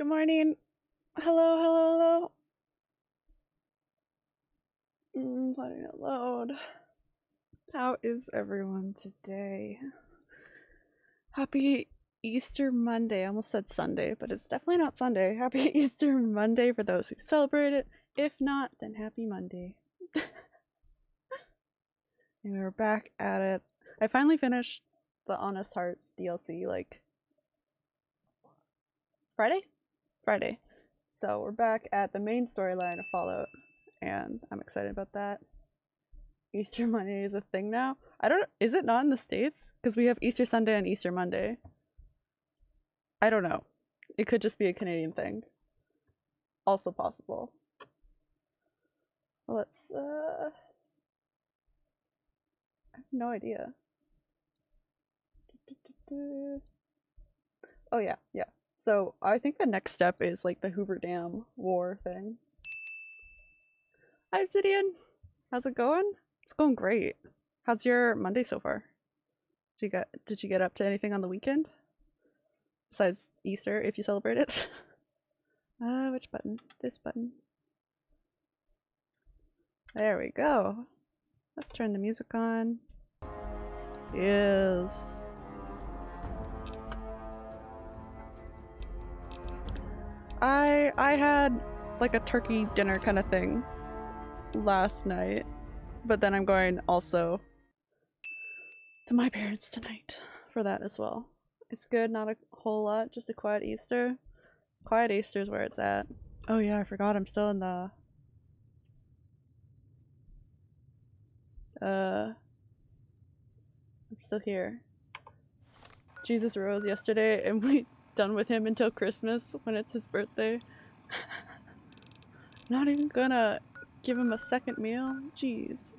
Good morning. Hello, hello, hello. Letting it load. How is everyone today? Happy Easter Monday. I almost said Sunday, but it's definitely not Sunday. Happy Easter Monday for those who celebrate it. If not, then happy Monday. And we're back at it. I finally finished the Honest Hearts DLC like Friday. So we're back at the main storyline of Fallout, and I'm excited about that. Easter Monday is a thing now? Is it not in the States? Because we have Easter Sunday and Easter Monday. I don't know. It could just be a Canadian thing. Also possible. Let's, I have no idea. Oh yeah, yeah. So I think the next step is like the Hoover Dam war thing. Hi Obsidian! How's it going? It's going great. How's your Monday so far? Did you get up to anything on the weekend? Besides Easter, if you celebrate it. Which button? This button. There we go. Let's turn the music on. Yes. I had like a turkey dinner kind of thing last night, but then I'm going also to my parents tonight for that as well. It's good, not a whole lot, just a quiet Easter. Quiet Easter is where it's at. Oh yeah, I forgot I'm still in the I'm still here. Jesus rose yesterday and we done with him until Christmas when it's his birthday. Not even gonna give him a second meal. Jeez.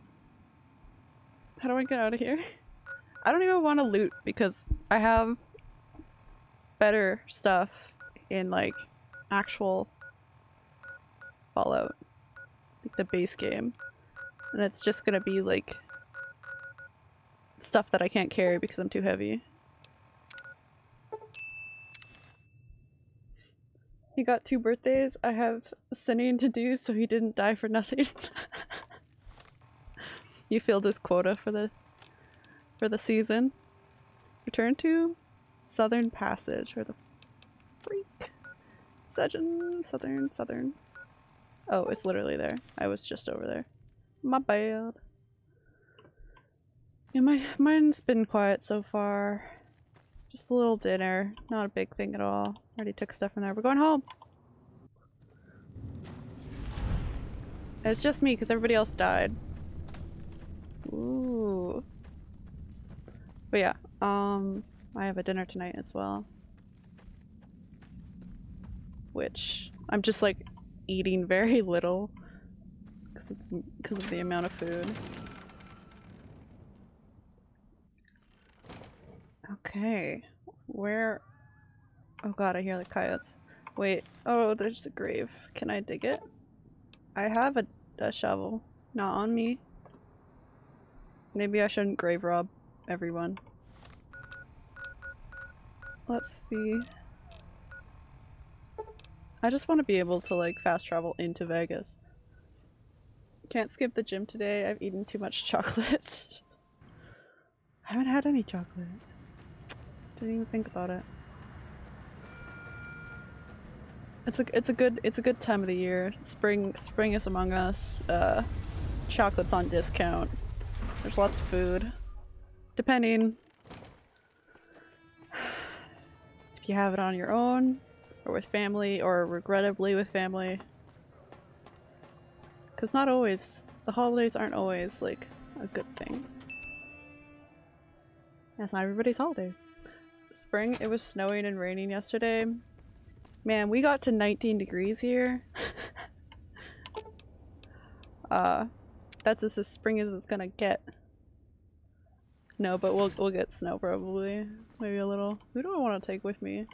How do I get out of here? I don't even want to loot because I have better stuff in like actual Fallout, like the base game, and it's just gonna be like stuff that I can't carry because I'm too heavy. He got 2 birthdays. I have sinning to do so he didn't die for nothing. You filled his quota for the season. Return to Southern Passage or the freak. Southern. Oh, it's literally there. I was just over there. My bad. Yeah, mine's been quiet so far. Just a little dinner, not a big thing at all. Already took stuff from there. We're going home! And it's just me because everybody else died. Ooh. But yeah, I have a dinner tonight as well. Which I'm just like eating very little because of the amount of food. Okay, where? Oh god, I hear the coyotes. Wait, oh, there's a grave. Can I dig it? I have a shovel. Not on me. Maybe I shouldn't grave rob everyone. Let's see. I just want to be able to like fast travel into Vegas. Can't skip the gym today. I've eaten too much chocolate. I haven't had any chocolate. Didn't even think about it. It's a good time of the year. Spring is among us. Chocolate's on discount. There's lots of food. Depending if you have it on your own or with family or regrettably with family. Cause not always, the holidays aren't always like a good thing. That's not everybody's holiday. Spring, it was snowing and raining yesterday. Man, we got to 19 degrees here. That's as spring as it's gonna get. No, but we'll get snow probably. Maybe a little. Who do I want to take with me?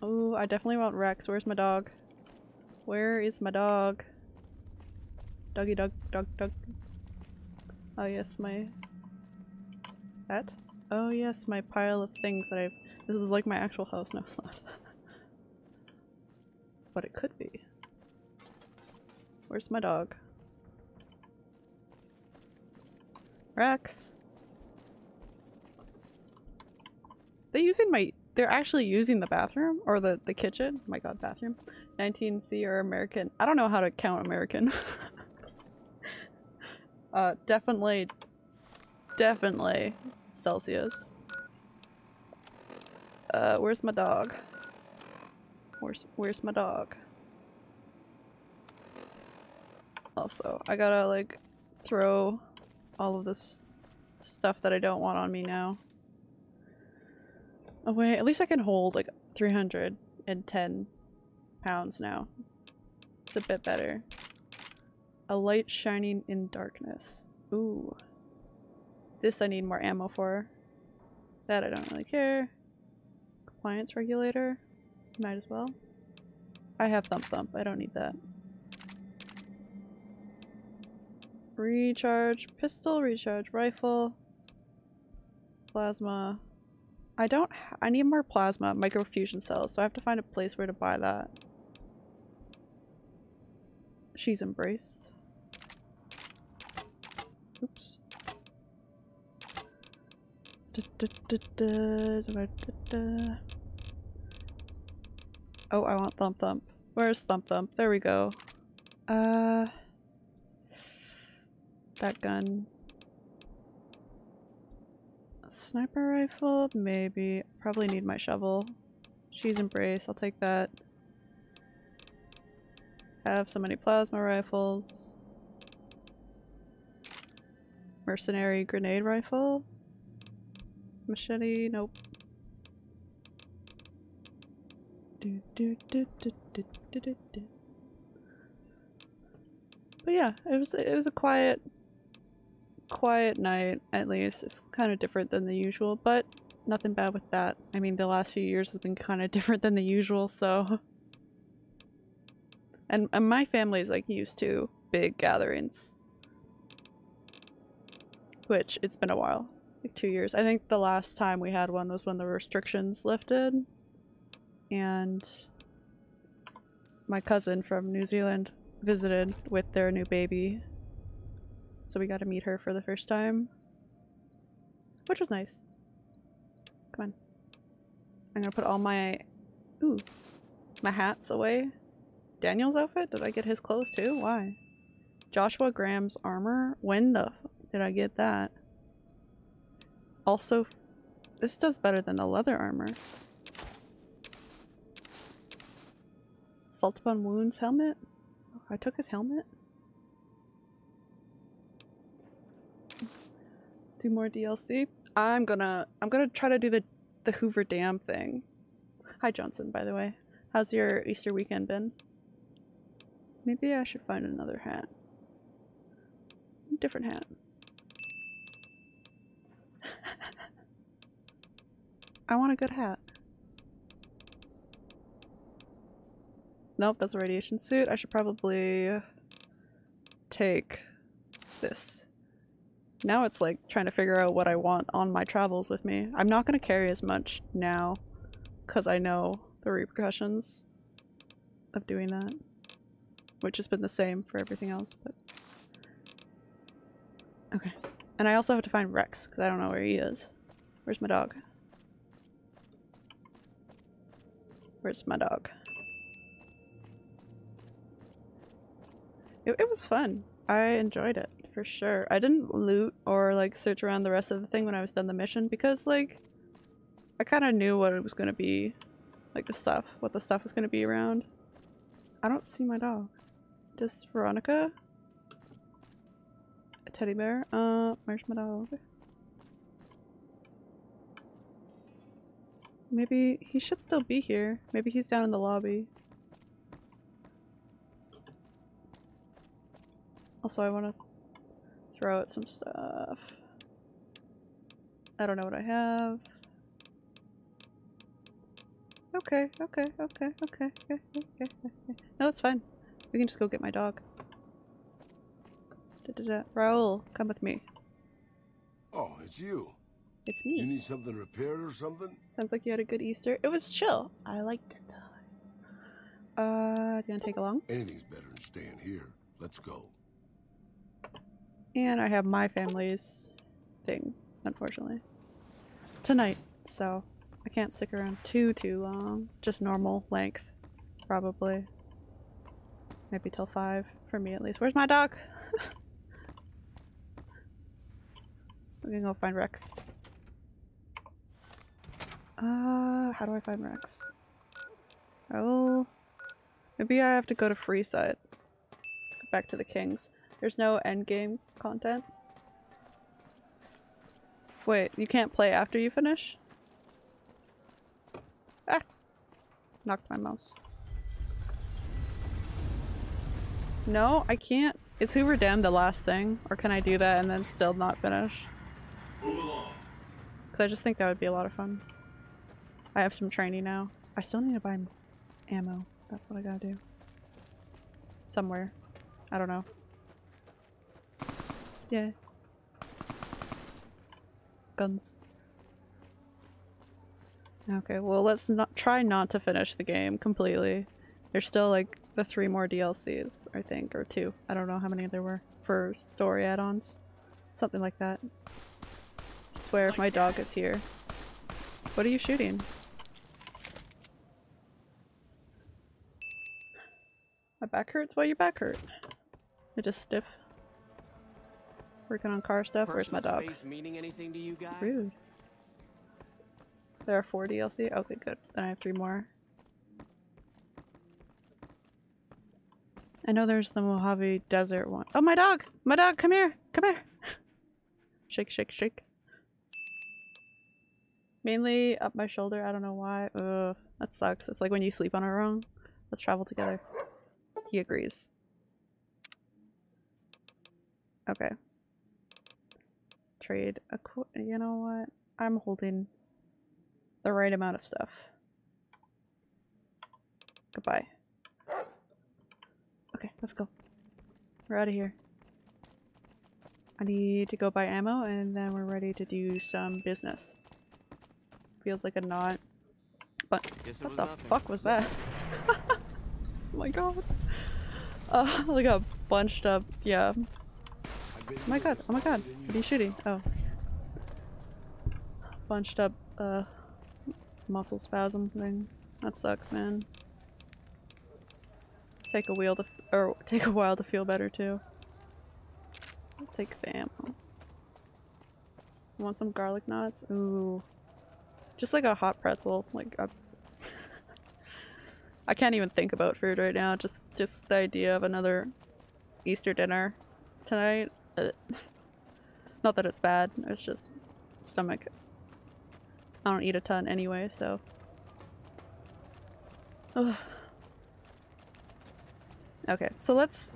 Oh, I definitely want Rex. Where's my dog? Where is my dog? Doggy dog. Oh yes, my... That? Oh yes, my pile of things that I've... This is like my actual house, no it's not. what it could be. Where's my dog? Rex. They're actually using the bathroom or the kitchen. Oh my god, bathroom. 19C or American. I don't know how to count American. Definitely Celsius. Where's my dog? Where's my dog? Also, I gotta like throw all of this stuff that I don't want on me now away. At least I can hold like 310 pounds now. It's a bit better. A light shining in darkness. Ooh. This I need more ammo for. That I don't really care. Compliance regulator. Might as well. I have thump thump. I don't need that. Recharge pistol, recharge rifle, plasma. I need more plasma, microfusion cells, so I have to find a place where to buy that. She's embraced. Oops. Oh, I want thump thump. Where's thump thump? There we go. That gun. Sniper rifle? Maybe. Probably need my shovel. She's embrace. I'll take that. Have so many plasma rifles. Mercenary grenade rifle? Machete? Nope. But yeah, it was a quiet night, at least. It's kind of different than the usual, but nothing bad with that. I mean, the last few years has been kind of different than the usual, so. And my family's like used to big gatherings, which it's been a while, like 2 years. I think the last time we had one was when the restrictions lifted and my cousin from New Zealand visited with their new baby. So we got to meet her for the first time, which was nice. Come on. I'm gonna put all my, ooh, my hats away. Daniel's outfit? Did I get his clothes too? Why? Joshua Graham's armor? When the fuck did I get that? Also, this does better than the leather armor. Salt-Upon-Wounds helmet? Oh, I took his helmet? Do more DLC. I'm gonna try to do the Hoover Dam thing. Hi Johnson, by the way. How's your Easter weekend been? Maybe I should find another hat. Different hat. I want a good hat. Nope, that's a radiation suit. I should probably take this. Now it's like trying to figure out what I want on my travels with me. I'm not going to carry as much now because I know the repercussions of doing that, which has been the same for everything else. But okay. And I also have to find Rex because I don't know where he is. Where's my dog? Where's my dog? It was fun. I enjoyed it. For sure. I didn't loot or like search around the rest of the thing when I was done the mission because like I kind of knew what it was going to be, like what the stuff was going to be around. I don't see my dog. Just Veronica? A teddy bear? Where's my dog? Maybe he should still be here. Maybe he's down in the lobby. Also, I want to throw out some stuff. I don't know what I have. Okay. No, that's fine. We can just go get my dog. Raul, come with me. Oh, it's you. It's me. You need something repaired or something? Sounds like you had a good Easter. It was chill. I liked it. Do you want to take along? Anything's better than staying here. Let's go. And I have my family's thing, unfortunately, tonight, so I can't stick around too long. Just normal length, probably. Maybe till 5, for me at least. Where's my dog? We can go find Rex. How do I find Rex? Oh, maybe I have to go to Freeside. Go back to the Kings. There's no end game content. Wait, you can't play after you finish? Ah! Knocked my mouse. No, I can't. Is Hoover Dam the last thing? Or can I do that and then still not finish? Move along. Because I just think that would be a lot of fun. I have some training now. I still need to buy ammo. That's what I gotta do. Somewhere. I don't know. Yeah. Guns. Okay, well let's not try not to finish the game completely. There's still like the 3 more DLCs, I think, or 2. I don't know how many there were for story add-ons. Something like that. I swear if my dog is here. What are you shooting? My back hurts? Why your back hurt? You're just stiff. Working on car stuff. Where's my dog? Rude. There are 4 DLC? Okay, good. Then I have 3 more. I know there's the Mojave Desert one. Oh, my dog! My dog, come here! Come here! Shake, shake, shake. Mainly up my shoulder. I don't know why. Ugh, that sucks. It's like when you sleep on it wrong. Let's travel together. He agrees. Okay. Let's trade a quote. You know what? I'm holding the right amount of stuff. Goodbye. Okay, let's go. We're out of here. I need to go buy ammo and then we're ready to do some business. Feels like a knot. But what the fuck was that? Oh my god. Look how bunched up. Yeah. Oh my god, oh my god, what are you shooting? Oh. Bunched up, muscle spasm thing. That sucks, man. Take a wheel to, or take a while to feel better too. I'll take the ammo. Want some garlic knots? Ooh. Just like a hot pretzel, like a I can't even think about food right now, just the idea of another Easter dinner tonight. Not that it's bad, it's just stomach. I don't eat a ton anyway, so. Ugh. Okay, so let's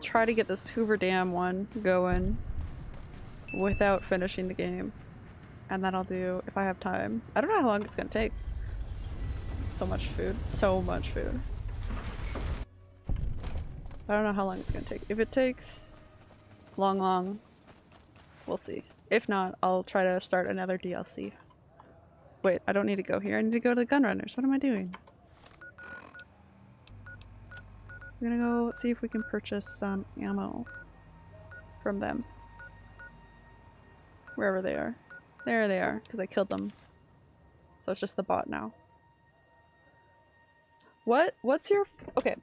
try to get this Hoover Dam one going without finishing the game, and then I'll do if I have time. I don't know how long it's gonna take. So much food, so much food. I don't know how long it's gonna take. If it takes long, we'll see. If not, I'll try to start another DLC. Wait, I don't need to go here. I need to go to the Gunrunners. What am I doing? I'm gonna go see if we can purchase some ammo from them. Wherever they are. There they are, because I killed them. So it's just the bot now. What? What's your... Okay.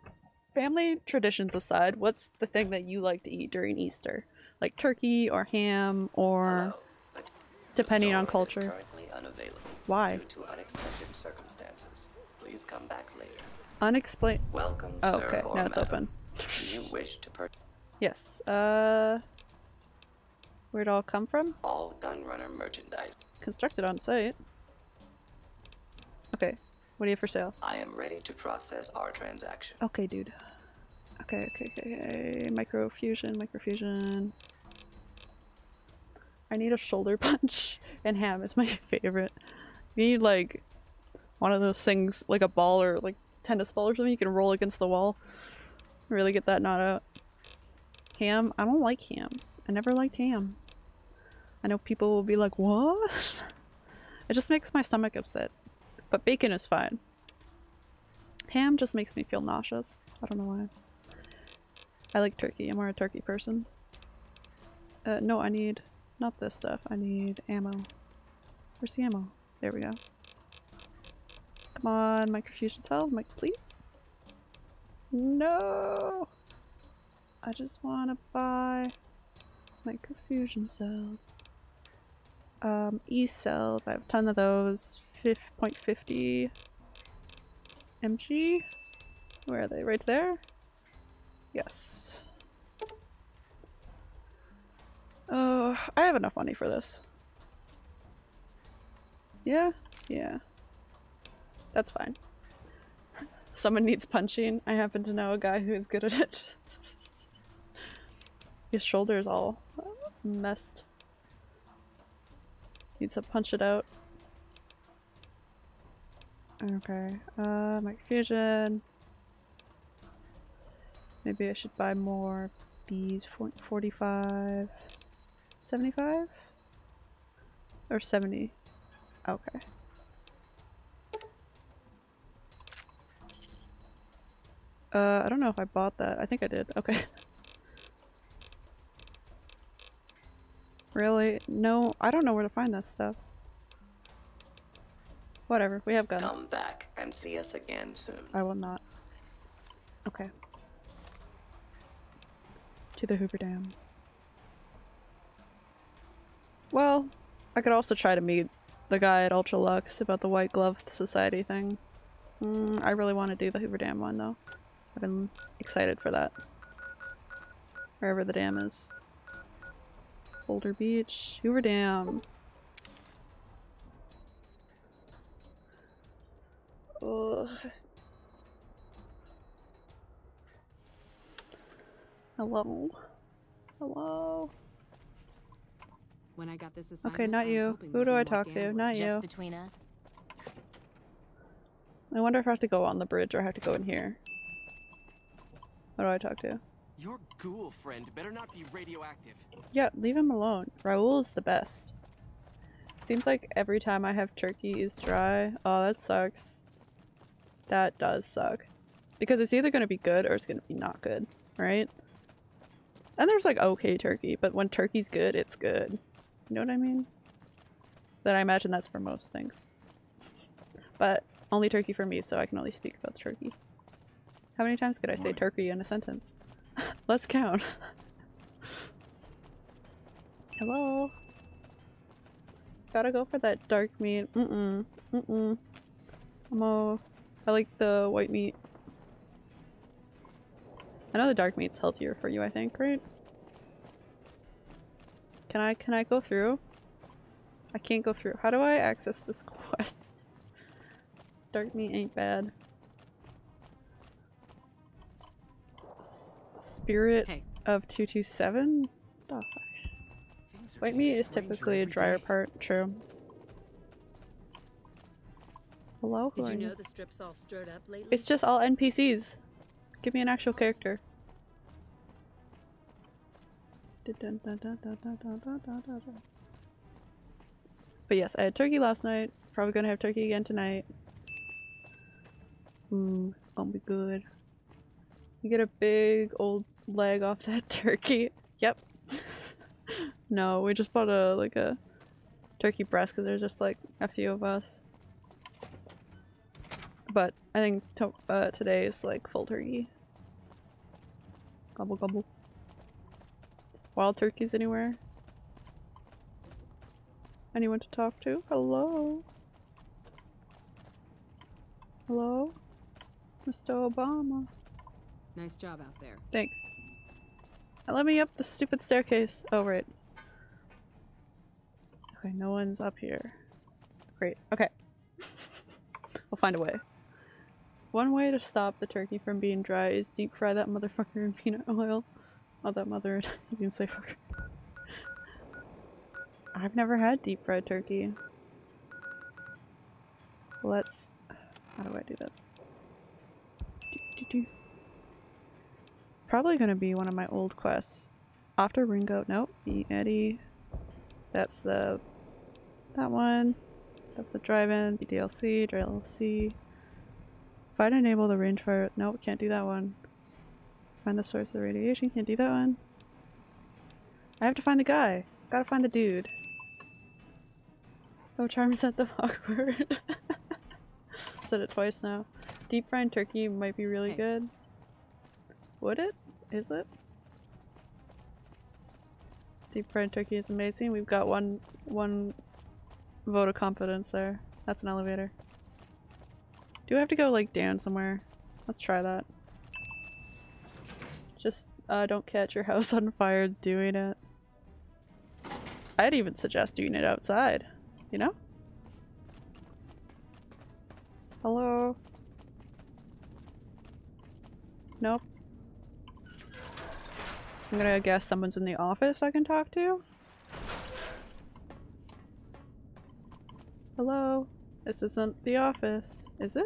Family traditions aside, what's the thing that you like to eat during Easter? Like turkey or ham or... depending on culture. Why? Due to unexpected circumstances. Please come back later. Unexplained... Welcome, oh, okay. Now it's open. You wish to purchase... Yes. Where'd it all come from? All Gunrunner merchandise. Constructed on site. Okay. What do you have for sale? I am ready to process our transaction. Okay, dude. Okay. Microfusion. I need a shoulder punch, and ham is my favorite. You need like one of those things, like a ball or like tennis ball or something you can roll against the wall. Really get that knot out. Ham? I don't like ham. I never liked ham. I know people will be like, what? It just makes my stomach upset. But bacon is fine. Ham just makes me feel nauseous. I don't know why. I like turkey. I'm more a turkey person. No, I need... not this stuff. I need ammo. Where's the ammo? There we go. Come on, microfusion cell. Please? No! I just want to buy microfusion cells. E-cells. I have a ton of those. 5.50 mg. Where are they? Right there? Yes. Oh, I have enough money for this. Yeah? Yeah. That's fine. Someone needs punching. I happen to know a guy who's good at it. His shoulder's all messed. Needs to punch it out. Okay, microfusion. Maybe I should buy more bees. 45, 75? Or 70? Okay. I don't know if I bought that. I think I did. Okay. Really? No, I don't know where to find that stuff. Whatever, we have guns. Come back and see us again soon. I will not. Okay. To the Hoover Dam. Well, I could also try to meet the guy at Ultra Luxe about the White Glove Society thing. I really want to do the Hoover Dam one though. I've been excited for that. Wherever the dam is. Boulder Beach, Hoover Dam. Ugh. Hello. Hello. When I got this assignment, okay, not you. Who do I talk to? Not you. Just between us. I wonder if I have to go on the bridge or I have to go in here. What do I talk to? Your ghoul friend better not be radioactive. Yeah, leave him alone. Raul is the best. Seems like every time I have turkey is dry. Oh, that sucks. That does suck. Because it's either going to be good or it's going to be not good, right? And there's like okay turkey, but when turkey's good, it's good. You know what I mean? Then I imagine that's for most things. But only turkey for me, so I can only speak about turkey. How many times could I say turkey in a sentence? Let's count. Hello? Gotta go for that dark meat. Mm-mm. Mm-mm. I'm all... I like the white meat. I know the dark meat's healthier for you, I think, right? Can I go through? I can't go through. How do I access this quest? Dark meat ain't bad. Spirit of 227? Oh, white meat is typically a drier part, true. Hello? Did you know the strip's all stirred up lately? It's just all NPCs. Give me an actual character. But yes, I had turkey last night. Probably gonna have turkey again tonight. Ooh, gonna be good. You get a big old leg off that turkey. Yep. No, we just bought a like a turkey breast because there's just like a few of us. But I think today is like full turkey. Gobble gobble. Wild turkeys anywhere? Anyone to talk to? Hello? Hello? Mr. Obama. Nice job out there. Thanks. Now let me up the stupid staircase. Oh, right. Okay, no one's up here. Great. Okay. We'll find a way. One way to stop the turkey from being dry is deep fry that motherfucker in peanut oil. Oh, that mother, you can say fucker. I've never had deep fried turkey. Let's... how do I do this? Probably gonna be one of my old quests. After Ringo, nope, the Eddie. That's the... that one. That's the drive-in, the DLC. Find and enable the range for... Nope, can't do that one. Find the source of radiation, can't do that one. I have to find the guy. Gotta find the dude. Oh, charm is at the awkward. Said it twice now. Deep fried turkey might be really good. Would it? Is it? Deep fried turkey is amazing. We've got one vote of confidence there. That's an elevator. Do I have to go like down somewhere? Let's try that. Just don't catch your house on fire doing it. I'd even suggest doing it outside, you know? Hello? Nope. I'm gonna guess someone's in the office I can talk to? Hello? This isn't the office, is it?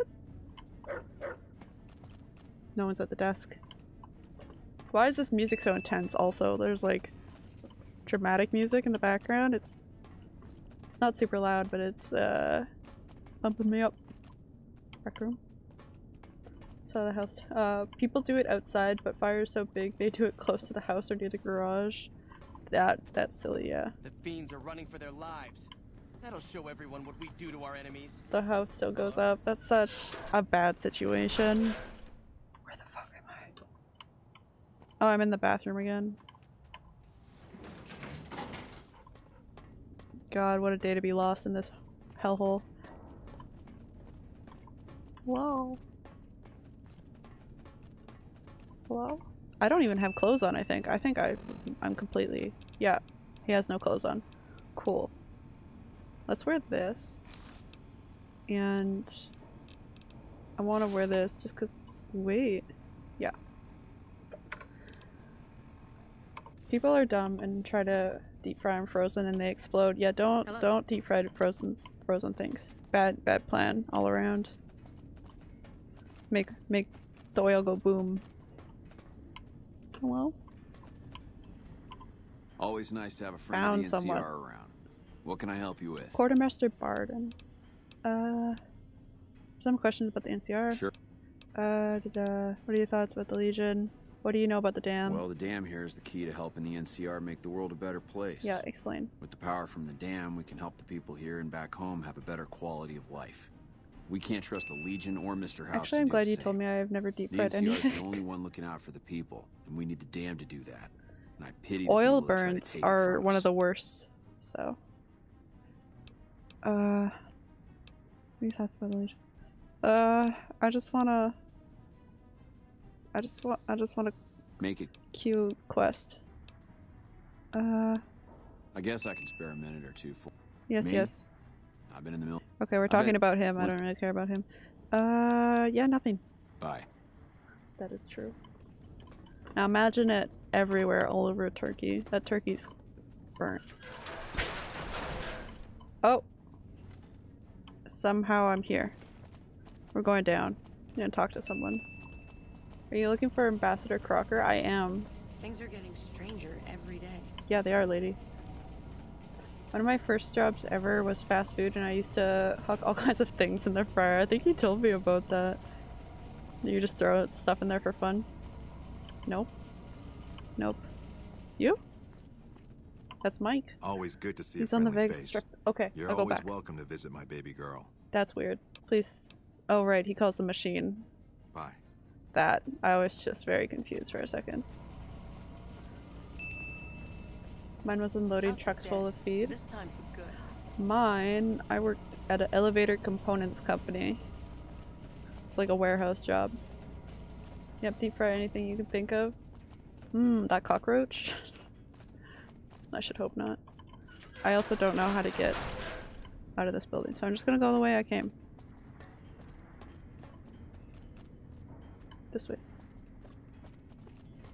No one's at the desk. Why is this music so intense also? There's like dramatic music in the background. It's not super loud, but it's bumping me up. Rec room. So the house. People do it outside, but fire is so big they do it close to the house or near the garage. That's silly, yeah. The fiends are running for their lives. That'll show everyone what we do to our enemies. The house still goes up. That's such a bad situation. Where the fuck am I? Oh, I'm in the bathroom again. God, what a day to be lost in this hellhole. Whoa. Hello? I don't even have clothes on, I think. I'm completely... Yeah, he has no clothes on. Cool. Let's wear this, and I want to wear this just because, wait, yeah. People are dumb and try to deep fry them frozen and they explode. Yeah, don't deep fry frozen things. Bad plan all around. Make the oil go boom. Hello? Always nice to have a friend of the NCR around. What can I help you with? Quartermaster Barden. Some questions about the NCR. Sure. What are your thoughts about the Legion? What do you know about the dam? Well, the dam here is the key to helping the NCR make the world a better place. Yeah, explain. With the power from the dam, we can help the people here and back home have a better quality of life. We can't trust the Legion or Mr. House. Actually, I'm glad you told me I've never deep fried anything. The NCR is the only one looking out for the people, and we need the dam to do that. And I pity the people that try to take it from us. Oil burns are one of the worst, so... I just wanna make it Q quest. I guess I can spare a minute or two for Yes. I've been in the mill. Okay, we're talking about him. I don't really care about him. Yeah, nothing. Bye. That is true. Now imagine it everywhere, all over Turkey. That turkey's burnt. Oh. Somehow I'm here. We're going down. I'm gonna talk to someone. Are you looking for Ambassador Crocker? I am. Things are getting stranger every day. Yeah, they are, lady. One of my first jobs ever was fast food, and I used to huck all kinds of things in the fryer. I think you told me about that. You just throw stuff in there for fun? Nope. Nope. You? That's Mike. Always good to see you. He's on the Vegas Strip. Okay, I'll go back. You're always welcome to visit my baby girl. That's weird. Please. Oh, right. He calls the machine. Bye. That. I was just very confused for a second. Mine was unloading trucks full of feed. This time for good. Mine, I worked at an elevator components company. It's like a warehouse job. Yep, deep fry anything you can think of. That cockroach. I should hope not. I also don't know how to get out of this building, so I'm just gonna go the way I came. This way.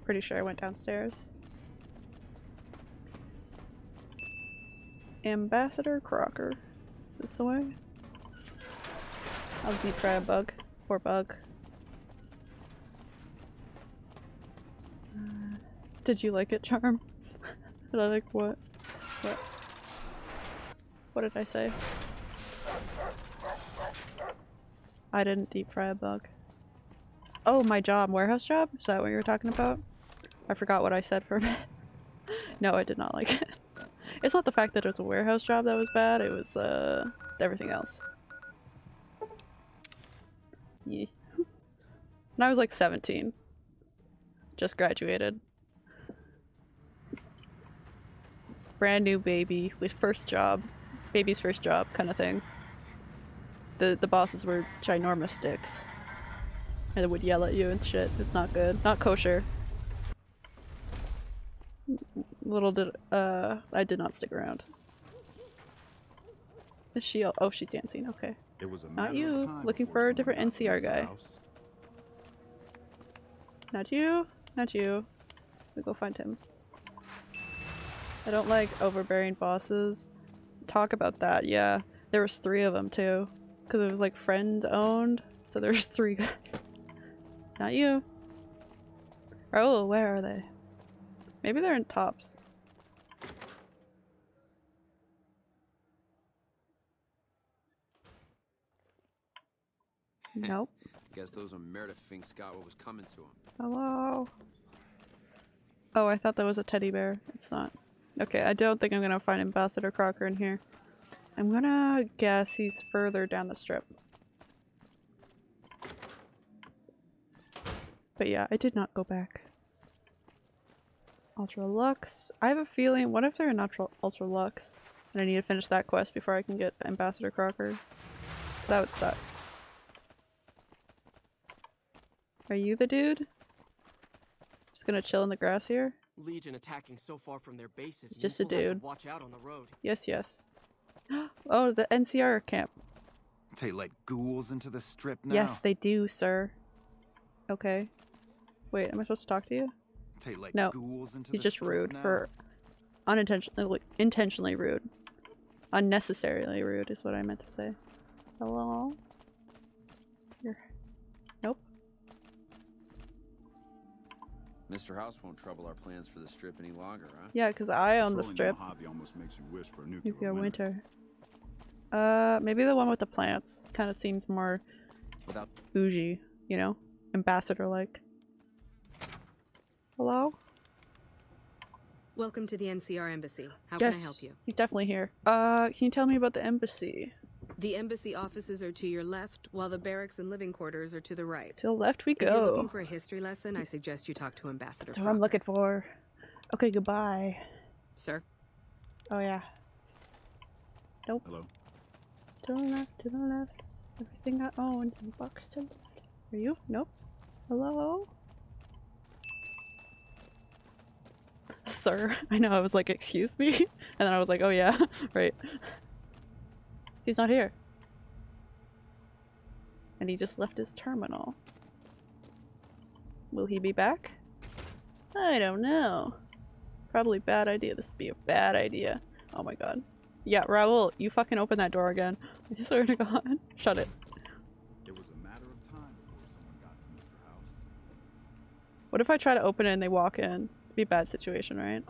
Pretty sure I went downstairs. Ambassador Crocker. Is this the way? I'll deep fry a bug. Poor bug. Did you like it, Charm? Did I like what? What? What did I say? I didn't deep fry a bug. Oh, my job. Warehouse job? Is that what you were talking about? I forgot what I said for a minute. No, I did not like it. It's not the fact that it was a warehouse job that was bad, it was, everything else. Yeah. And I was like 17. Just graduated. Brand new baby with first job. Baby's first job kind of thing. The bosses were ginormous dicks. And they would yell at you and shit. It's not good. Not kosher. Little did, I did not stick around. Is she, oh, she's dancing, okay. It was a not you, looking for a different NCR guy. House. Not you, not you. We'll go find him. I don't like overbearing bosses. Talk about that, yeah. There was 3 of them too. Cause it was like friend owned, so there's 3 guys. Not you. Oh, where are they? Maybe they're in tops. Nope. Guess those are Meredith Finks got what was coming to him. Hello. Oh, I thought that was a teddy bear. It's not. Okay, I don't think I'm gonna find Ambassador Crocker in here. I'm gonna guess he's further down the strip. But yeah, I did not go back. Ultra Luxe. I have a feeling, what if they're in Ultra Luxe? And I need to finish that quest before I can get Ambassador Crocker. That would suck. Are you the dude? Just gonna chill in the grass here? Legion attacking so far from their bases. It's just a dude. Watch out on the road. Yes, yes. Oh, the NCR camp. They let ghouls into the strip now. Yes, they do, sir. Okay. Wait, am I supposed to talk to you? They let no. Ghouls into he's the just rude now. For unintentionally intentionally rude. Unnecessarily rude is what I meant to say. Hello. Here. Nope. Mr. House won't trouble our plans for the strip any longer, huh? Yeah, because I own the strip. Hobby almost makes you wish for a nuclear winter. Maybe the one with the plants. Kind of seems more bougie, you know? Ambassador-like. Hello? Welcome to the NCR Embassy. How yes, can I help you? He's definitely here. Can you tell me about the embassy? The embassy offices are to your left, while the barracks and living quarters are to the right. To the left we go. If you're looking for a history lesson, I suggest you talk to Ambassador Crocker. That's what I'm looking for. Okay, goodbye. Sir? Oh, yeah. Nope. Hello. To the left, to the left. Everything I owned in the box to the left. Are you? Nope. Hello? Sir? I know, I was like, excuse me? And then I was like, oh yeah, right. He's not here. And he just left his terminal. Will he be back? I don't know. Probably bad idea. This would be a bad idea. Oh my god. Yeah, Raul, you fucking open that door again. I swear to god. Shut it. It was a matter of time before someone got to Mr. House. What if I try to open it and they walk in? It'd be a bad situation, right?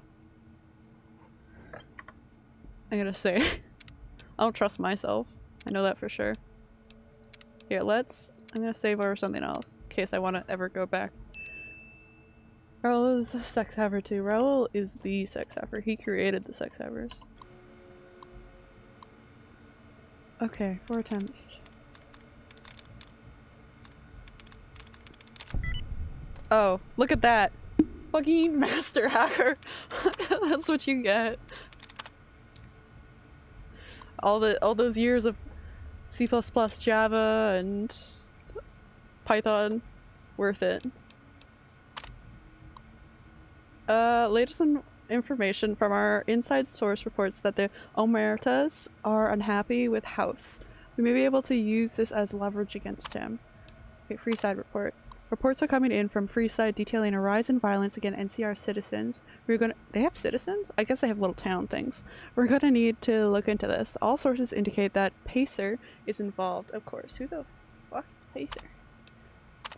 I'm gonna say... I don't trust myself. I know that for sure. Here, let's... I'm gonna save over something else in case I want to ever go back. Raul is a sex haver too. Raul is the sex haver. He created the sex havers. Okay, 4 attempts. Oh, look at that! Fucking master hacker! That's what you get. All those years of C++, Java, and Python, worth it. Latest information from our inside source reports that the Omertas are unhappy with House. We may be able to use this as leverage against him. Okay, Freeside report. Reports are coming in from Freeside detailing a rise in violence against NCR citizens. They have citizens? I guess they have little town things. We're gonna need to look into this. All sources indicate that Pacer is involved, of course. Who the fuck is Pacer?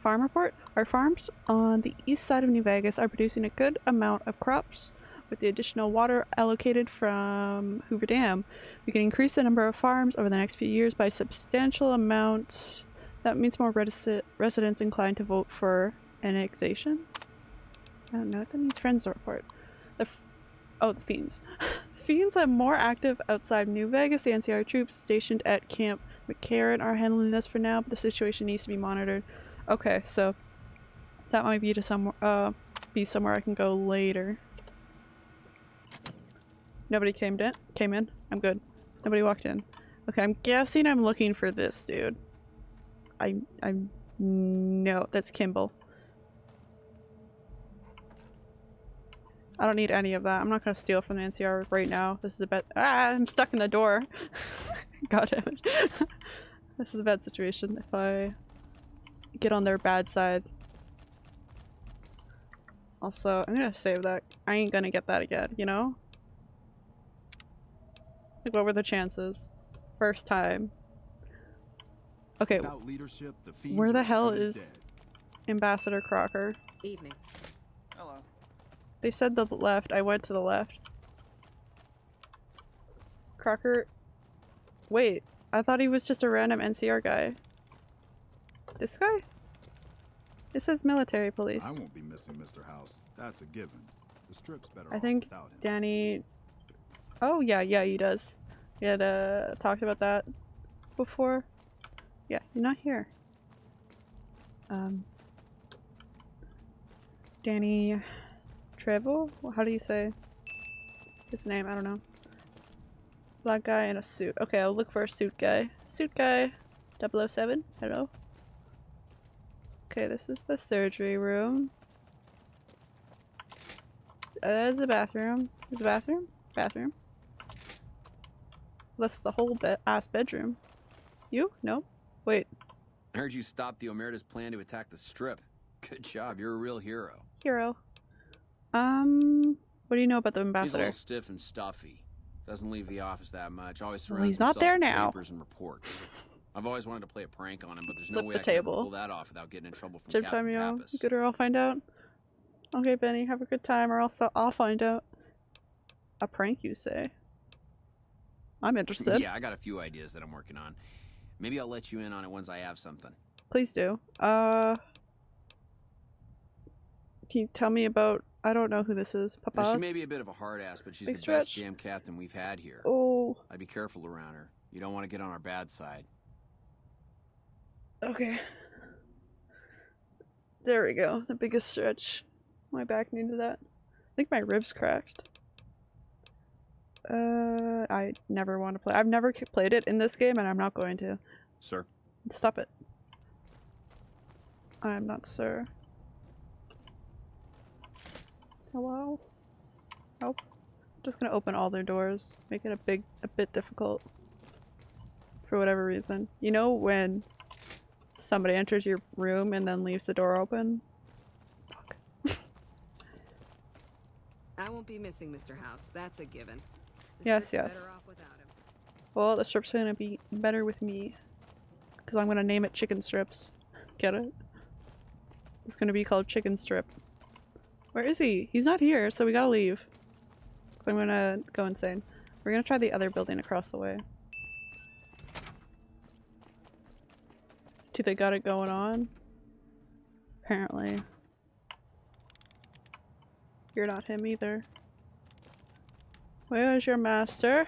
Farm report? Our farms on the east side of New Vegas are producing a good amount of crops. With the additional water allocated from Hoover Dam, we can increase the number of farms over the next few years by a substantial amount. That means more residents inclined to vote for annexation? I don't know what that means. Friends report. The Fiends. Fiends are more active outside New Vegas. The NCR troops stationed at Camp McCarran are handling this for now, but the situation needs to be monitored. Okay, so that might be to somewhere I can go later. Nobody came in. I'm good. Nobody walked in. Okay, I'm guessing I'm looking for this dude. No, that's Kimball. I don't need any of that. I'm not gonna steal from the NCR right now. This is a bad— I'm stuck in the door. God damn it. This is a bad situation if I get on their bad side. Also, I'm gonna save that. I ain't gonna get that again, you know? Like, what were the chances? First time. Okay, where the hell is Ambassador Crocker? Evening. Hello. They said the left. I went to the left. Crocker. Wait, I thought he was just a random NCR guy. This guy? It says military police. I won't be missing Mr. House. That's a given. The strip's better off without him. Danny. Oh yeah, he does. We had talked about that before. Yeah, you're not here. Danny Trevo? How do you say his name? I don't know. Black guy in a suit. Okay, I'll look for a suit guy. Suit guy 007. Hello. Okay, this is the surgery room. There's the bathroom. There's the bathroom? Bathroom. This is the whole ass bedroom. You? No? Wait. I heard you stopped the Omerta's plan to attack the strip. Good job, you're a real hero. Hero. What do you know about the ambassador? He's a little stiff and stuffy. Doesn't leave the office that much. Always surrounds himself with papers and reports. I've always wanted to play a prank on him, but there's no way I can pull that off without getting in trouble from Captain Pappas. Good, or I'll find out. Okay, Benny, have a good time, or else I'll find out. A prank, you say? I'm interested. Yeah, I got a few ideas that I'm working on. Maybe I'll let you in on it once I have something. Please do. Can you tell me about? I don't know who this is. Papa. She may be a bit of a hard ass, but she's the best damn captain we've had here. Oh. I'd be careful around her. You don't want to get on our bad side. Okay. There we go. The biggest stretch. My back needed that. I think my ribs cracked. I never want to play. I've never played it in this game, and I'm not going to. Sir. Stop it. I'm not sir. Hello? Nope. I'm just gonna open all their doors. Make it a bit difficult. For whatever reason. You know when somebody enters your room and then leaves the door open? Fuck. I won't be missing Mr. House. That's a given. The yes. Better off without him. Well, the strip's gonna be better with me. Because I'm gonna name it Chicken Strips. Get it? It's gonna be called Chicken Strip. Where is he? He's not here, so we gotta leave. Because I'm gonna go insane. We're gonna try the other building across the way. Do they got it going on? Apparently. You're not him either. Where's your master?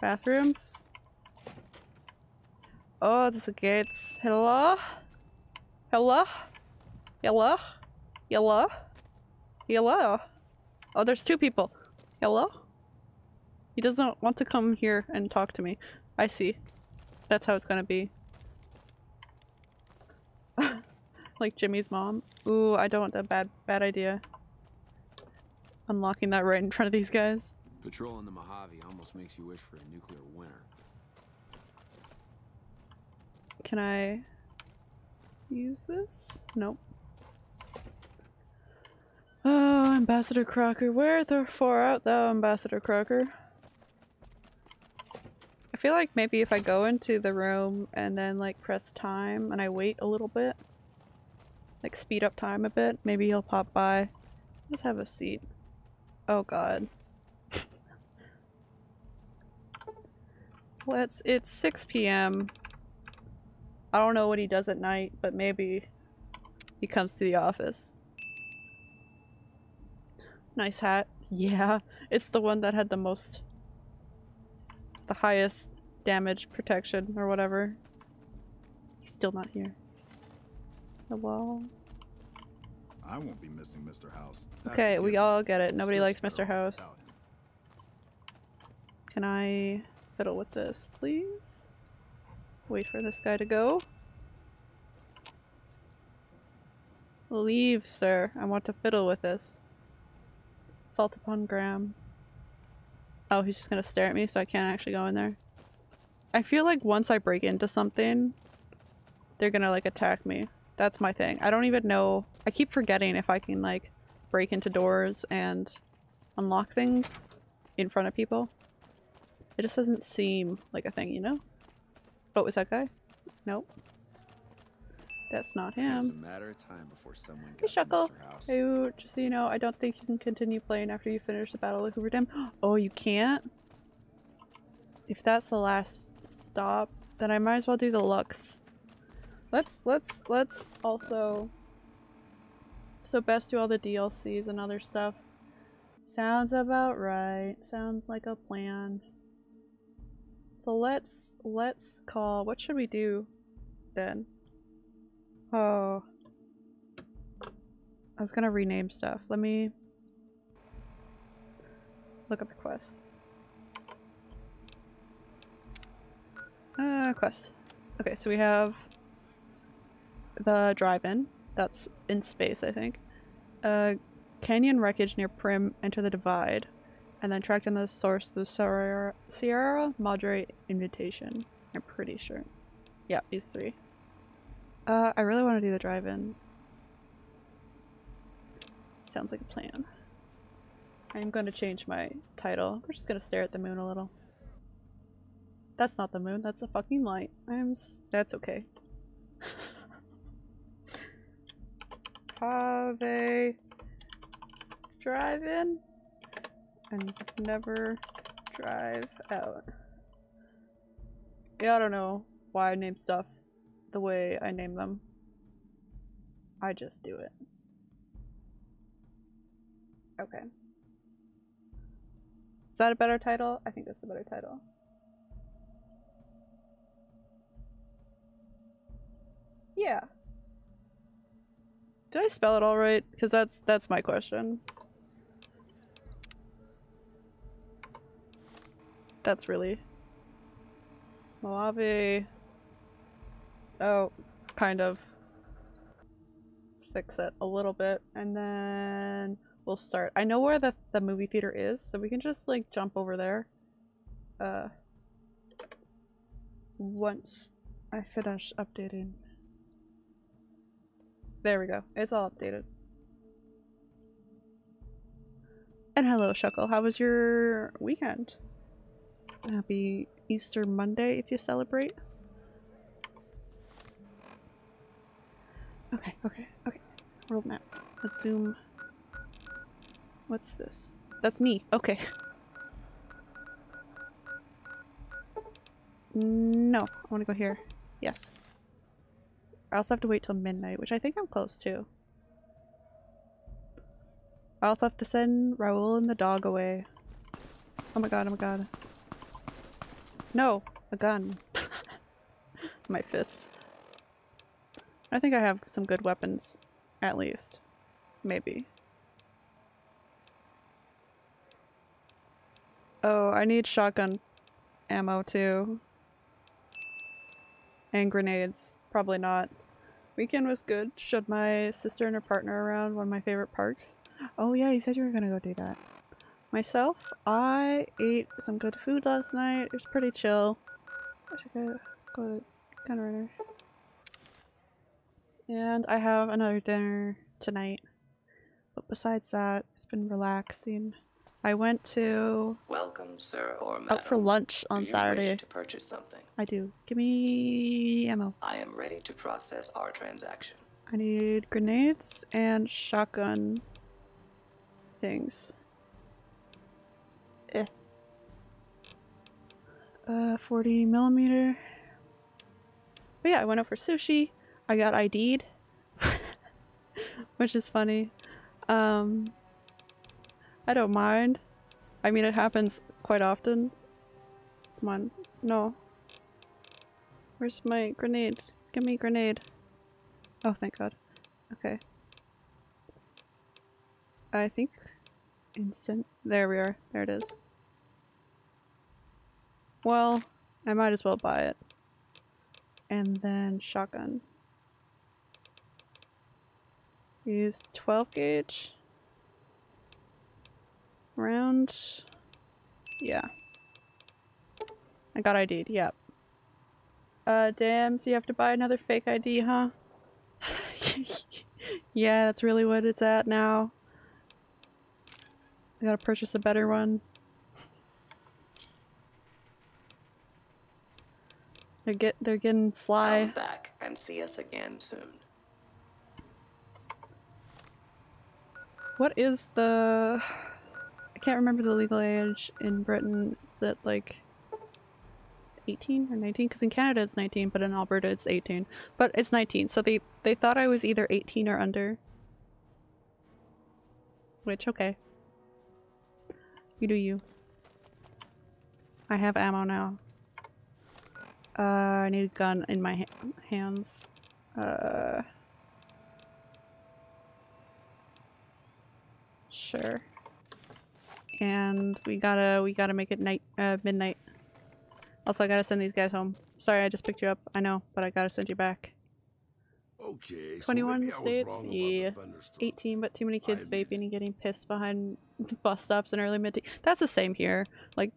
Bathrooms? Oh, there's the gates. Hello? Hello? Hello? Hello? Hello? Oh, there's two people. Hello? He doesn't want to come here and talk to me. I see. That's how it's gonna be. Like Jimmy's mom. Ooh, I don't want that. Bad idea. Unlocking that right in front of these guys. Patrol in the Mojave almost makes you wish for a nuclear winter. Can I use this? Nope. Oh, Ambassador Crocker, where the far out thou, Ambassador Crocker? I feel like maybe if I go into the room and then like press time and I wait a little bit, like speed up time a bit, maybe he'll pop by. Let's have a seat. Oh god. Let's, it's 6 p.m. I don't know what he does at night, but maybe he comes to the office. Nice hat. Yeah, it's the one that had the most, the highest damage protection or whatever. He's still not here. Hello? I won't be missing Mister House. That's okay, we all get it. Nobody likes Mister House. Can I fiddle with this, please? Wait for this guy to go. Leave, sir. I want to fiddle with this. Salt upon Graham. Oh, he's just gonna stare at me, so I can't actually go in there. I feel like once I break into something, they're gonna like attack me. That's my thing. I don't even know. I keep forgetting if I can like break into doors and unlock things in front of people. It just doesn't seem like a thing, you know? Oh, is that guy? Nope. That's not him. It was a matter of time before someone got to Mr. House. Hey, just so you know, I don't think you can continue playing after you finish the Battle of Hoover Dam. Oh, you can't? If that's the last stop, then I might as well do the Luxe. Let's also... So best do all the DLCs and other stuff. Sounds about right. Sounds like a plan. So let's call, what should we do then? Oh, I was gonna rename stuff. Let me look at the quest. Quest. Okay, so we have the drive-in. That's in space, I think. Canyon wreckage near Prim, enter the divide. And then tracked in the source of the Sierra Madre invitation. I'm pretty sure. Yeah, these three. I really want to do the drive-in. Sounds like a plan. I'm going to change my title. We're just going to stare at the moon a little. That's not the moon. That's a fucking light. That's okay. Have a drive-in. And never drive out. Yeah, I don't know why I name stuff the way I name them. I just do it. Okay. Is that a better title? I think that's a better title. Yeah. Did I spell it all right? Because that's my question. That's really... Mojave... Oh, kind of. Let's fix it a little bit, and then we'll start. I know where the movie theater is, so we can just, like, jump over there. Once I finish updating. There we go. It's all updated. And hello, Shuckle. How was your weekend? Happy Easter Monday if you celebrate. Okay, okay, okay. World map. Let's zoom. What's this? That's me. Okay. No, I want to go here. Yes. I also have to wait till midnight, which I think I'm close to. I also have to send Raul and the dog away. Oh my god, oh my god. No, a gun. My fists. I think I have some good weapons, at least. Maybe. Oh, I need shotgun ammo too. And grenades. Probably not. Weekend was good. Showed my sister and her partner around one of my favorite parks. Oh yeah, you said you were gonna go do that. Myself, I ate some good food last night. It was pretty chill. I should go to the gun runner. And I have another dinner tonight. But besides that, it's been relaxing. I went to Welcome, sir or madam. Out for lunch on Saturday. Do you wish to purchase something? I do. Give me ammo. I am ready to process our transaction. I need grenades and shotgun things. 40 millimeter. But yeah, I went out for sushi. I got ID'd, which is funny. I don't mind. I mean, it happens quite often. Come on. No. Where's my grenade? Give me a grenade. Oh, thank God. Okay. I think... Instant. There we are. There it is. Well, I might as well buy it. And then shotgun. Use 12 gauge. Round. Yeah. I got ID'd, yep. Damn, so you have to buy another fake ID, huh? Yeah, that's really what it's at now. I gotta purchase a better one. They're getting sly. Come back and see us again soon. What is the... I can't remember the legal age in Britain. Is that like 18 or 19? Because in Canada it's 19, but in Alberta it's 18. But it's 19, so they thought I was either 18 or under. Which, okay. You do you. I have ammo now. I need a gun in my hands. Sure. And we gotta make it night, midnight. Also, I gotta send these guys home. Sorry, I just picked you up. I know, but I gotta send you back. Okay, 21 so states, yeah, 18, but too many kids vaping and getting pissed behind bus stops in early mid-teen. That's the same here. Like,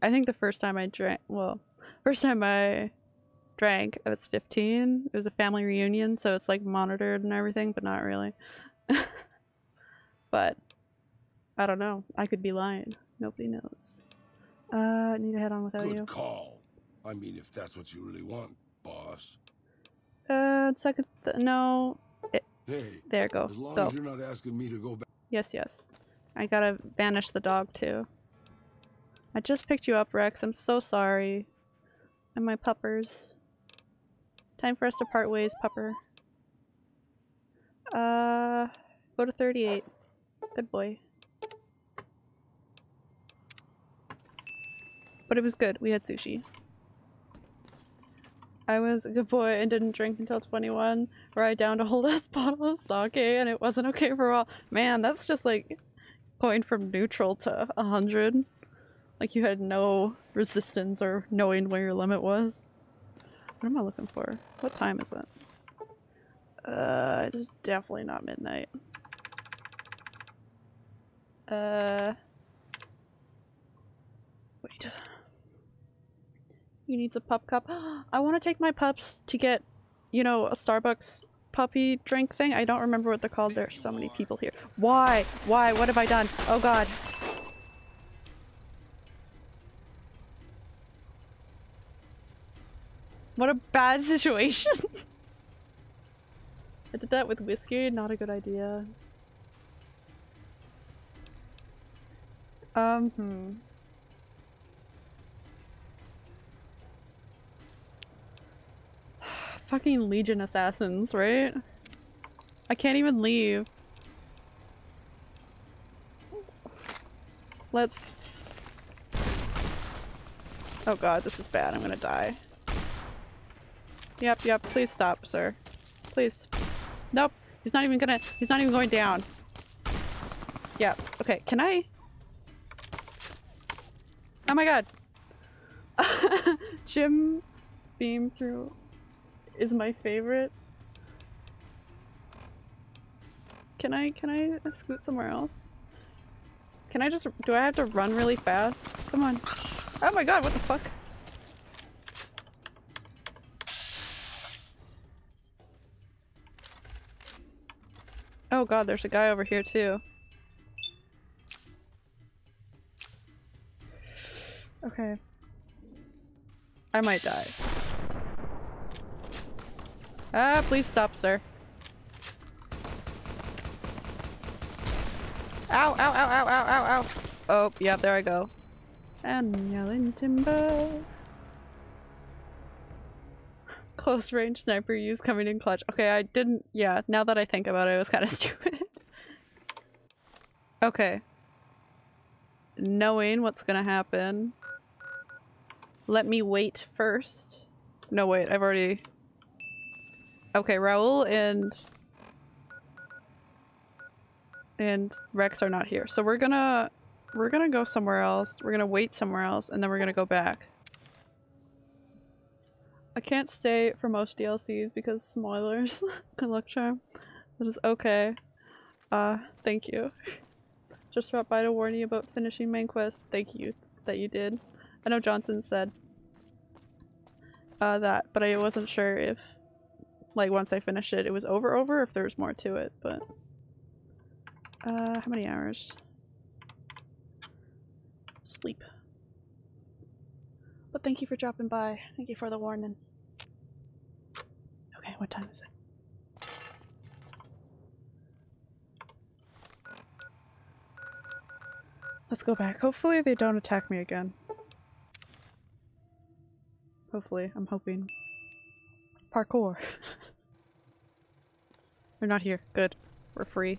I think the first time I drank, well, first time I drank, I was 15. It was a family reunion, so it's like monitored and everything, but not really. But, I don't know. I could be lying. Nobody knows. I need to head on without you. Good call. I mean, if that's what you really want, boss. Second, no. Hey, there, go. As long go. As you're not asking me to go back. Yes, yes. I gotta banish the dog too. I just picked you up, Rex. I'm so sorry. And my puppers. Time for us to part ways, pupper. Go to 38. Good boy. But it was good. We had sushi. I was a good boy and didn't drink until 21, where I downed a whole ass bottle of sake and it wasn't okay for a while. Man, that's just like going from neutral to 100. Like you had no resistance or knowing where your limit was. What am I looking for? What time is it? It's definitely not midnight. Wait. He needs a pup cup. I want to take my pups to get, you know, a Starbucks puppy drink thing. I don't remember what they're called. There's so many people here. Why? Why? What have I done? Oh God. What a bad situation. I did that with whiskey. Not a good idea. Fucking Legion assassins, right? I can't even leave. Let's... Oh God, this is bad. I'm gonna die. Yep, yep, please stop, sir. Please. Nope. He's not even going down. Yep. Okay, can I? Oh my God. Jim beam through... is my favorite. Can I scoot somewhere else? Can I just, do I have to run really fast? Come on. Oh my God, what the fuck? Oh God, there's a guy over here too. Okay. I might die. Ah, please stop, sir. Ow, ow, ow, ow, ow, ow, ow. Oh, yeah, there I go. And yelling timber. close range sniper use coming in clutch. Okay, I didn't, yeah, now that I think about it, it was kind of stupid. Okay. Knowing what's gonna happen. Let me wait first. No, wait, I've already... Okay, Raul and Rex are not here. So we're gonna go somewhere else. We're gonna wait somewhere else, and then we're gonna go back. I can't stay for most DLCs because spoilers. Good luck, charm. That is okay. Thank you. Just dropped by to warn you about finishing main quest. Thank you that you did. I know Johnson said that, but I wasn't sure if, like, once I finished it, it was over, or if there's more to it, but... how many hours? Sleep. But thank you for dropping by. Thank you for the warning. Okay, what time is it? Let's go back. Hopefully they don't attack me again. Hopefully. I'm hoping. Parkour. They're not here. Good. We're free.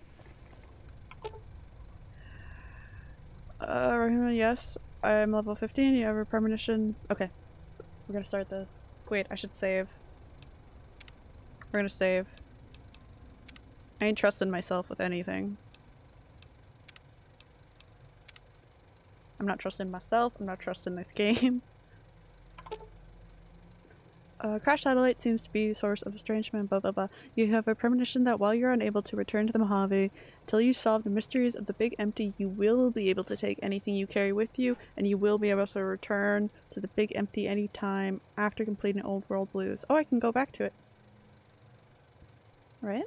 Yes. I'm level 15. You have a premonition. Okay. We're gonna start this. Wait, I should save. We're gonna save. I ain't trusting myself with anything. I'm not trusting myself. I'm not trusting this game. Crash satellite seems to be source of estrangement, blah blah blah. You have a premonition that while you're unable to return to the Mojave, till you solve the mysteries of the Big Empty, you will be able to take anything you carry with you, and you will be able to return to the Big Empty anytime after completing Old World Blues. Oh, I can go back to it. Right?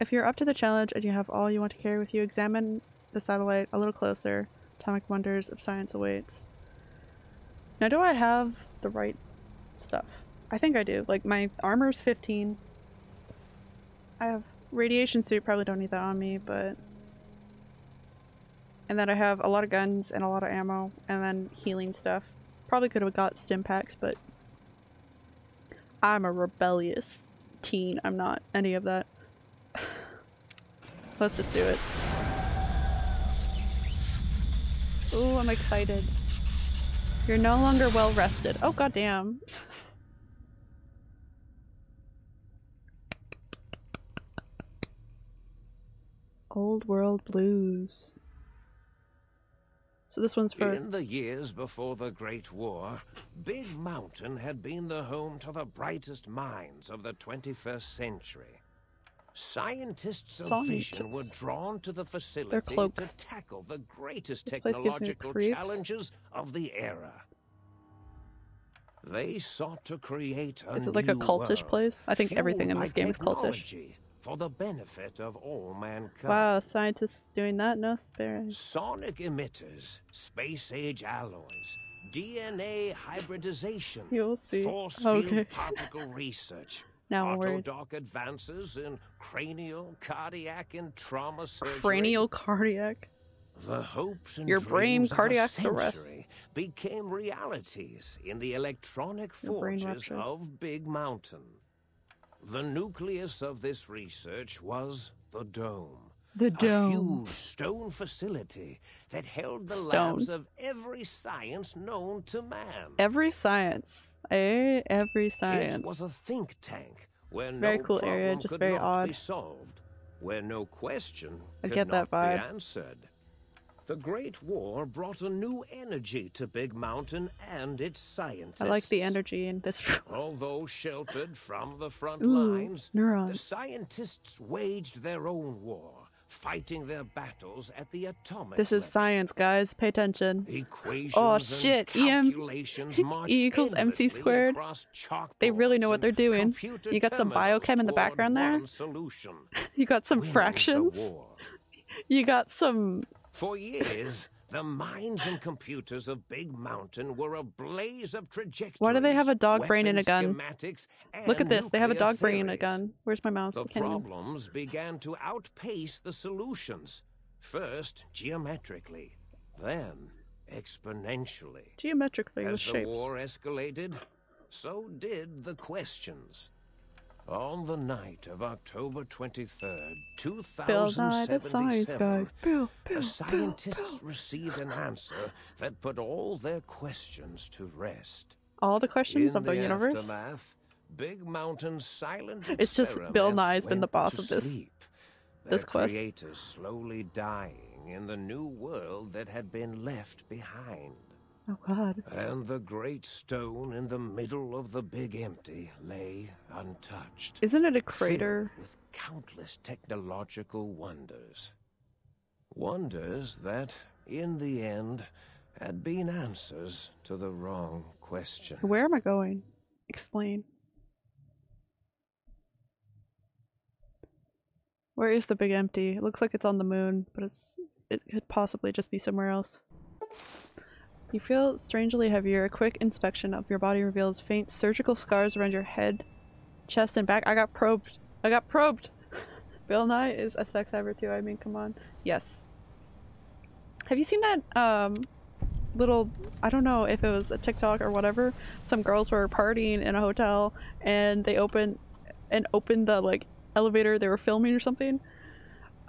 If you're up to the challenge and you have all you want to carry with you, examine the satellite a little closer. Atomic wonders of science awaits. Now, do I have the right stuff? I think I do. Like, my armor's 15. I have radiation suit, probably don't need that on me, but... And then I have a lot of guns and a lot of ammo, and then healing stuff. Probably could have got stim packs, but... I'm a rebellious teen. I'm not any of that. Let's just do it. Ooh, I'm excited. You're no longer well rested. Oh, goddamn. Old World Blues. So this one's for... In the years before the Great War, Big Mountain had been the home to the brightest minds of the 21st century. Scientists of vision were drawn to the facility to tackle the greatest technological challenges of the era. They sought to create a new world. Is it like a cultish place? I think everything in this game is cultish. For the benefit of all mankind. Wow, scientists doing that? No sparing. Sonic emitters, space-age alloys, DNA hybridization, you'll see. Force field particle research. Now Autodoc advances in cranial, cardiac, and trauma surgery. Cranial, cardiac. The hopes and your brain, cardiac, the rest became realities in the electronic forges of Big Mountain. The nucleus of this research was the Dome. The Dome, a huge stone facility that held the labs of every science known to man. Every science, every science. It was a think tank where it's very cool area, just very odd. Be solved, where no question I could get that vibe. Be answered. The Great War brought a new energy to Big Mountain and its scientists. I like the energy in this room. Although sheltered from the front lines, the scientists waged their own war, fighting their battles at the atomic This is level. Science, guys. Pay attention. Equations oh shit, E equals MC squared. They really know what they're doing. You got some biochem in the background there. You got some fractions. You got some... For years, the minds and computers of Big Mountain were a blaze of trajectories. Why do they have a dog brain and a gun? Look at this. They have a dog brain and a gun. Where's my mouse? The problems began to outpace the solutions. First, geometrically. Then, exponentially. Geometrically, with shapes. As the war escalated, so did the questions. On the night of October 23rd, 2077, the scientists received an answer that put all their questions to rest. All the questions of the universe? In the aftermath, Big Mountain's silent experiments went to sleep. It's just Bill Nye's been the boss of this quest. Their creators slowly dying in the new world that had been left behind. Oh God. And the great stone in the middle of the Big Empty lay untouched. Isn't it a crater? With countless technological wonders. Wonders that, in the end, had been answers to the wrong question. Where am I going? Explain. Where is the Big Empty? It looks like it's on the moon, but it could possibly just be somewhere else. You feel strangely heavier. A quick inspection of your body reveals faint surgical scars around your head, chest, and back. I got probed. I got probed! Bill Nye is a sex haver too, I mean, come on. Yes. Have you seen that, little, I don't know if it was a TikTok or whatever, some girls were partying in a hotel and they opened the, like, elevator they were filming or something?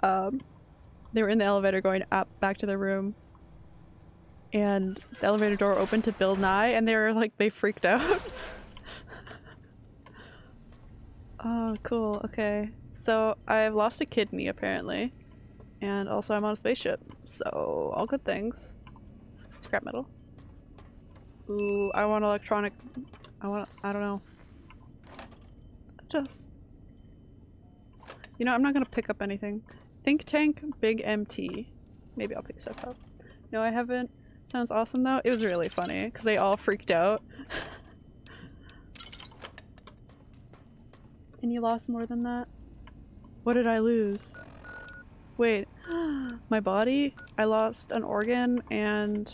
They were in the elevator going up, back to their room. And the elevator door opened to Bill Nye, and they were like, they freaked out. Oh, cool. Okay. So I've lost a kidney, apparently. And also I'm on a spaceship. So all good things. Scrap metal. Ooh, I want electronic. I don't know. Just. You know, I'm not gonna pick up anything. Think Tank, Big MT. Maybe I'll pick stuff up. No, I haven't. Sounds awesome though. It was really funny because they all freaked out. And you lost more than that? What did I lose? Wait, my body? I lost an organ and...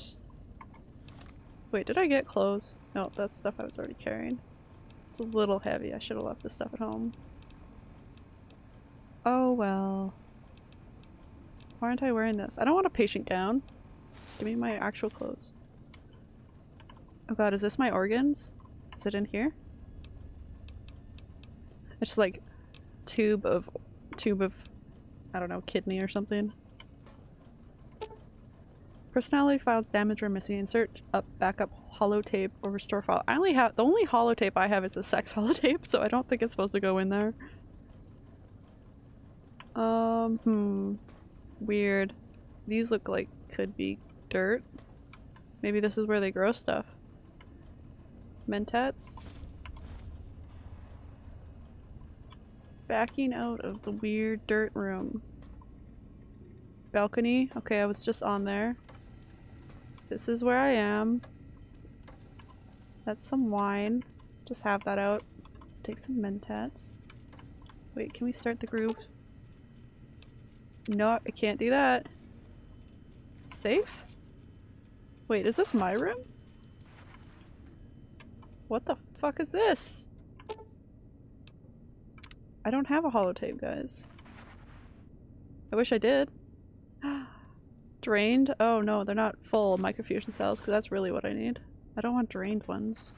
Wait, did I get clothes? No, that's stuff I was already carrying. It's a little heavy. I should have left this stuff at home. Oh well. Why aren't I wearing this? I don't want a patient gown. Give me my actual clothes. Oh god, is this my organs? Is it in here? It's just like tube of I don't know, kidney or something. Personality files, damage or missing. Insert up backup holotape or restore file. I only have the only holotape I have is a sex holotape, so I don't think it's supposed to go in there. Weird. These look like could be dirt. Maybe this is where they grow stuff. Mentats. Backing out of the weird dirt room. Balcony. Okay, I was just on there. This is where I am. That's some wine. Just have that out. Take some Mentats. Wait, can we start the group? No, I can't do that. Safe? Wait, is this my room? What the fuck is this? I don't have a holotape, guys. I wish I did. Drained? Oh no, they're not full microfusion cells because that's really what I need. I don't want drained ones.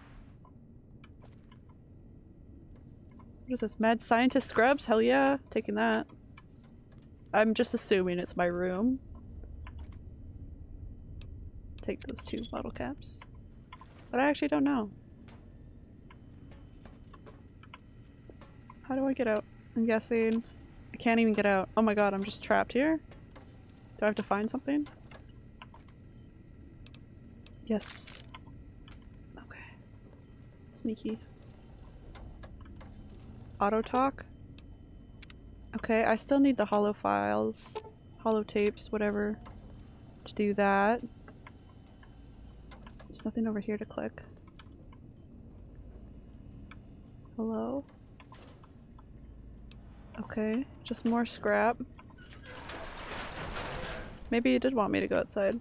What is this? Mad Scientist Scrubs? Hell yeah, taking that. I'm just assuming it's my room. Take those two bottle caps, but I actually don't know. How do I get out? I'm guessing I can't even get out. Oh my god, I'm just trapped here. Do I have to find something? Yes. Okay. Sneaky. Auto talk. Okay, I still need the holo files, holo tapes, whatever, to do that. There's nothing over here to click. Hello? Okay, just more scrap. Maybe you did want me to go outside.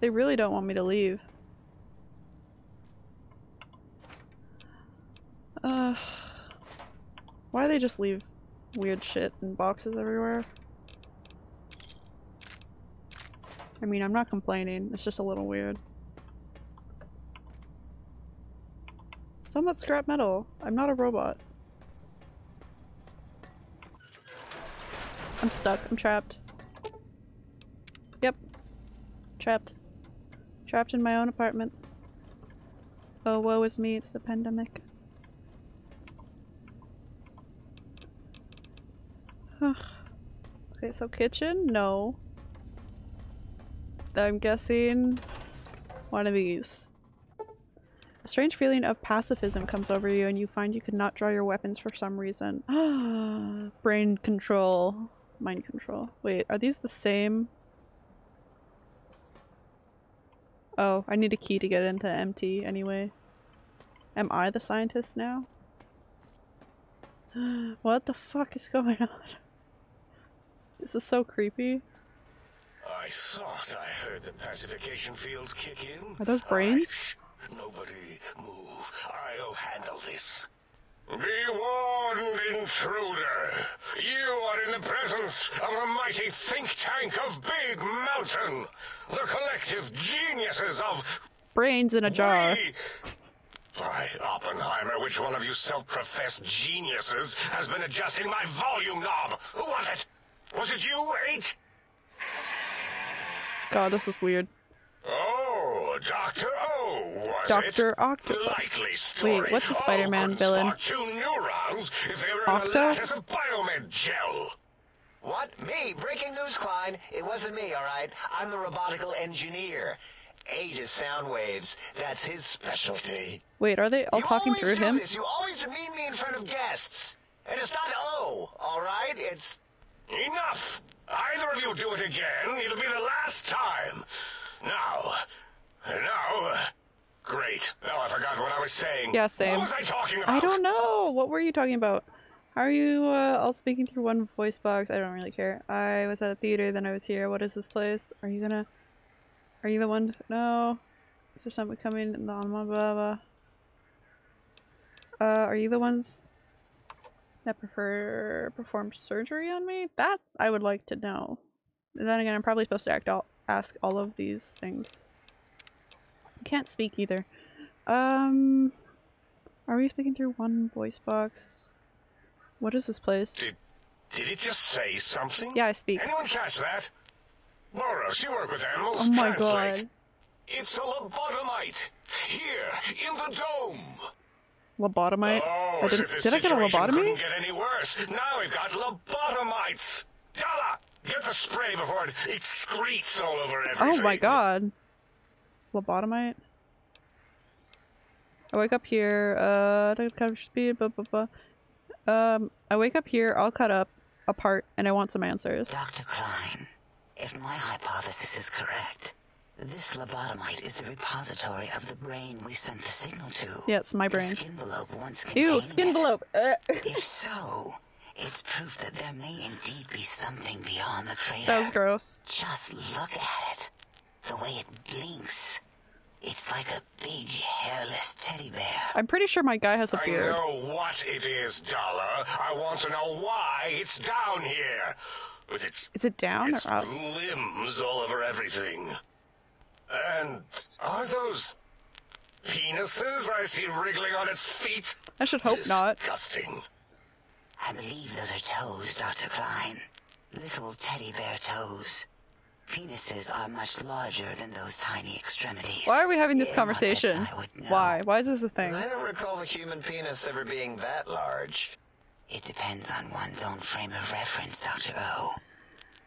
They really don't want me to leave. Why do they just leave weird shit and boxes everywhere? I mean, I'm not complaining, it's just a little weird. So much scrap metal. I'm not a robot. I'm stuck. I'm trapped. Yep. Trapped. Trapped in my own apartment. Oh, woe is me. It's the pandemic. Okay, so kitchen? No. I'm guessing one of these. A strange feeling of pacifism comes over you and you find you could not draw your weapons for some reason. Brain control. Mind control. Wait, are these the same? Oh, I need a key to get into empty anyway. Am I the scientist now? What the fuck is going on? This is so creepy. I thought I heard the pacification fields kick in. Are those brains? Nobody move. I'll handle this. Be warned, intruder. You are in the presence of the mighty think tank of Big Mountain. The collective geniuses of... Brains in a jar. By Oppenheimer, which one of you self-professed geniuses has been adjusting my volume knob? Who was it? Was it you, 8? God, this is weird. Oh, Dr. 0 was Dr. Octopus. Likely story. Wait, what's a Spider-Man villain? Two neurons if they were in a lattice of biomed gel. What? Me? Breaking news, Klein. It wasn't me, all right? I'm the robotical engineer. 8 is sound waves. That's his specialty. Wait, are they all talking through him? You always demean me in front of guests. And it's not O, all right? It's... Enough! Either of you do it again, it'll be the last time. Now... Great. Now I forgot what I was saying. Yeah, same. What was I talking about? I don't know! What were you talking about? How are you all speaking through one voice box? I don't really care. I was at a theater, then I was here. What is this place? Are you gonna... Are you the one? No. Is there something coming? Are you the ones that perform surgery on me? That I would like to know. And then again, I'm probably supposed to ask all of these things. I can't speak either. Are we speaking through one voice box? What is this place? Did it just say something? Yeah, I speak. Anyone catch that? Boros, you work with animals. Oh my god. It's a lobotomite. Here, in the dome. Lobotomite? Oh, did I get a lobotomy? Couldn't get any worse. Now we've got lobotomites. Dala, get the spray before it excretes all over everything. Oh my god. Lobotomite. I wake up here. I wake up here, all cut up apart, and I want some answers. Dr. Klein. If my hypothesis is correct, this lobotomite is the repository of the brain we sent the signal to. Yes, my brain. The skinvelope once contained it. If so, it's proof that there may indeed be something beyond the crater. That was gross. Just look at it. The way it blinks. It's like a big, hairless teddy bear. I'm pretty sure my guy has a beard. I know what it is, Dala. I want to know why it's down here. With its, is it down its or up? Limbs all over everything. And are those penises I see wriggling on its feet? I should hope not. Disgusting. I believe those are toes, Dr. Klein. Little teddy bear toes. Penises are much larger than those tiny extremities. Why are we having this conversation? Why? Why is this a thing? I don't recall the human penis ever being that large. It depends on one's own frame of reference, Dr. 0.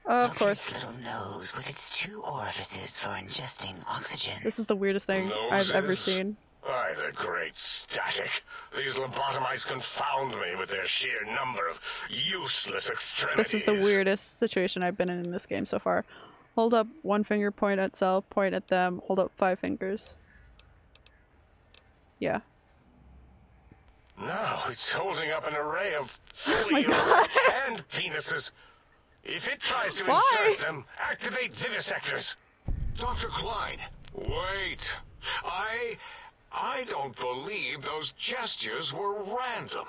Of course. Its little nose with its two orifices for ingesting oxygen. This is the weirdest thing I've ever seen. By the great static. These lobotomites confound me with their sheer number of useless extremities. This is the weirdest situation I've been in this game so far. Hold up one finger, point at self, point at them, hold up 5 fingers. Yeah. No, it's holding up an array of fully erect hand penises. If it tries to insert them, activate vivisectors. Dr. Klein, wait. I don't believe those gestures were random.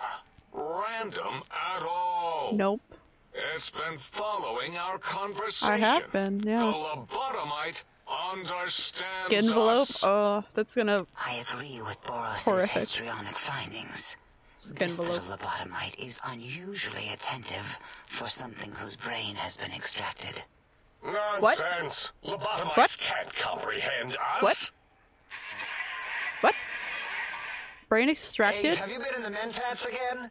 Random at all. Nope. It's been following our conversation. I have been, yeah. The lobotomite understands Skinvelope? Us. Oh, that's gonna... I agree with Boros' histrionic findings. This little lobotomite is unusually attentive for something whose brain has been extracted. Nonsense! What? Lobotomites what? Can't comprehend us! What? What? Brain extracted? Hey, have you been in the men's hats again?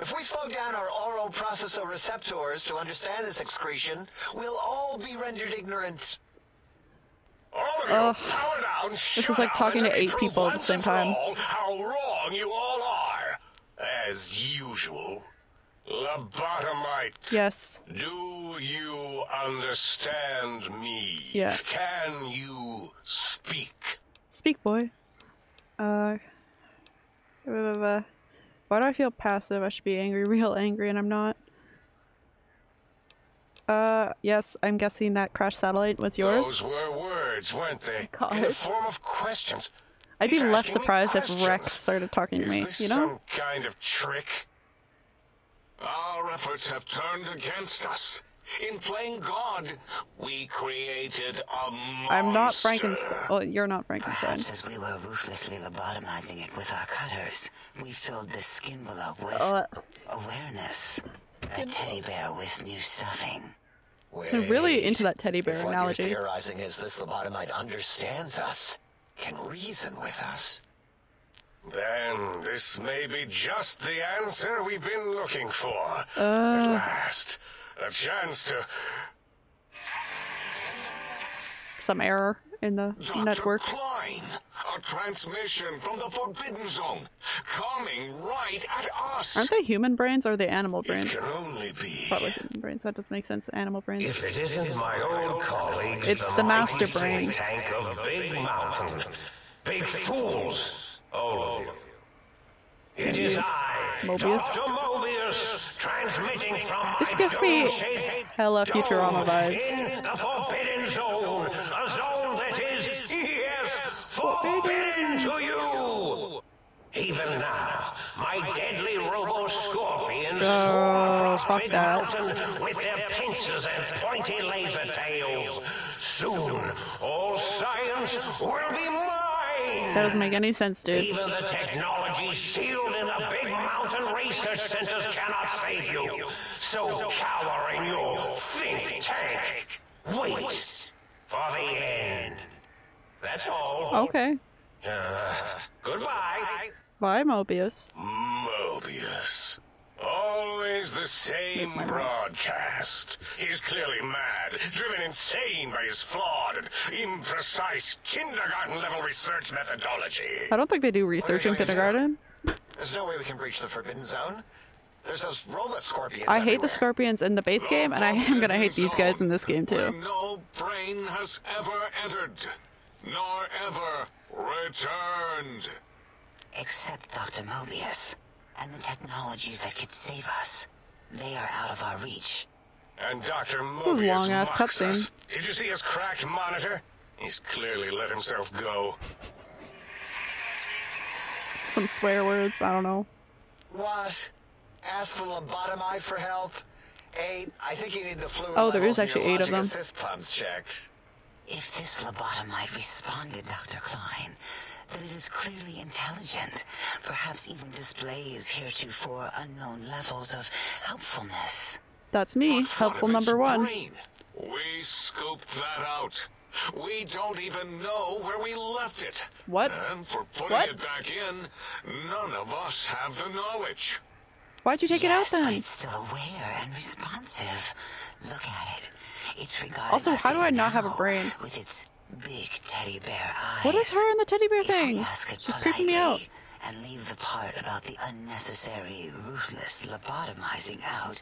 If we slow down our oroprocessor receptors to understand this excretion, we'll all be rendered ignorant. All of you, power down, this is like talking to 8 people at the same time. How wrong you all are, as usual. Lobotomite. Yes. Do you understand me? Yes. Can you speak? Speak, boy. Why do I feel passive? I should be angry, real angry, and I'm not. Yes, I'm guessing that crashed satellite was yours. Those were words, weren't they? God. In the form of questions. I'd be less surprised if Rex started talking to me, you know? Some kind of trick. Our efforts have turned against us. In playing God, we created a monster. I'm not Frankenstein. Well, you're not Frankenstein. Perhaps as we were ruthlessly lobotomizing it with our cutters, we filled the skinvelope with awareness. A teddy bear with new stuffing. I'm really into that teddy bear analogy. What you're theorizing is this lobotomite understands us, can reason with us. Then this may be just the answer we've been looking for. At last. A chance to... Some error in the network. Dr. Klein, a transmission from the Forbidden Zone, coming right at us. Aren't they human brains or are they animal brains? It can only be. Probably human brains. That doesn't make sense. Animal brains. If it isn't my old colleague, it's the master brain. Tank of Big Mountain. Big fools, all of you. It is I, Mobius. Dr. Mobius, transmitting from my This gives me hella Futurama vibes. In the Forbidden Zone, a zone that is forbidden to you. Even now, my deadly robo-scorpions swarm across Big Mountain with their pincers and pointy laser tails. Soon, all science will be mine. That doesn't make any sense, dude. Even the technology sealed in the Big Mountain research centers cannot save you. So cower in your think tank. Wait for the end. That's all. Okay. Goodbye. Bye, Mobius. Mobius. Always the same broadcast. He's clearly mad, driven insane by his flawed and imprecise kindergarten-level research methodology. I don't think they do research in kindergarten. There's no way we can breach the Forbidden Zone. There's those robot scorpions I hate the scorpions in the base game, and I am gonna hate these guys in this game, too. No brain has ever entered, nor ever returned. Except Dr. Mobius. And the technologies that could save us, they are out of our reach. And Dr. Mobius mocks us. Did you see his cracked monitor? He's clearly let himself go. Some swear words, I don't know. What? Ask the lobotomite for help? 8, I think you need the fluid. Oh, there is actually 8 of them. If this lobotomite responded, Dr. Klein, that it is clearly intelligent, perhaps even displays heretofore unknown levels of helpfulness. That's me, helpful number 1. We scooped that out. We don't even know where we left it. What? And for putting it back in, none of us have the knowledge. Why'd you take it out then? But it's still aware and responsive. Look at it. It's regarding us how do I not have a brain? With its big teddy bear eyes. What is her in the teddy bear thing? She's creeping me out. And leave the part about the unnecessary, ruthless lobotomizing out.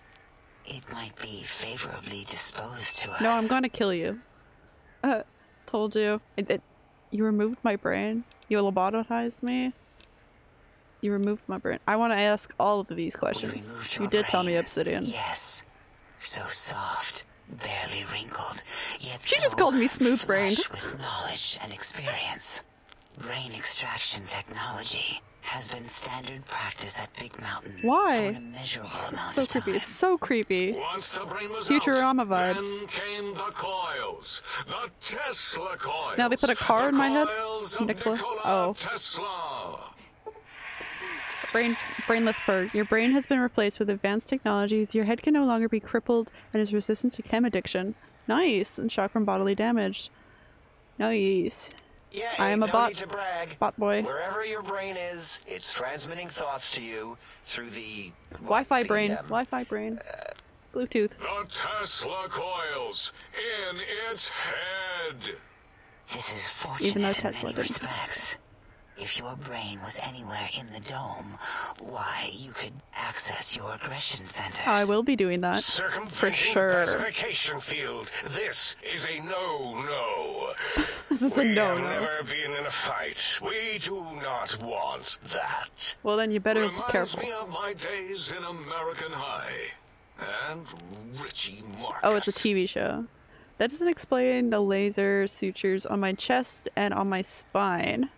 It might be favorably disposed to us. No, I'm gonna kill you. Told you. You removed my brain. You lobotomized me. You removed my brain. I want to ask all of these questions. You did tell me, Obsidian. Yes. So soft. Barely wrinkled, yet she just called me smooth-brained. With knowledge and experience, brain extraction technology has been standard practice at Big Mountain. Why? So creepy. It's so creepy. Once the brain was Futurama out, vibes. Then came the coils, the Tesla coils. Now they put a car the in my head. Nikola. Oh. Tesla. Brainless bird. Your brain has been replaced with advanced technologies. Your head can no longer be crippled and is resistant to chem addiction. Nice. And shock from bodily damage. Nice. Yeah, I am a bot. Bot boy. Wherever your brain is, it's transmitting thoughts to you through the Wi-Fi brain. Wi-Fi brain. Bluetooth. The Tesla coils in its head. This is fortunate. Even though Tesla does. If your brain was anywhere in the dome, why, you could access your aggression centers. I will be doing that, for sure. Pacification field. This is a no-no. This is a no-no. We have never been in a fight. We do not want that. Well, then you better be careful. Reminds me of my days in American High and Richie Marcus. Oh, it's a TV show. That doesn't explain the laser sutures on my chest and on my spine.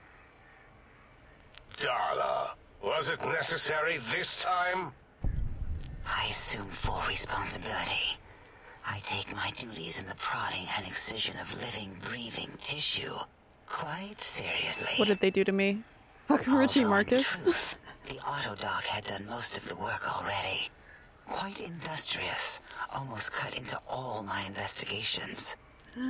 Dala, was it necessary this time? I assume full responsibility. I take my duties in the prodding and excision of living, breathing tissue quite seriously. What did they do to me? Fucking Richie Marcus. Truth, the autodoc had done most of the work already. Quite industrious, almost cut into all my investigations.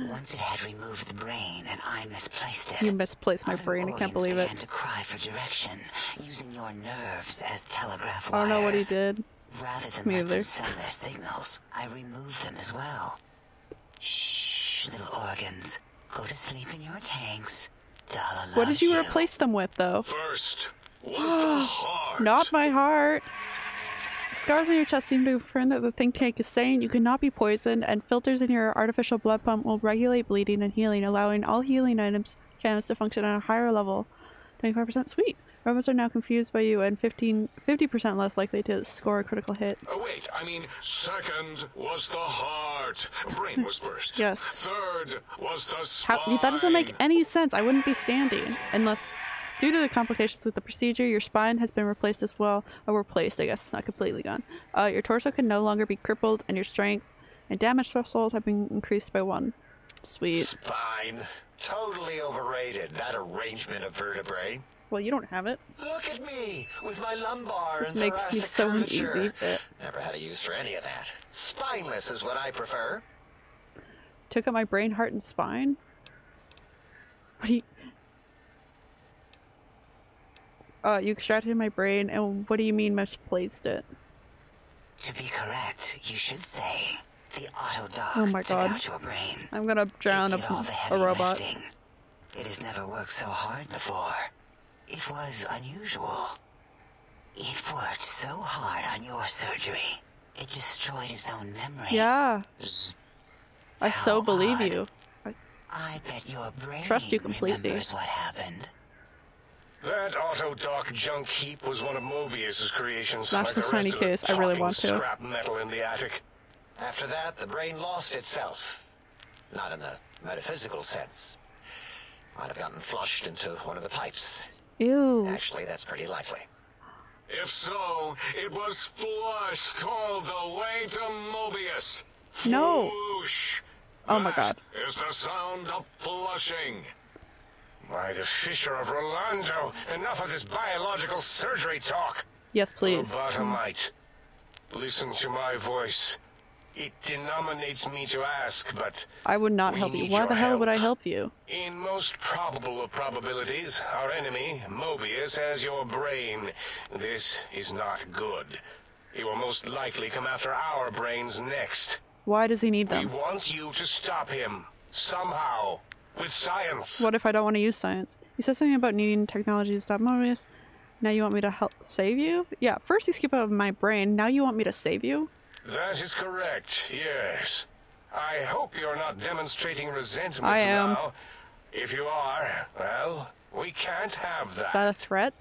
Once it had removed the brain and I misplaced it. You misplaced my brain, I can't believe it. Other organs began to cry for direction, using your nerves as telegraph wires. I don't know what he did. Rather than let them send their signals, I removed them as well. Shh, little organs. Go to sleep in your tanks. Dala loves you. What did you replace them with, though? First was the heart. Not my heart. Scars on your chest seem to confirm that the think tank is saying you cannot be poisoned, and filters in your artificial blood pump will regulate bleeding and healing, allowing all healing cans to function on a higher level. 25% sweet. Robots are now confused by you and 50% less likely to score a critical hit. Oh, wait, I mean, second was the heart. Brain was first. Yes. Third was the spine. That doesn't make any sense. I wouldn't be standing unless... Due to the complications with the procedure, your spine has been replaced as well. Or replaced, I guess. It's not completely gone. Your torso can no longer be crippled, and your strength and damage threshold have been increased by 1. Sweet. Spine. Totally overrated, that arrangement of vertebrae. Well, you don't have it. Look at me, with my lumbar and thoracic curvature. This makes me so easy. Never had a use for any of that. Spineless is what I prefer. Took out my brain, heart, and spine? What do you... you extracted my brain, and what do you mean misplaced it? To be correct, you should say the autodoc. Oh my god! Your brain. I'm gonna drown a robot. Lifting. It has never worked so hard before. It was unusual. It worked so hard on your surgery, it destroyed its own memory. Yeah. I so believe you. I bet your brain trust you completely. Remembers what happened. That autodoc junk heap was one of Mobius's creations. Smash this tiny case. I really want to. Scrap metal in the attic. After that, the brain lost itself. Not in the metaphysical sense. Might have gotten flushed into one of the pipes. Ew. Actually, that's pretty likely. If so, it was flushed all the way to Mobius. No. Floosh. Oh my god. That is the sound of flushing. By the Fisher of Rolando, enough of this biological surgery talk. Yes, please. Lobotomite, listen to my voice. It denominates me to ask, but I would not help you. Why the hell would I help you? In most probable of probabilities, our enemy, Mobius, has your brain. This is not good. He will most likely come after our brains next. Why does he need them? We want you to stop him, somehow. With science. What if I don't want to use science? You said something about needing technology to stop Mobius. Now you want me to help save you? Yeah, first you skip out of my brain. Now you want me to save you? That is correct, yes. I hope you're not demonstrating resentment now. I am. If you are, well, we can't have that. Is that a threat?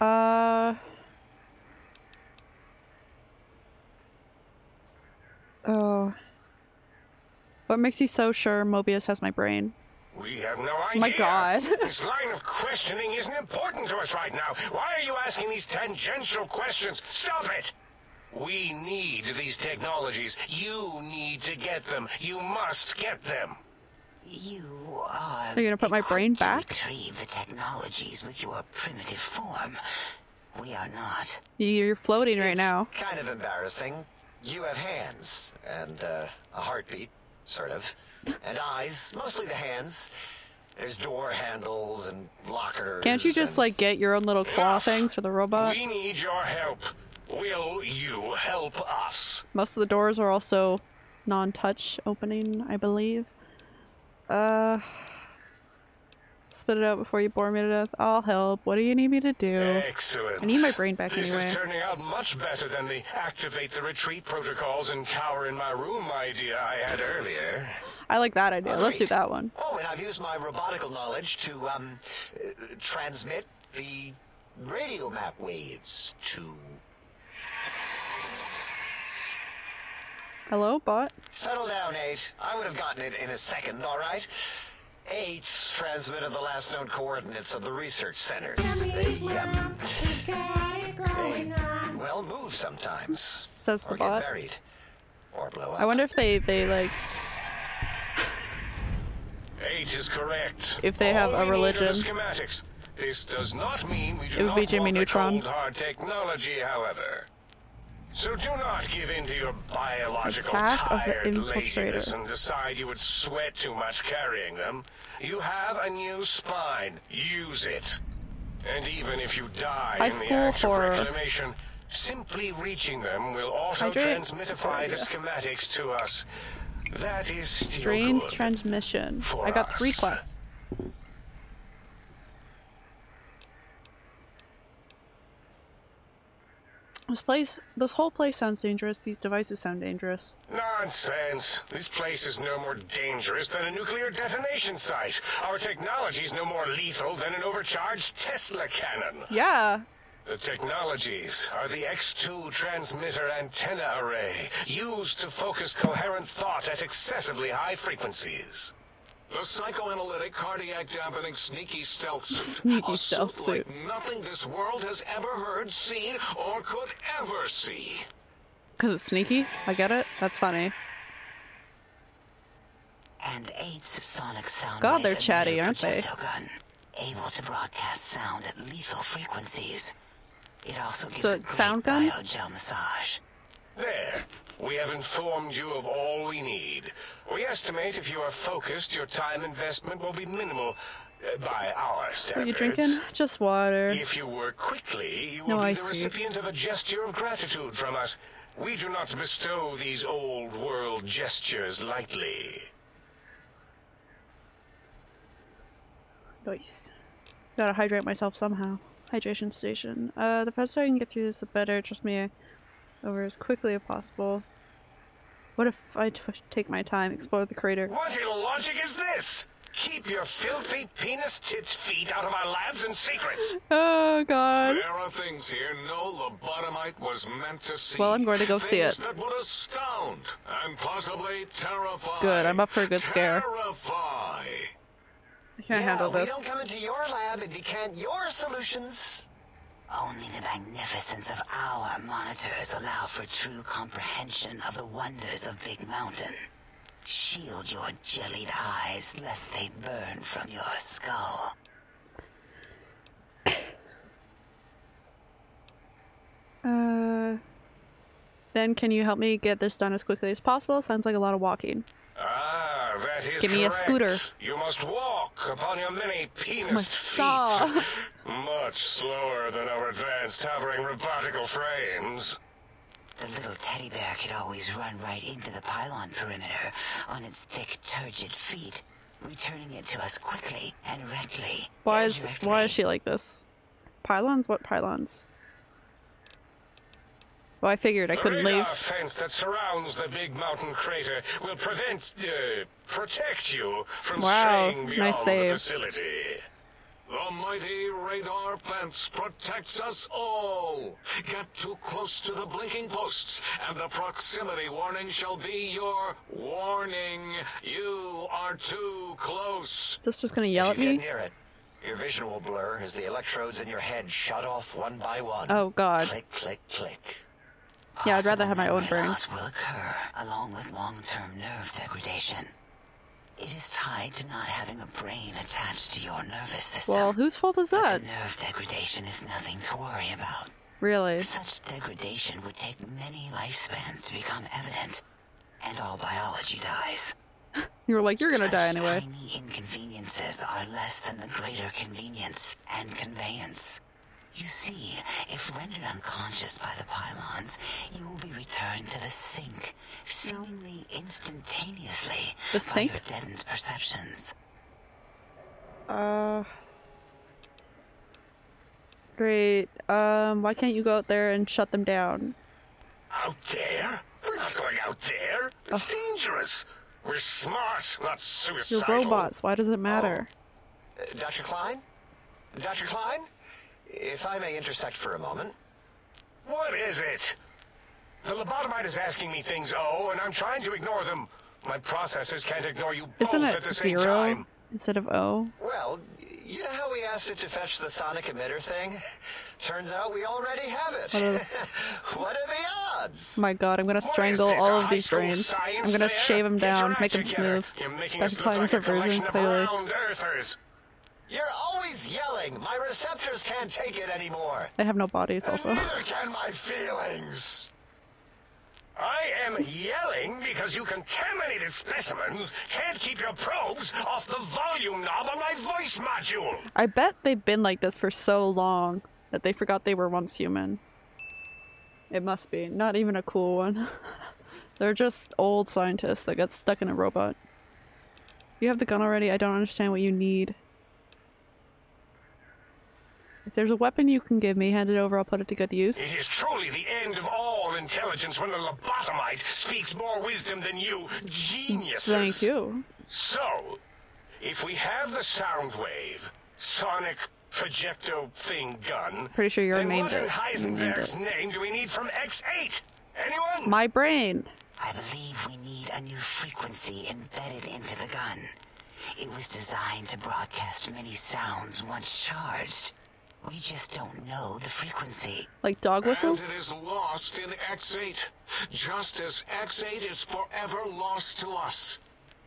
Oh. What makes you so sure Mobius has my brain? We have no idea. My God. This line of questioning isn't important to us right now. Why are you asking these tangential questions? Stop it! We need these technologies. You need to get them. You must get them. You are... Are you gonna put my brain back? Retrieve the technologies with your primitive form. We are not. You're floating right now. Kind of embarrassing. You have hands and a heartbeat, sort of, and eyes. Mostly the hands. There's door handles and lockers. Can't you just like get your own little claw things for the robot? We need your help. Will you help us? Most of the doors are also non-touch opening, I believe. Spit it out before you bore me to death. I'll help. What do you need me to do? Excellent. I need my brain back anyway. This is turning out much better than the activate the retreat protocols and cower in my room idea I had earlier. I like that idea. All right. Let's do that one. Oh, and I've used my robotical knowledge to transmit the radio map waves to... Hello, bot? Settle down, 8. I would have gotten it in a second, all right? 8's transmitted the last known coordinates of the research centers. They well move sometimes. Says the bot. Or get buried. Or blow up. I wonder if they like... 8 is correct. If they have a religion. Schematics. This does not mean we do it would be Jimmy Neutron. Hard technology, however. So do not give in to your biological tired laziness and decide you would sweat too much carrying them. You have a new spine. Use it. And even if you die in the act of reclamation, simply reaching them will auto-transmitify the schematics to us. That is still strange transmission. I got 3 quests. This whole place sounds dangerous. These devices sound dangerous. Nonsense! This place is no more dangerous than a nuclear detonation site. Our technology is no more lethal than an overcharged Tesla cannon. Yeah. The technologies are the X2 transmitter antenna array, used to focus coherent thought at excessively high frequencies. The psychoanalytic cardiac dampening sneaky stealth suit. Sneaky stealth suit. Like nothing this world has ever heard, seen, or could ever see. Because it's sneaky? I get it. That's funny. And 8's sonic sound. God, they're chatty, aren't they? Gun, able to broadcast sound at lethal frequencies. It also gives a sound gun? Biogel massage. There. We have informed you of all we need. We estimate if you are focused, your time investment will be minimal by our standards. Are you drinking? Just water. If you work quickly, you will be the recipient of a gesture of gratitude from us. We do not bestow these old world gestures lightly. Nice. Gotta hydrate myself somehow. Hydration station. The faster I can get through this, the better. Trust me. Over as quickly as possible. What if I take my time, explore the crater? What illogic is this? Keep your filthy penis-tipped feet out of our labs and secrets! Oh, God. There are things here no lobotomite was meant to see. Well, I'm going to go see it. That would astound and possibly terrify. Good, I'm up for a good scare. Terrify. I can't handle this. We don't come into your lab and decant your solutions. Only the magnificence of our monitors allow for true comprehension of the wonders of Big Mountain. Shield your jellied eyes, lest they burn from your skull. Then can you help me get this done as quickly as possible? Sounds like a lot of walking. Ah, that is correct. Give me a scooter. You must walk upon your many penis feet. Much slower than our advanced hovering robotical frames. The little teddy bear could always run right into the pylon perimeter on its thick, turgid feet, returning it to us quickly and directly. Why is she like this? Pylons? What pylons? Well, I figured I couldn't leave. The radar fence that surrounds the Big Mountain crater will protect you from straying beyond the facility. The mighty radar plants protects us all. Get too close to the blinking posts, and the proximity warning shall be your warning. You are too close. This just gonna yell at me? If you get near it, your vision will blur as the electrodes in your head shut off one by one. Oh God. Click, click, click. Yeah, I'd rather have my own brains. Will occur along with long-term nerve degradation. It is tied to not having a brain attached to your nervous system. Well, whose fault is that? But nerve degradation is nothing to worry about. Really? Such degradation would take many lifespans to become evident, and all biology dies. You were like, you're gonna die anyway. Tiny inconveniences are less than the greater convenience and conveyance. You see, if rendered unconscious by the pylons, you will be returned to the sink, seemingly instantaneously by your deadened perceptions. Great. Why can't you go out there and shut them down? Out there? We're not going out there. It's dangerous. We're smart, not suicidal. You're robots. Why does it matter? Oh. Dr. Klein? Dr. Klein? If I may intersect for a moment. What is it? The lobotomite is asking me things, oh, and I'm trying to ignore them. My processors can't ignore you both at the same time. Instead of O? Well, you know how we asked it to fetch the sonic emitter thing? Turns out we already have it. What are the odds? My God, I'm gonna strangle all of these brains. I'm gonna shave them down, make them smooth. That's applying subversion, clearly. You're always yelling. My receptors can't take it anymore. They have no bodies, also. And neither can my feelings. I am yelling because you contaminated specimens can't keep your probes off the volume knob on my voice module. I bet they've been like this for so long that they forgot they were once human. It must be. Not even a cool one. They're just old scientists that got stuck in a robot. You have the gun already. I don't understand what you need. If there's a weapon you can give me, hand it over, I'll put it to good use. It is truly the end of all intelligence when the lobotomite speaks more wisdom than you geniuses. Thank you. So, if we have the sound wave, sonic projecto thing gun, pretty sure you're named it. What in Heisenberg's name do we need from X-8? Anyone? My brain. I believe we need a new frequency embedded into the gun. It was designed to broadcast many sounds once charged. We just don't know the frequency. Like dog whistles? And it is lost in X-8, just as X-8 is forever lost to us.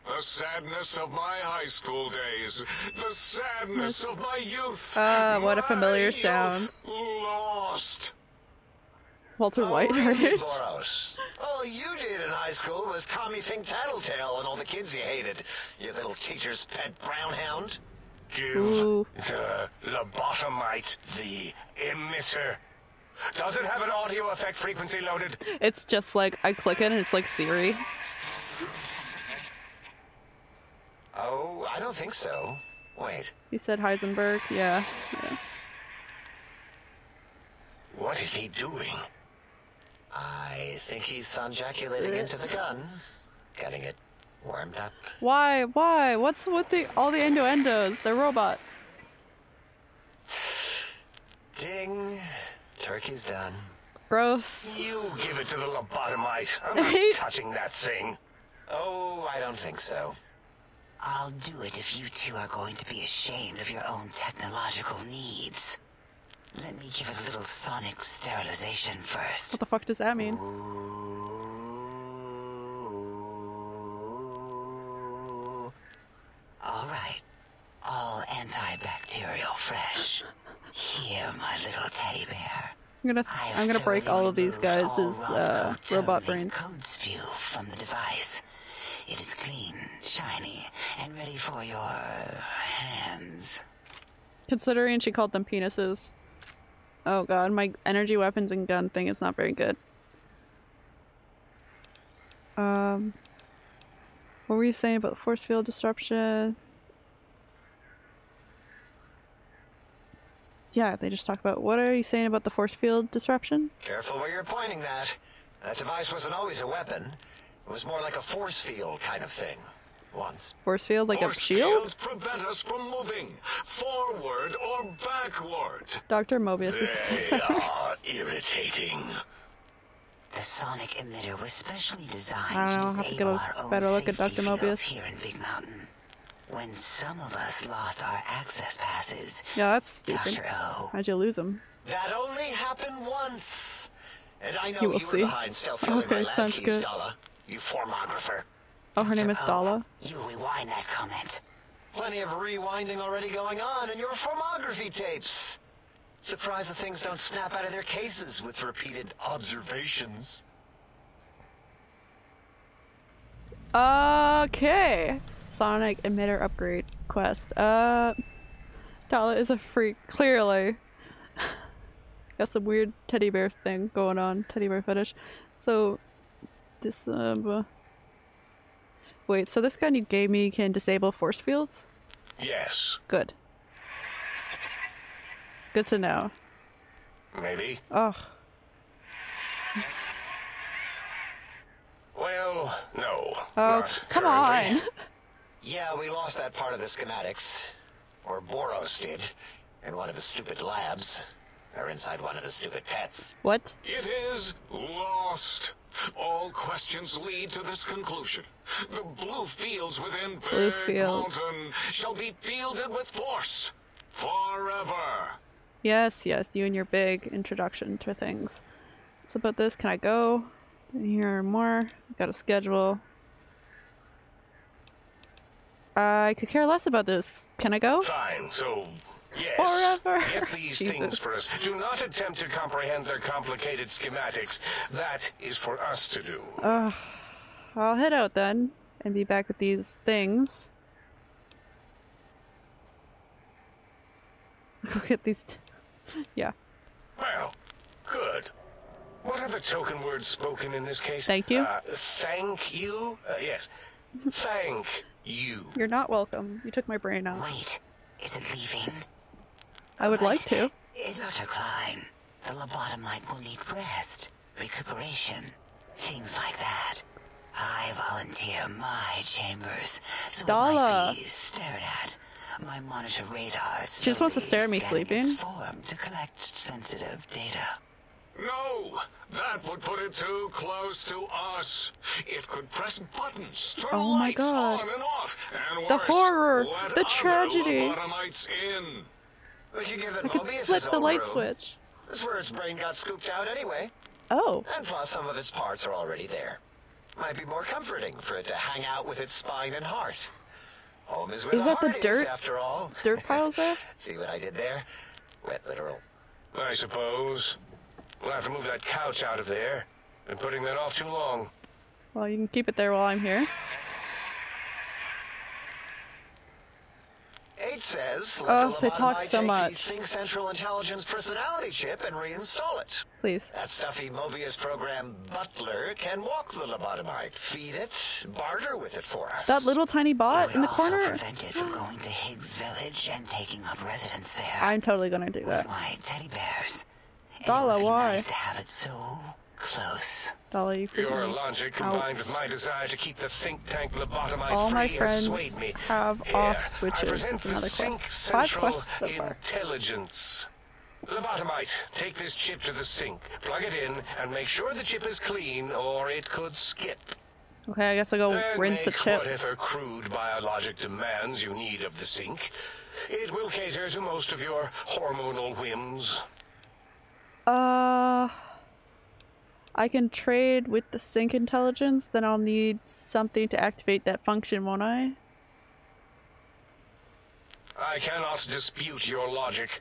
The sadness of my high school days. The sadness of my youth. What a familiar sound. Lost. Walter White, right? All you did in high school was commie think tattletale and all the kids you hated. Your little teacher's pet brown hound. Give the lobotomite the emitter. Does it have an audio effect frequency loaded? It's just like, I click it and it's like Siri. Oh, I don't think so. Wait. He said Heisenberg? Yeah. What is he doing? I think he's sonjaculating into the gun. Getting it warmed up. Why? Why? What's with all the innuendos? They're robots. Ding. Turkey's done. Gross. You give it to the lobotomite. I'm not touching that thing. Oh, I don't think so. I'll do it if you two are going to be ashamed of your own technological needs. Let me give it a little sonic sterilization first. What the fuck does that mean? All right, all antibacterial fresh. Here, my little teddy bear. I'm gonna break all of these guys' robot brains. Code spew from the device. It is clean, shiny, and ready for your hands. Considering she called them penises. Oh God, my energy weapons and gun thing is not very good. What were you saying about force field disruption? Yeah, they just talked about. What are you saying about the force field disruption? Careful where you're pointing that. That device wasn't always a weapon. It was more like a force field kind of thing. once. Force field, like force a shield? Fields prevent us from moving forward or backward. Dr. Mobius is so sorry. They are irritating. The sonic emitter was specially designed to disable our own safety fields here in Big Mountain. When some of us lost our access passes, that's stupid. Dr. O, how'd you lose them? That only happened once. And I know you will see. Okay, sounds good. Dala, you formographer. Oh, her name is Dala. You rewind that comment. Plenty of rewinding already going on in your formography tapes. Surprised the things don't snap out of their cases with repeated observations. Okay. Sonic emitter upgrade quest. Dala is a freak, clearly. Got some weird teddy bear thing going on, teddy bear fetish. So this wait, so this gun you gave me can disable force fields? Yes. Good. Good to know. Maybe. Oh. Well, no. Oh, come on. Yeah, we lost that part of the schematics. Or Boros did. In one of his stupid labs. Or inside one of his stupid pets. What? It is lost. All questions lead to this conclusion. The blue fields within Big Mountain shall be fielded with force. Forever. Yes, yes, you and your big introduction to things. What's about this? Can I go? Can I hear more? Got a schedule. I could care less about this. Can I go? Fine, so yes. Forever. Get these things for us. Do not attempt to comprehend their complicated schematics. That is for us to do. I'll head out then and be back with these things. Go get these. Yeah. Well, good. What are the token words spoken in this case? Thank you. Thank you? Yes. Thank you. You're not welcome. You took my brain out. Wait, is it leaving? I would like to. Dr. Klein, the lobotomite will need rest, recuperation, things like that. I volunteer my chambers, so Dala. It might be stared at. My monitor radars. She just wants to stare at me sleeping. Form to collect sensitive data. No, that would put it too close to us. It could press buttons, turn lights on and off, and worse, the horror, let the tragedy. In. We could give it I could split the light switch. That's where its brain got scooped out anyway. Oh. And plus, some of its parts are already there. Might be more comforting for it to hang out with its spine and heart. Home is where the dirt after all. Dirt piles there? See what I did there? Wet literal. I suppose. We'll have to move that couch out of there. Been putting that off too long. Well, you can keep it there while I'm here. 8 says, they talk so much. Sink Central Intelligence personality chip and reinstall it. Please. That stuffy Mobius program Butler can walk the lobotomite, feed it, barter with it for us. That little tiny bot in the corner. Also prevent it from going to Higgs Village and taking up residence there. I'm totally gonna do that. With my teddy bears. Dala, why? Nice to have it so close. Dala, you your logic combined with my desire to keep the think tank lobotomite all free my friends me. Have here, off switches. That's another quest. 5 quests so far. Lobotomite, take this chip to the sink, plug it in, and make sure the chip is clean, or it could skip. Okay, I guess I'll go and rinse the chip. Whatever crude biologic demands you need of the sink, it will cater to most of your hormonal whims. I can trade with the sink intelligence, then I'll need something to activate that function, won't I? I cannot dispute your logic.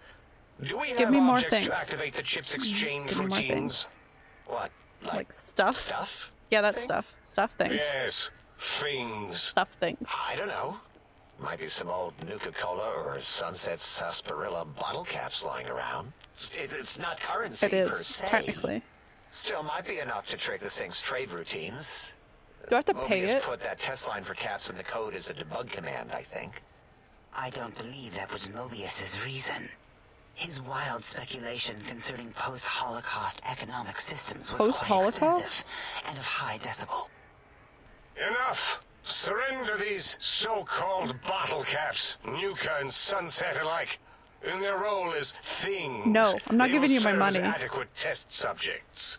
Do we have objects to activate the chip's exchange routines? What? Like stuff? Stuff? Yeah, that's stuff. Stuff things. Yes, things. Stuff things. I don't know. Might be some old Nuka-Cola or Sunset Sarsaparilla bottle caps lying around. It's not currency per se. It is, technically. Still might be enough to trigger the sink's trade routines. Do I have to pay it? Put that test line for caps in the code as a debug command, I think. I don't believe that was Mobius's reason. His wild speculation concerning post-Holocaust economic systems was quite extensive and of high decibel. Enough! Surrender these so-called bottle caps, Nuka and Sunset alike. In their role as things. No, I'm not giving you my money. Adequate test subjects.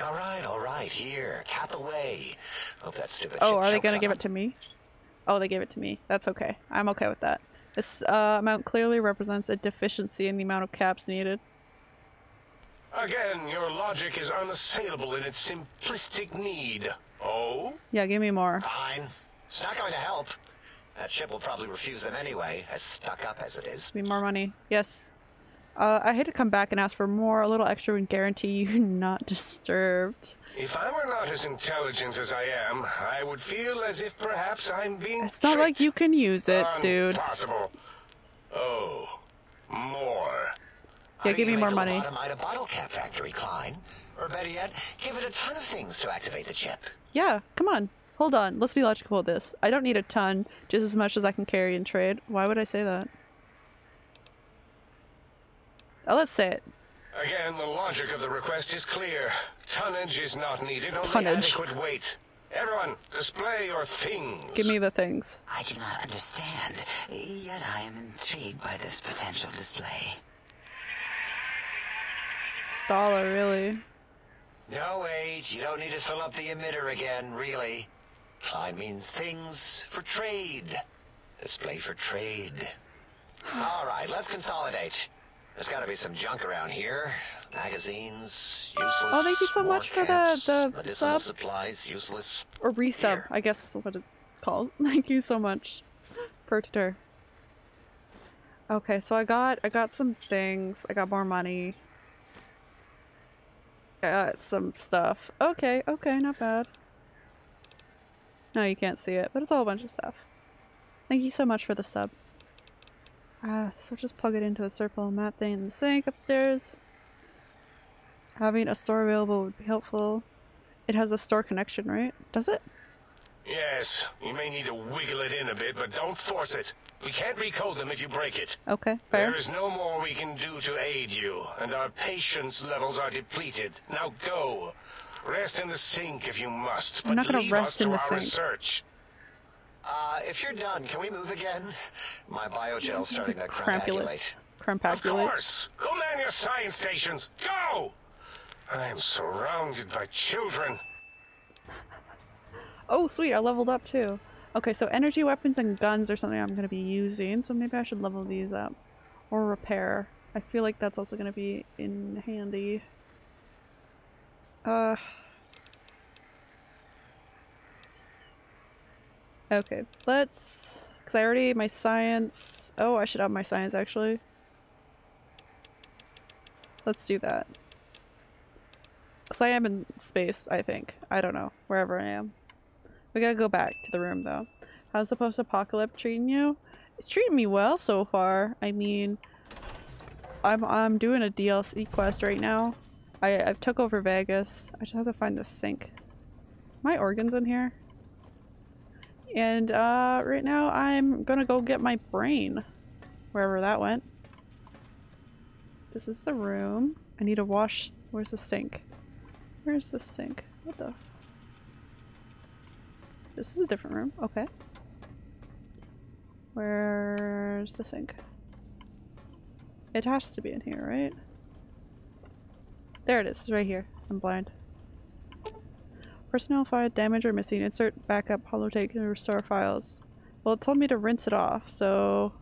All right, here, cap away. Hope that stupid. Oh, are they gonna give it to me? Oh, they gave it to me. That's okay. I'm okay with that. This amount clearly represents a deficiency in the amount of caps needed. Again, your logic is unassailable in its simplistic need. Oh? Yeah, give me more. Fine. It's not going to help. That ship will probably refuse them anyway, as stuck up as it is. Give me more money. Yes. I hate to come back and ask for more. A little extra would guarantee you not disturbed. If I were not as intelligent as I am, I would feel as if perhaps I'm being tricked. It's not like you can use it, dude. Impossible. Oh, more. Yeah, give me more money. Automate a bottle cap factory, Klein. Or better yet, give it a ton of things to activate the chip. Yeah, come on. Hold on, let's be logical with this. I don't need a ton, just as much as I can carry and trade. Why would I say that? Oh, let's say it. Again, the logic of the request is clear. Tonnage is not needed, only adequate weight. Everyone, display your things. Give me the things. I do not understand, yet I am intrigued by this potential display. Dollar, really? No, wait, you don't need to fill up the emitter again, really. Klein means things for trade. Display for trade. All right, let's consolidate. There's got to be some junk around here. Magazines, useless. Oh, thank you so much for the sub. Supplies, useless. Or resub, here. I guess is what it's called. Thank you so much, Pertitor. Okay, so I got some things. I got more money. I got some stuff. Okay, okay, not bad. No, you can't see it, but it's all a bunch of stuff. Thank you so much for the sub. So just plug it into the circle mat thing in the sink upstairs. Having a store available would be helpful. It has a store connection, right? Does it? Yes. You may need to wiggle it in a bit, but don't force it. We can't recode them if you break it. Okay, fair. There is no more we can do to aid you, and our patience levels are depleted. Now go. Rest in the sink if you must, but leave us to our research. If you're done, can we move again? My biogel's starting to crampulate. Of course! Go land your science stations! Go! I am surrounded by children. Oh, sweet, I leveled up too. Okay, so energy weapons and guns are something I'm going to be using, so maybe I should level these up. Or repair. I feel like that's also going to be in handy. Okay, let's... Because I already... my science... Oh, I should up my science, actually. Let's do that. Because I am in space, I think. I don't know. Wherever I am. We gotta go back to the room, though. How's the post-apocalypse treating you? It's treating me well so far. I mean... I'm doing a DLC quest right now. I've took over Vegas. I just have to find the sink. My organs in here? And right now I'm gonna go get my brain. Wherever that went. This is the room. I need to wash. Where's the sink? Where's the sink? What the? This is a different room. Okay. Where's the sink? It has to be in here, right? There it is. It's right here. I'm blind. Personnel file, damage or missing. Insert backup holotape and restore files. Well, it told me to rinse it off, so...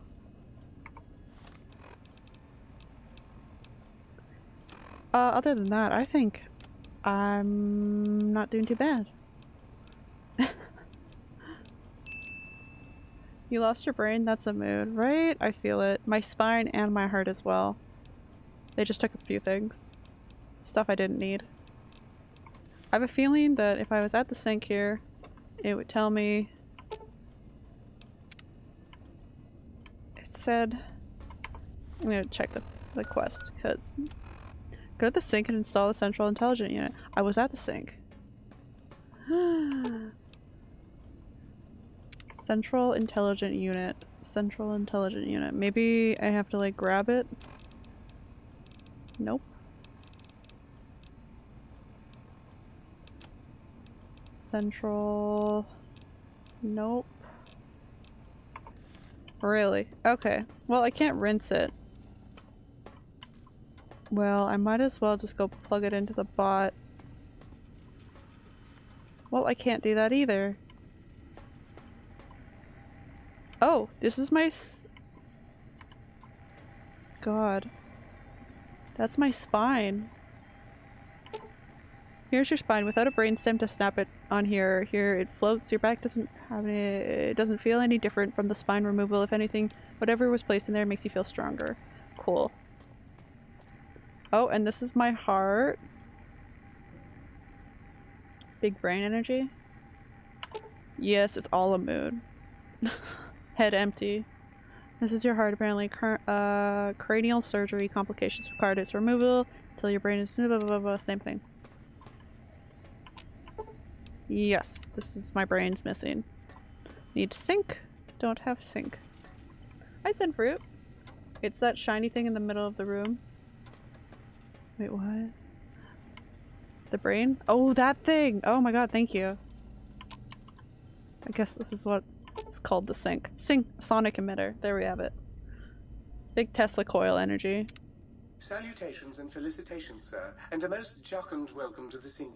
other than that, I think I'm not doing too bad. You lost your brain? That's a mood, right? I feel it. My spine and my heart as well. They just took a few things. Stuff I didn't need. I have a feeling that if I was at the sink here, it would tell me... It said... I'm gonna check the quest, because... Go to the sink and install the central intelligence unit. I was at the sink. Central intelligent unit. Central intelligent unit. Maybe I have to, like, grab it? Nope. Central Nope. Really? Okay. Well, I can't rinse it. Well, I might as well just go plug it into the bot. Well, I can't do that either. Oh, this is my God. That's my spine. Here's your spine without a brainstem to snap it on here. Here it floats. Your back doesn't have any, it doesn't feel any different from the spine removal. If anything, whatever was placed in there makes you feel stronger. Cool. Oh, and this is my heart. Big brain energy. Yes, it's all a mood. Head empty. This is your heart apparently. Cranial surgery complications required. It's removal until your brain is blah, blah, blah, blah. Same thing. Yes, this is my brain's missing. Need sink. Don't have sink. I'd send fruit. It's that shiny thing in the middle of the room. Wait, what? The brain? Oh, that thing! Oh my god, thank you. I guess this is what it's called, the sink. Sink sonic emitter. There we have it. Big Tesla coil energy. Salutations and felicitations, sir, and a most jocund welcome to the sink.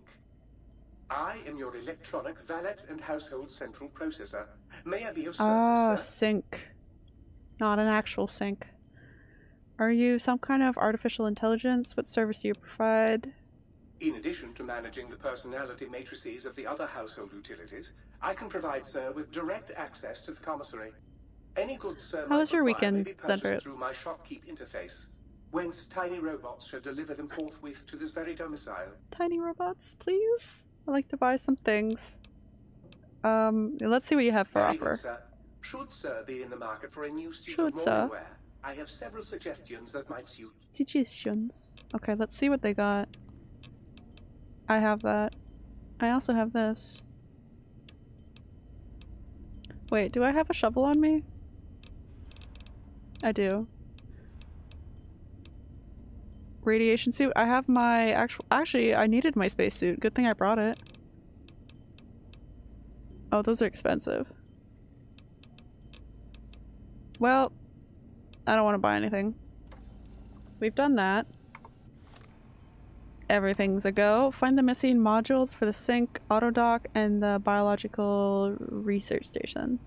I am your electronic valet and household central processor. May I be of service, sir? Sink. Not an actual sink. Are you some kind of artificial intelligence? What service do you provide? In addition to managing the personality matrices of the other household utilities, I can provide, sir, with direct access to the commissary. Any goods, sir, how was your weekend, may be purchased through my shopkeep interface, whence tiny robots shall deliver them forthwith to this very domicile. Tiny robots, please? I'd like to buy some things. Let's see what you have for offer. Good, sir. Should sir be in the market for a new suit of morning wear? I have several suggestions that might suit. Suggestions. Okay, let's see what they got. I have that. I also have this. Wait, do I have a shovel on me? I do. Radiation suit? I have my actually, I needed my spacesuit. Good thing I brought it. Oh, those are expensive. Well, I don't want to buy anything. We've done that. Everything's a go. Find the missing modules for the sink, autodock, and the biological research station.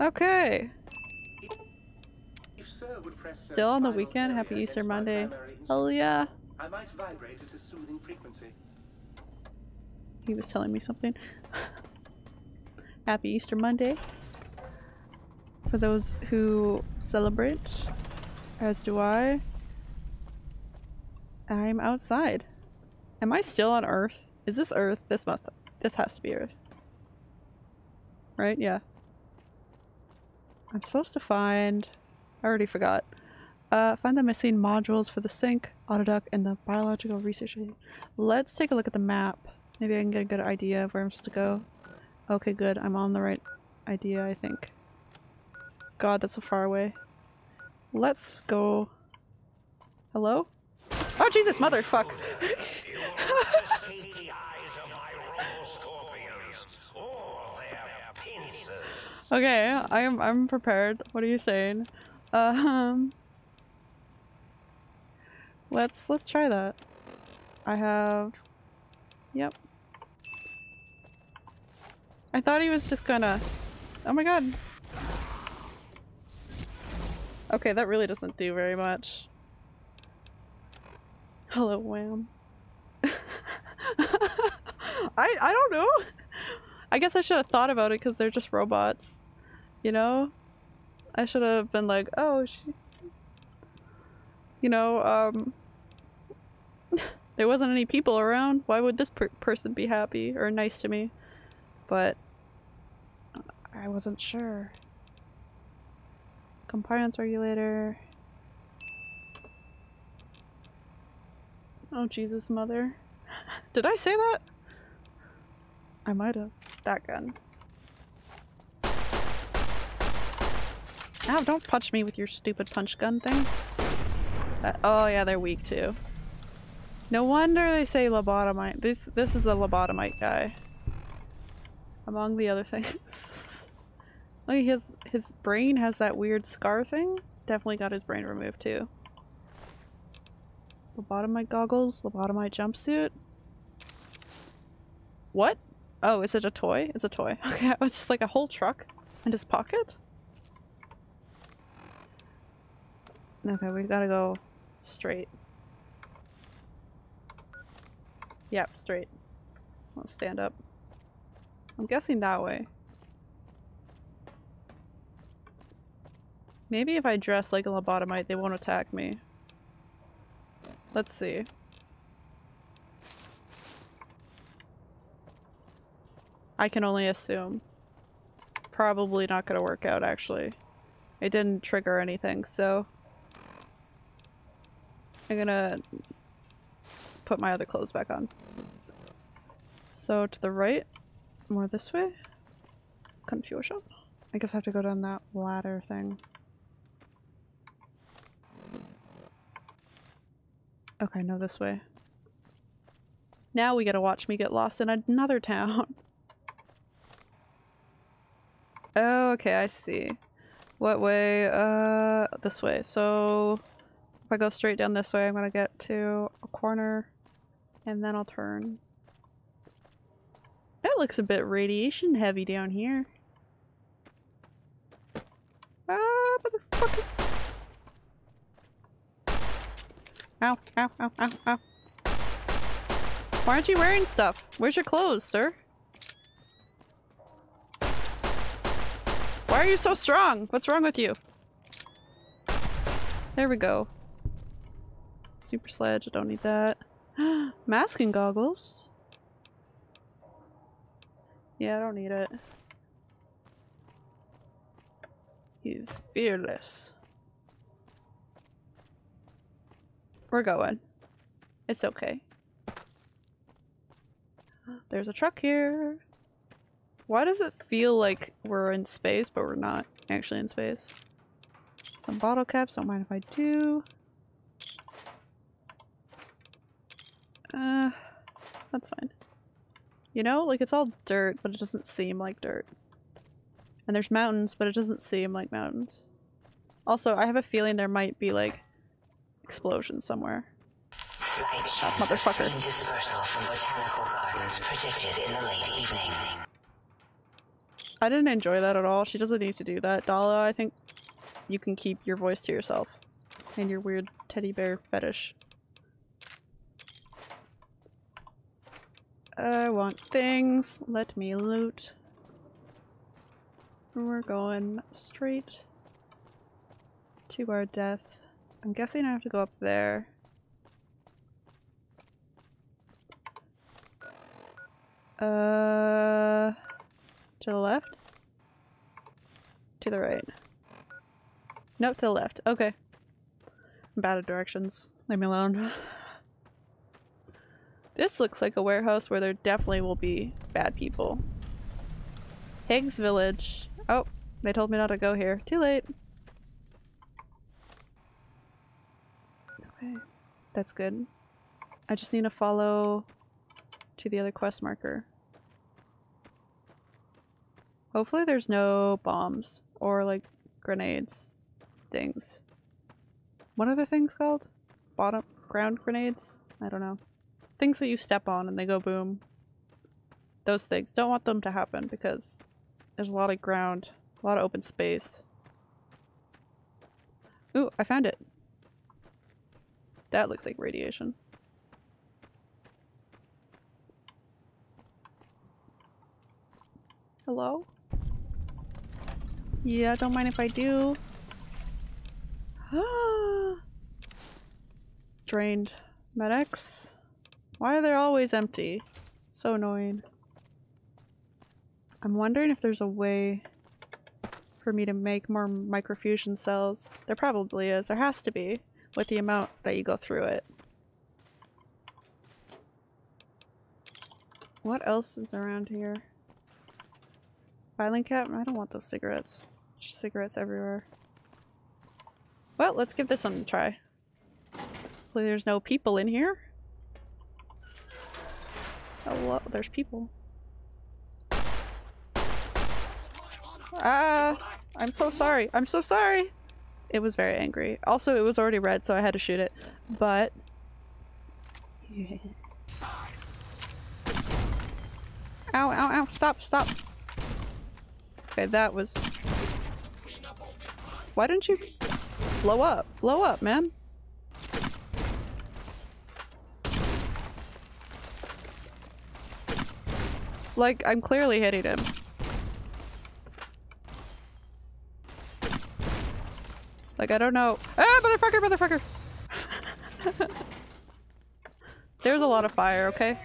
Okay. Still on the weekend. Happy Easter Monday. Hell yeah. I might vibrate at a soothing frequency. He was telling me something. Happy Easter Monday. For those who celebrate, as do I. I'm outside. Am I still on Earth? Is this Earth? This has to be Earth. Right? Yeah. I'm supposed to find... I already forgot. Find the missing modules for the sink, autodock, and the biological research. Let's take a look at the map. Maybe I can get a good idea of where I'm supposed to go. Okay, good. I'm on the right idea, I think. God, that's so far away. Let's go. Hello? Oh, Jesus, motherfuck! Okay, I'm prepared. What are you saying? Let's try that. I have, yep. I thought he was just gonna, oh my god. Okay, that really doesn't do very much. Hello, wham. I don't know. I guess I should have thought about it because they're just robots, you know? I should have been like, oh, she... You know, there wasn't any people around. Why would this person be happy or nice to me? But... I wasn't sure. Compliance regulator... Oh, Jesus, mother. Did I say that? I might have. That gun. Ow, don't punch me with your stupid punch gun thing. Oh yeah, they're weak too. No wonder they say lobotomite. This is a lobotomite guy. among the other things. Like his brain has that weird scar thing. Definitely got his brain removed too. Lobotomite goggles, lobotomite jumpsuit. What? Oh, is it a toy? It's a toy. Okay, it was just like a whole truck in his pocket. Okay, we gotta go straight. Yep, straight. I'll stand up. I'm guessing that way. Maybe if I dress like a lobotomite, they won't attack me. Let's see. I can only assume. Probably not gonna work out, actually. It didn't trigger anything, so... I'm gonna put my other clothes back on. So to the right, more this way. Confusion. I guess I have to go down that ladder thing. Okay, no, this way. Now we gotta watch me get lost in another town. Okay, I see. What way? This way. So... if I go straight down this way, I'm gonna get to a corner and then I'll turn. That looks a bit radiation heavy down here. Ah, motherfucker! Ow, ow, ow, ow, ow. Why aren't you wearing stuff? Where's your clothes, sir? Why are you so strong? What's wrong with you? There we go. Super sledge, I don't need that. Masking goggles? Yeah, I don't need it. He's fearless. We're going. It's okay. There's a truck here. Why does it feel like we're in space, but we're not actually in space? Some bottle caps, don't mind if I do. That's fine. You know, like it's all dirt, but it doesn't seem like dirt. And there's mountains, but it doesn't seem like mountains. Also, I have a feeling there might be like explosions somewhere. Oh, motherfucker. I didn't enjoy that at all. She doesn't need to do that. Dala, I think you can keep your voice to yourself and your weird teddy bear fetish. I want things. Let me loot. We're going straight to our death. I'm guessing I have to go up there. To the left? To the right. Nope, to the left. Okay. I'm bad at directions. Leave me alone. This looks like a warehouse where there definitely will be bad people. Higgs Village. Oh, they told me not to go here. Too late. Okay. That's good. I just need to follow to the other quest marker. Hopefully there's no bombs or like grenades. Things. What are the things called? Bottom ground grenades? I don't know. Things that you step on and they go boom. Those things. Don't want them to happen because there's a lot of ground, a lot of open space. Ooh, I found it. That looks like radiation. Hello? Yeah, don't mind if I do. Drained medics. Why are they always empty? So annoying. I'm wondering if there's a way for me to make more microfusion cells. There probably is. There has to be with the amount that you go through it. What else is around here? Filing cap? I don't want those cigarettes. There's cigarettes everywhere. Well, let's give this one a try. Hopefully there's no people in here. Hello, there's people. I'm so sorry. I'm so sorry. It was very angry. Also, it was already red, so I had to shoot it. But... yeah. Ow, ow, ow. Stop, stop. Okay, that was... Why didn't you... blow up. Blow up, man. Like, I'm clearly hitting him. Like, I don't know. Ah, motherfucker, motherfucker! There's a lot of fire, okay?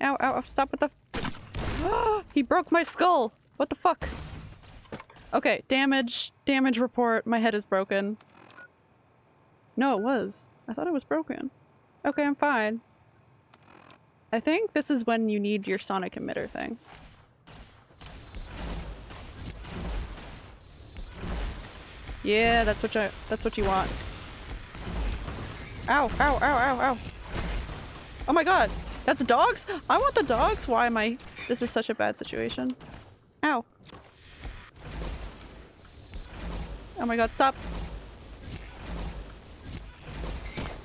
Ow, ow, stop with the... He broke my skull! What the fuck? Okay, damage. Damage report. My head is broken. No, it was. I thought it was broken. Okay, I'm fine. I think this is when you need your sonic emitter thing. Yeah, that's what you want. Ow, ow, ow, ow, ow. Oh my god! That's dogs? I want the dogs? Why am I... This is such a bad situation. Ow. Oh my god, stop.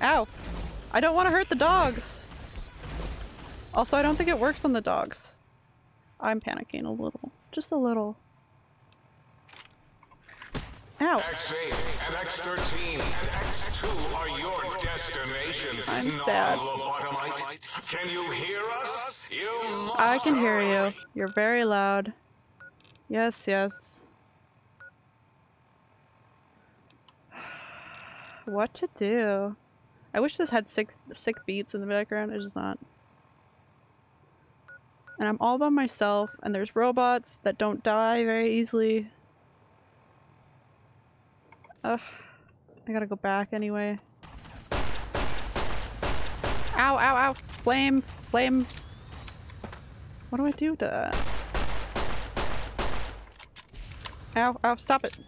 Ow. I don't want to hurt the dogs. Also, I don't think it works on the dogs. I'm panicking a little. Just a little. Ow. X-8 and X-13 and X-2 are your destination. I'm sad. Can you hear us? You must. I can hear you. You're very loud. Yes, yes. What to do? I wish this had sick beats in the background. It does not. And I'm all by myself, and there's robots that don't die very easily. Ugh. I gotta go back anyway. Ow, ow, ow! Flame! Flame! What do I do to that? Ow, ow, stop it!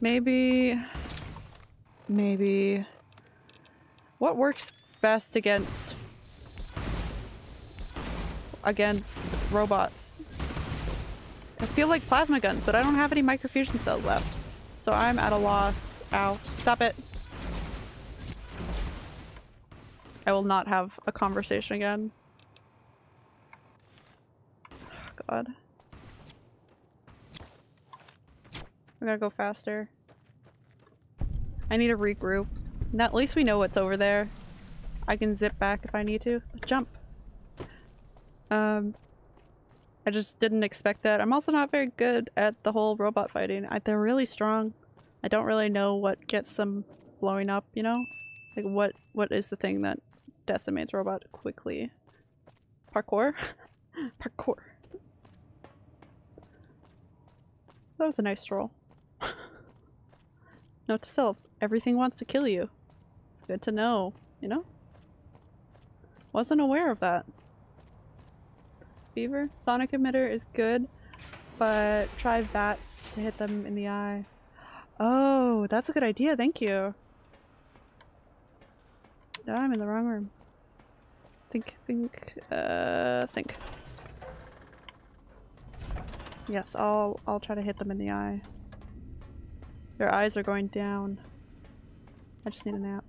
Maybe... What works best against robots? I feel like plasma guns, but I don't have any microfusion cells left. So I'm at a loss. Ow. Stop it. I will not have a conversation again. God. I gotta go faster. I need to regroup. Now, at least we know what's over there. I can zip back if I need to. Jump! I just didn't expect that. I'm also not very good at the whole robot fighting. They're really strong. I don't really know what gets them blowing up, you know? Like, what is the thing that decimates robot quickly? Parkour? Parkour. That was a nice stroll. Note to self, everything wants to kill you. It's good to know, you know? Wasn't aware of that. Fever. Sonic emitter is good, but try bats to hit them in the eye. Oh, that's a good idea. Thank you. No, I'm in the wrong room. Sink. Yes, I'll try to hit them in the eye. Their eyes are going down. I just need a nap.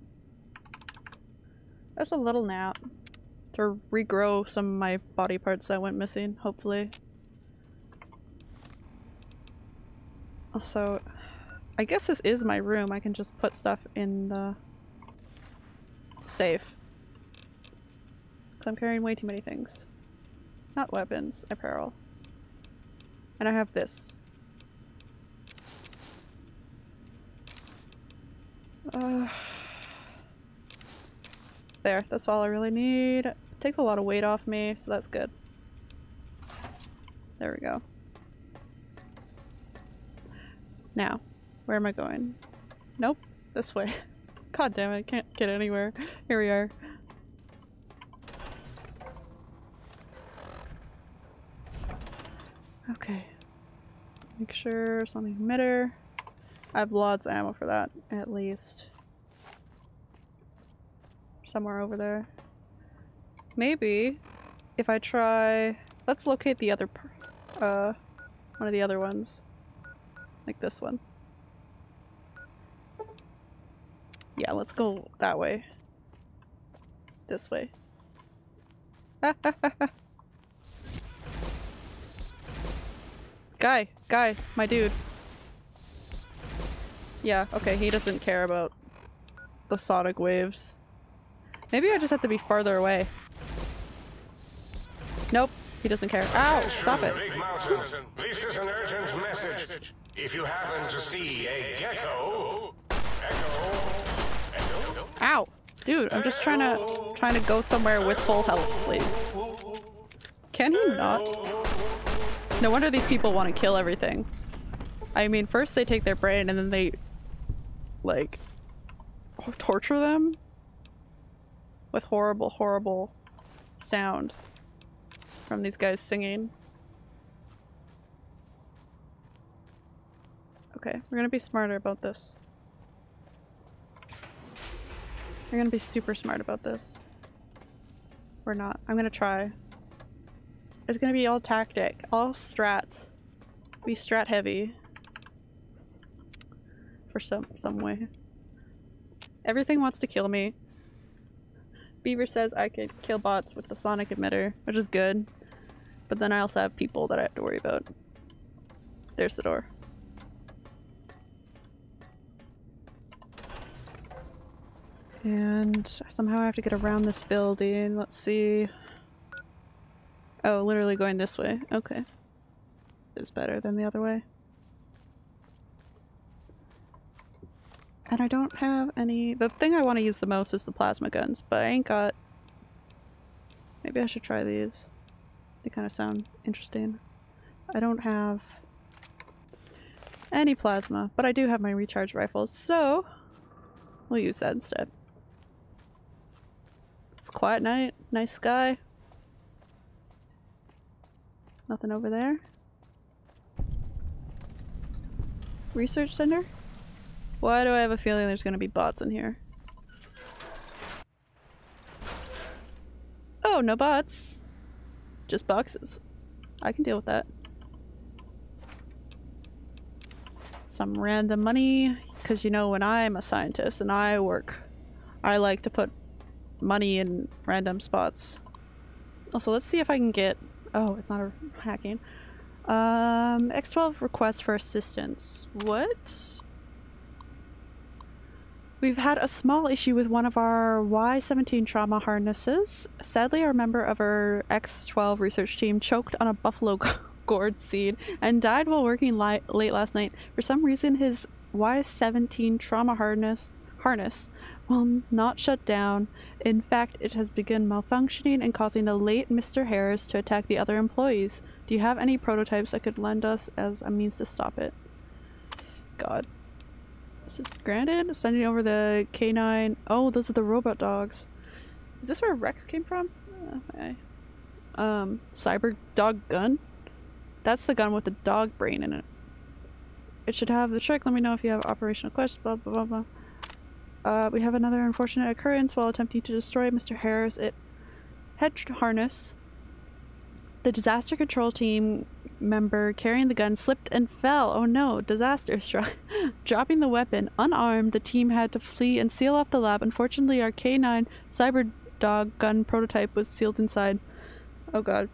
That's a little nap. Or regrow some of my body parts that went missing, hopefully. Also, I guess this is my room. I can just put stuff in the safe. Because I'm carrying way too many things. Not weapons, apparel. And I have this. There, that's all I really need. Takes a lot of weight off me, so that's good. There we go. Now, where am I going? Nope, this way. God damn it, can't get anywhere. Here we are. Okay. Make sure something emitter. I have lots of ammo for that, at least. Somewhere over there. Maybe if I try... Let's locate the other... one of the other ones. Like this one. Yeah, let's go that way. This way. Guy, my dude. Yeah, okay, he doesn't care about the sonic waves. Maybe I just have to be farther away. Nope, he doesn't care. Ow, stop it. Big Mountain, this is an urgent message. If you happen to see a gecko, echo. Ow, dude, I'm just trying to go somewhere with full health, please. Can he not? No wonder these people want to kill everything. I mean, first they take their brain and then they, like, torture them with horrible, horrible sound from these guys singing. Okay, we're gonna be smarter about this. We're gonna be super smart about this. We're not. I'm gonna try. It's gonna be all tactic, all strats. Be strat heavy. For some way. Everything wants to kill me. Beaver says I could kill bots with the sonic emitter, which is good. But then I also have people that I have to worry about. There's the door. And somehow I have to get around this building. Let's see. Oh, literally going this way. Okay. Is better than the other way. And I don't have any... The thing I want to use the most is the plasma guns, but I ain't got... Maybe I should try these. They kind of sound interesting. I don't have any plasma, but I do have my recharge rifles, so we'll use that instead. It's a quiet night, nice sky. Nothing over there. Research center? Why do I have a feeling there's gonna be bots in here? Oh, no bots. Just boxes. I can deal with that. Some random money, because you know when I'm a scientist and I work, I like to put money in random spots. Also, let's see if I can get... Oh, it's not a hacking. X12 requests for assistance. What? We've had a small issue with one of our Y-17 trauma harnesses. Sadly, a member of our X-12 research team choked on a buffalo gourd seed and died while working late last night. For some reason, his Y-17 trauma harness will not shut down. In fact, it has begun malfunctioning and causing the late Mr. Harris to attack the other employees. Do you have any prototypes that could lend us as a means to stop it? God. This is granted. Sending over the K9. Oh, those are the robot dogs. Is this where Rex came from? Okay. Cyber dog gun? That's the gun with the dog brain in it. It should have the trick. Let me know if you have operational questions. Blah, blah, blah, blah. We have another unfortunate occurrence while attempting to destroy Mr. Harris' head harness. The disaster control team member carrying the gun slipped and fell. Oh no, disaster struck. Dropping the weapon, unarmed, the team had to flee and seal off the lab. Unfortunately, our K9 cyber dog gun prototype was sealed inside. Oh god.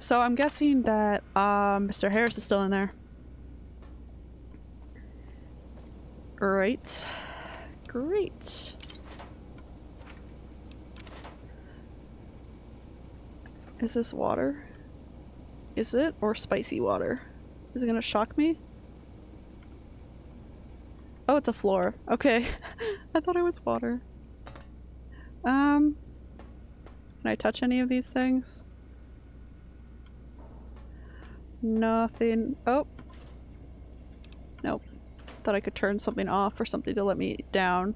So I'm guessing that Mr. Harris is still in there. Right. Great. Is this water? Is it? Or spicy water? Is it gonna shock me? Oh, it's a floor. Okay. I thought it was water. Can I touch any of these things? Nothing. Oh. Nope. Thought I could turn something off or something to let me down.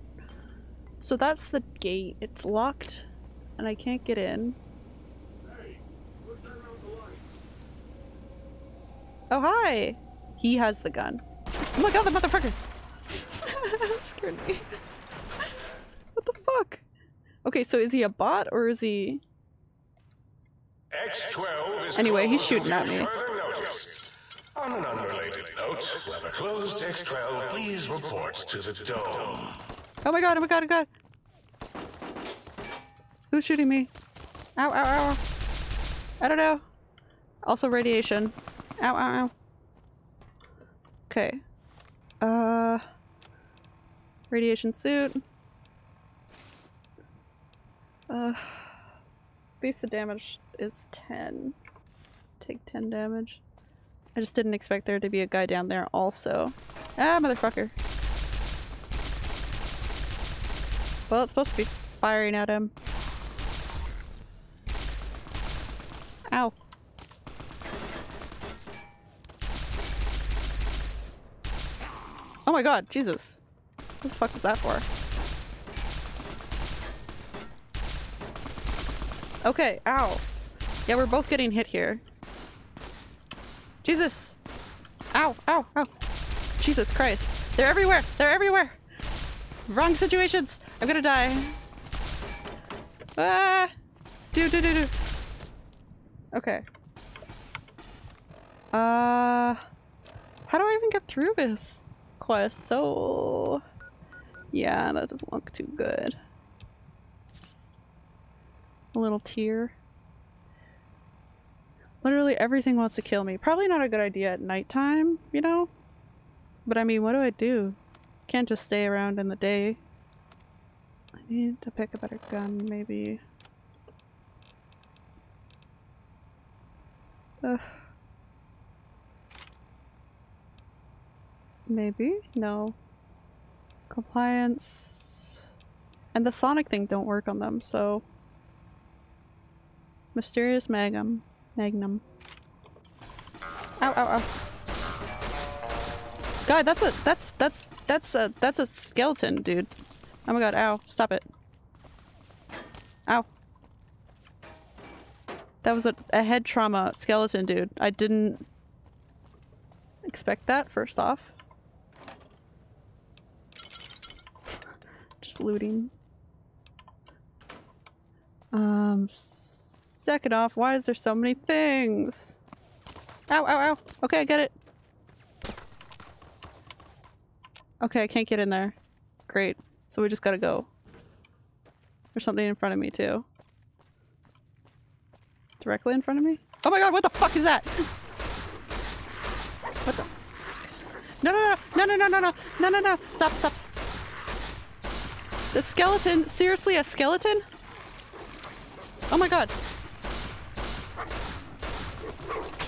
So that's the gate. It's locked and I can't get in. Oh, hi! He has the gun. Oh my god, the motherfucker! That scared me. What the fuck? Okay, so is he a bot or is he... X-12 is anyway, he's shooting at me. On an unrelated note, whoever closed X-12, please report to the dome. Oh my god, oh my god, oh my god. Who's shooting me? Ow, ow, ow. I don't know. Also radiation. Ow, ow, ow. Okay. Radiation suit. Base of damage is 10. Take 10 damage. I just didn't expect there to be a guy down there also. Ah, motherfucker. Well, it's supposed to be firing at him. Ow. Oh my god, Jesus. What the fuck was that for? Okay, ow. Yeah, we're both getting hit here. Jesus! Ow, ow, ow. Jesus Christ. They're everywhere! They're everywhere! Wrong situations! I'm gonna die. Ah! Do. Okay. How do I even get through this quest? So... yeah, that doesn't look too good. A little tear. Literally everything wants to kill me. Probably not a good idea at nighttime, you know? But I mean, what do I do? Can't just stay around in the day. I need to pick a better gun, maybe. Maybe? No. Compliance. And the sonic thing don't work on them, so... mysterious magnum. Ow, ow, ow. God, that's a skeleton, dude. Oh my god, ow. Stop it. Ow. That was a head trauma skeleton, dude. I didn't expect that, first off. Just looting. Second off, why is there so many things? Ow, ow, ow. Okay, I get it. Okay, I can't get in there. Great. So we just gotta go. There's something in front of me, too. Directly in front of me? Oh my god, what the fuck is that? What the? No, stop. The skeleton? Seriously, a skeleton? Oh my god.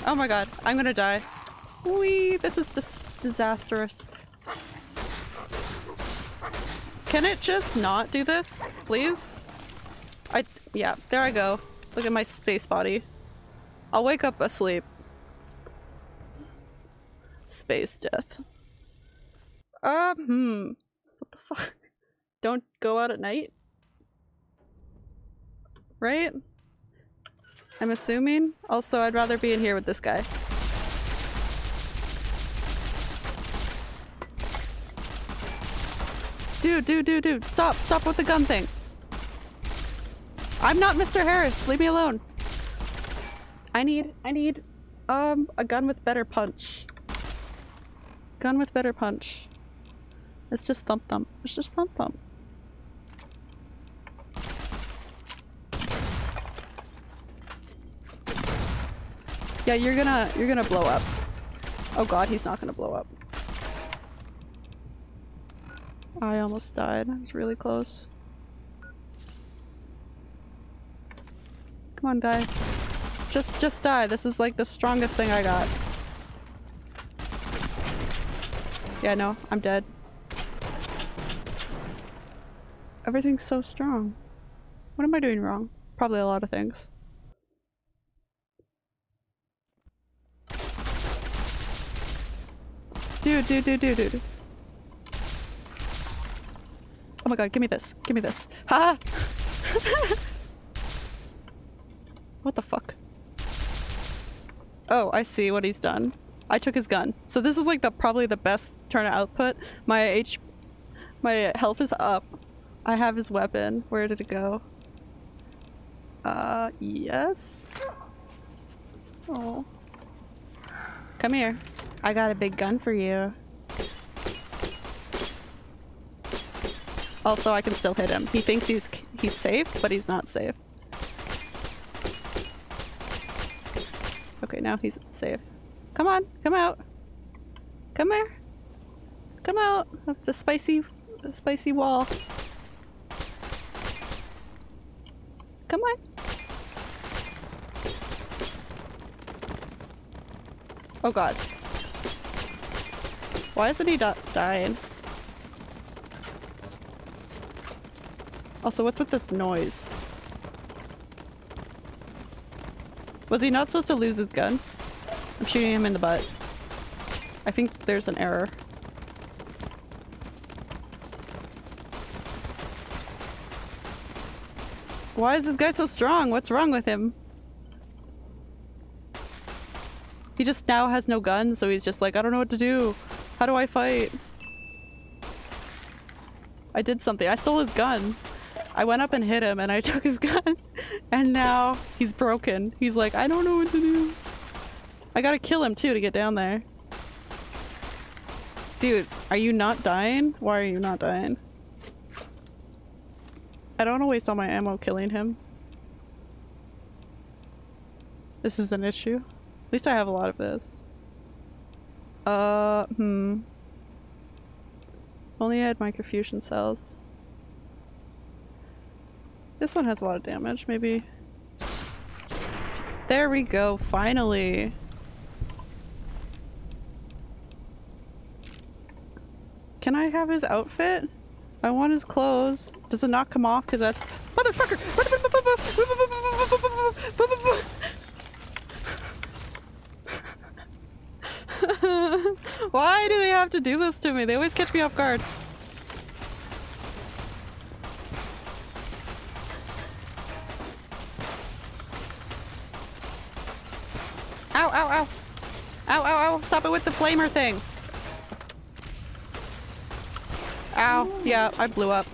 Oh my god, I'm gonna die. Wee, this is just disastrous. Can it just not do this, please? Yeah, there I go. Look at my space body. I'll wake up asleep. Space death. What the fuck? Don't go out at night? Right? I'm assuming. Also, I'd rather be in here with this guy. Dude, stop with the gun thing. I'm not Mr. Harris, leave me alone. I need, a gun with better punch. Gun with better punch. Let's just thump. Let's just thump. Yeah, you're gonna blow up. Oh god, he's not gonna blow up. I almost died. I was really close. Come on, guy. Just die. This is like the strongest thing I got. Yeah, no, I'm dead. Everything's so strong. What am I doing wrong? Probably a lot of things. Dude. Oh my god, give me this. Ha! What the fuck? Oh, I see what he's done. I took his gun. So this is like probably the best turn of output. My health is up. I have his weapon. Where did it go? Yes? Oh. Come here. I got a big gun for you. Also, I can still hit him. He thinks he's safe, but he's not safe. Okay, now he's safe. Come on, come out. Come here. Come out of the spicy wall. Come on. Oh god. Why isn't he dying? Also, what's with this noise? Was he not supposed to lose his gun? I'm shooting him in the butt. I think there's an error. Why is this guy so strong? What's wrong with him? He just now has no gun, so he's just like, I don't know what to do. How do I fight? I did something. I stole his gun. I went up and hit him and I took his gun and now he's broken. He's like, I don't know what to do. I gotta kill him too to get down there. Dude, are you not dying? Why are you not dying? I don't want to waste all my ammo killing him. This is an issue. At least I have a lot of this. Only had microfusion cells. This one has a lot of damage, maybe. There we go, finally! Can I have his outfit? I want his clothes. Does it not come off? Cause that's— motherfucker! Why do they have to do this to me? They always catch me off guard. Ow, ow, ow. Ow, ow, ow. Stop it with the flamer thing. Ow. Yeah, I blew up.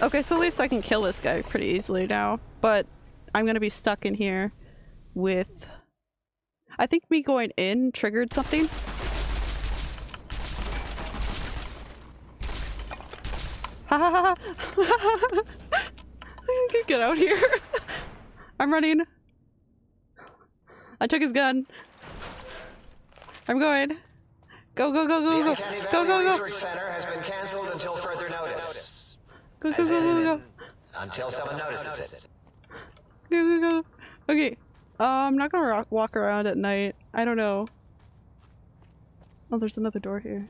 Okay, so at least I can kill this guy pretty easily now. But I'm gonna be stuck in here with... I think me going in triggered something. Ha ha ha! I can get out here. I'm running. I took his gun. I'm going. Go go go go go go go go go. Research center has been canceled until further notice. Go go go go go. Until someone notices it. Go go go. Okay. I'm not gonna walk around at night. I don't know. Oh, there's another door here.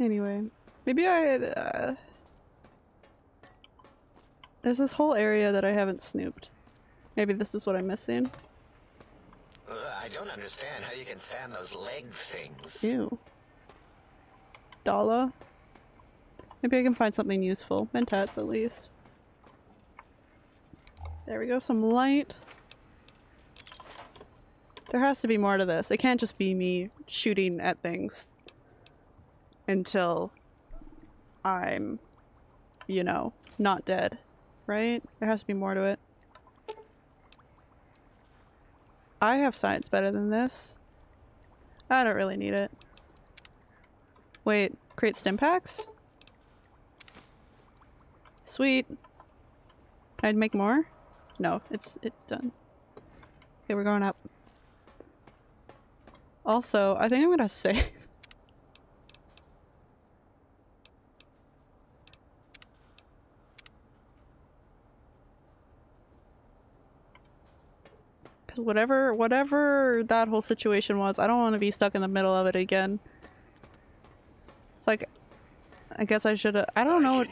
Anyway, maybe I... There's this whole area that I haven't snooped. Maybe this is what I'm missing. I don't understand how you can stand those leg things. Ew. Dala? Maybe I can find something useful. Mentats, at least. There we go, some light. There has to be more to this. It can't just be me shooting at things until I'm, you know, not dead, right? There has to be more to it. I have science better than this. I don't really need it. Wait, create stim packs? Sweet. I'd make more? No, it's done. Okay, we're going up. Also, I think I'm gonna save. Cause whatever that whole situation was, I don't want to be stuck in the middle of it again. It's like, I guess I should have. I don't know.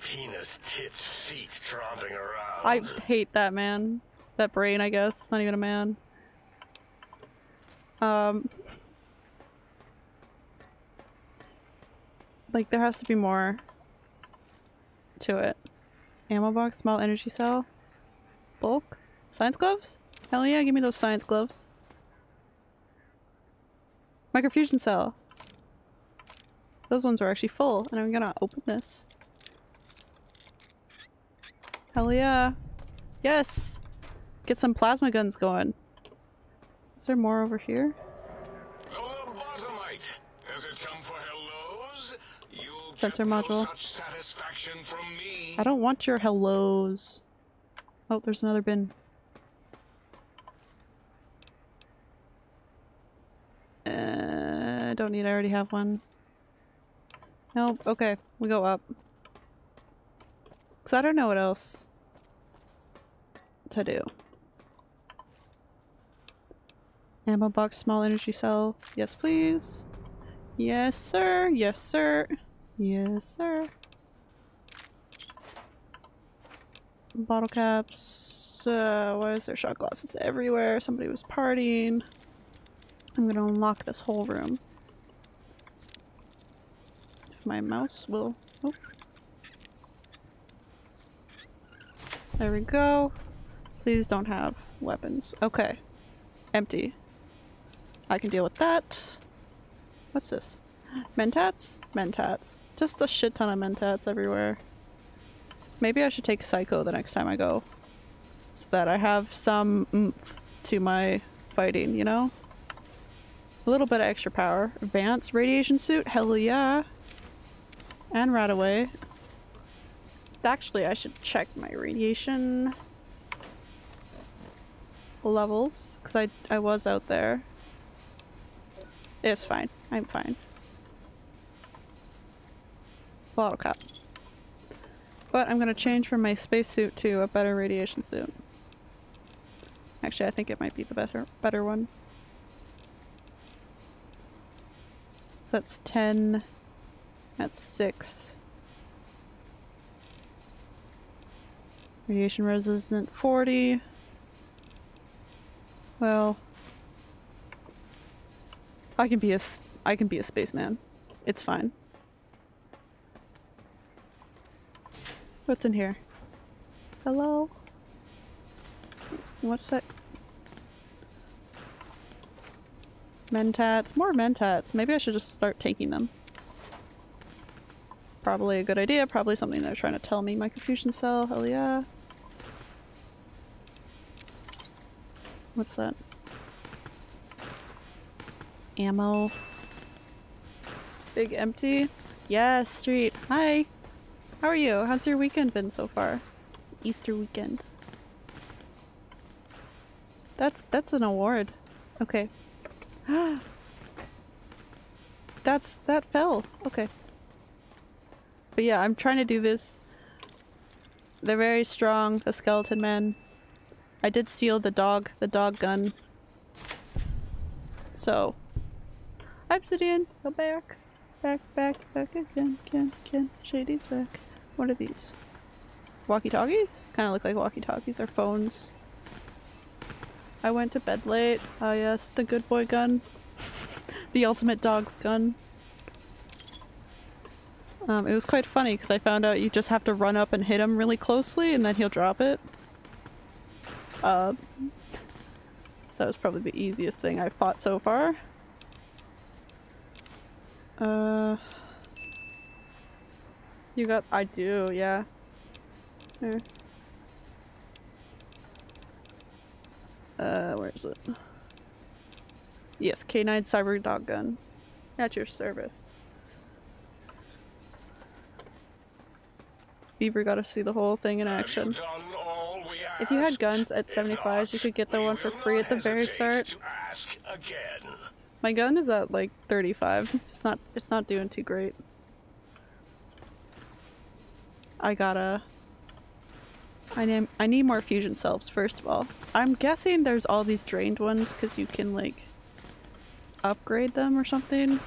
Penis, tips, feet tromping around. I hate that man. That brain, I guess. It's not even a man. Like, there has to be more to it. Ammo box, small energy cell. Bulk? Science gloves? Hell yeah, give me those science gloves. Microfusion cell. Those ones are actually full, and I'm gonna open this. Hell yeah. Yes! Get some plasma guns going. Is there more over here? Hello, Bottomite. Does it come for hellos? You sensor module. Such satisfaction from me. I don't want your hellos. Oh, there's another bin. I don't need, I already have one. Nope, okay. We go up. Because I don't know what else to do. Ammo box, small energy cell. Yes, please. Yes, sir. Yes, sir. Yes, sir. Bottle caps. Why is there shot glasses everywhere? Somebody was partying. I'm gonna unlock this whole room. If my mouse will... Oh. There we go. Please don't have weapons. Okay. Empty. I can deal with that. What's this? Mentats? Mentats. Just a shit ton of mentats everywhere. Maybe I should take Psycho the next time I go. So that I have some oomph to my fighting, you know? A little bit of extra power. Advanced radiation suit? Hell yeah! And right away. Actually, I should check my radiation levels, because I was out there. It's fine. I'm fine. Bottle cap. But I'm gonna change from my spacesuit to a better radiation suit. Actually, I think it might be the better one. So that's 10. That's 6. Radiation resistant 40. Well, I can be a spaceman. It's fine. What's in here? Hello? What's that? Mentats. More mentats. Maybe I should just start taking them. Probably a good idea. Probably something they're trying to tell me. Microfusion cell. Hell yeah. What's that? Ammo. Big empty. Yes, street. Hi. How are you? How's your weekend been so far? Easter weekend. That's an award. Okay. That fell. Okay. But yeah, I'm trying to do this. They're very strong, the skeleton men. I did steal the dog gun. So, Obsidian, go back, back, back, back again, can, Shady's back. What are these? Walkie-talkies? Kind of look like walkie-talkies or phones. I went to bed late. Ah, yes, the good boy gun. The ultimate dog gun. It was quite funny because I found out you just have to run up and hit him really closely and then he'll drop it. So that was probably the easiest thing I've fought so far. You got- I do, yeah. Here. Where is it? Yes, K9 Cyber Dog Gun. At your service. Bieber got to see the whole thing in action. If you had guns at 75s, you could get the one for free at the very start. My gun is at like 35. It's not doing too great. I need more fusion cells first of all. I'm guessing there's all these drained ones because you can like upgrade them or something,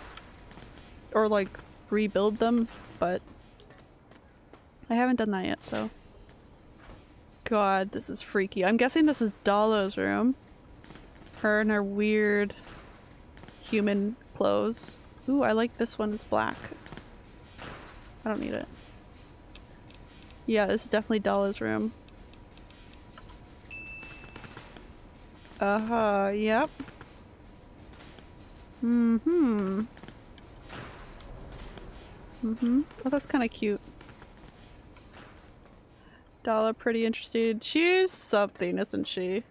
or like rebuild them, but I haven't done that yet, so. God, this is freaky. I'm guessing this is Dala's room. Her and her weird human clothes. Ooh, I like this one. It's black. I don't need it. Yeah, this is definitely Dala's room. Uh-huh, yep. Mm-hmm. Mm-hmm. Oh, that's kind of cute. Dala pretty interested. She's something, isn't she?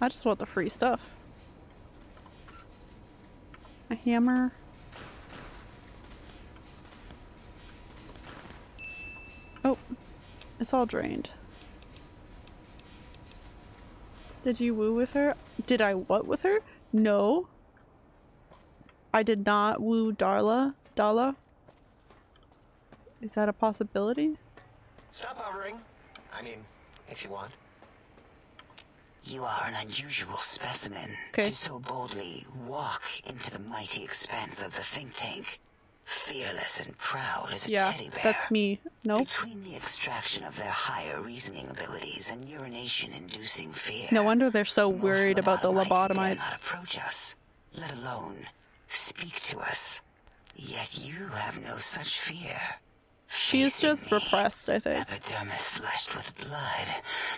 I just want the free stuff. A hammer. Oh, it's all drained. Did you woo with her? Did I what with her? No. I did not woo Dala. Is that a possibility? Stop hovering. I mean, if you want. You are an unusual specimen to so boldly walk into the mighty expanse of the think tank. Fearless and proud as a teddy bear. Yeah, that's me. Nope. Between the extraction of their higher reasoning abilities and urination-inducing fear. No wonder they're so worried about the lobotomites. Not approach us, let alone speak to us. Yet you have no such fear. She's just repressed, I think. Epidermis flushed with blood,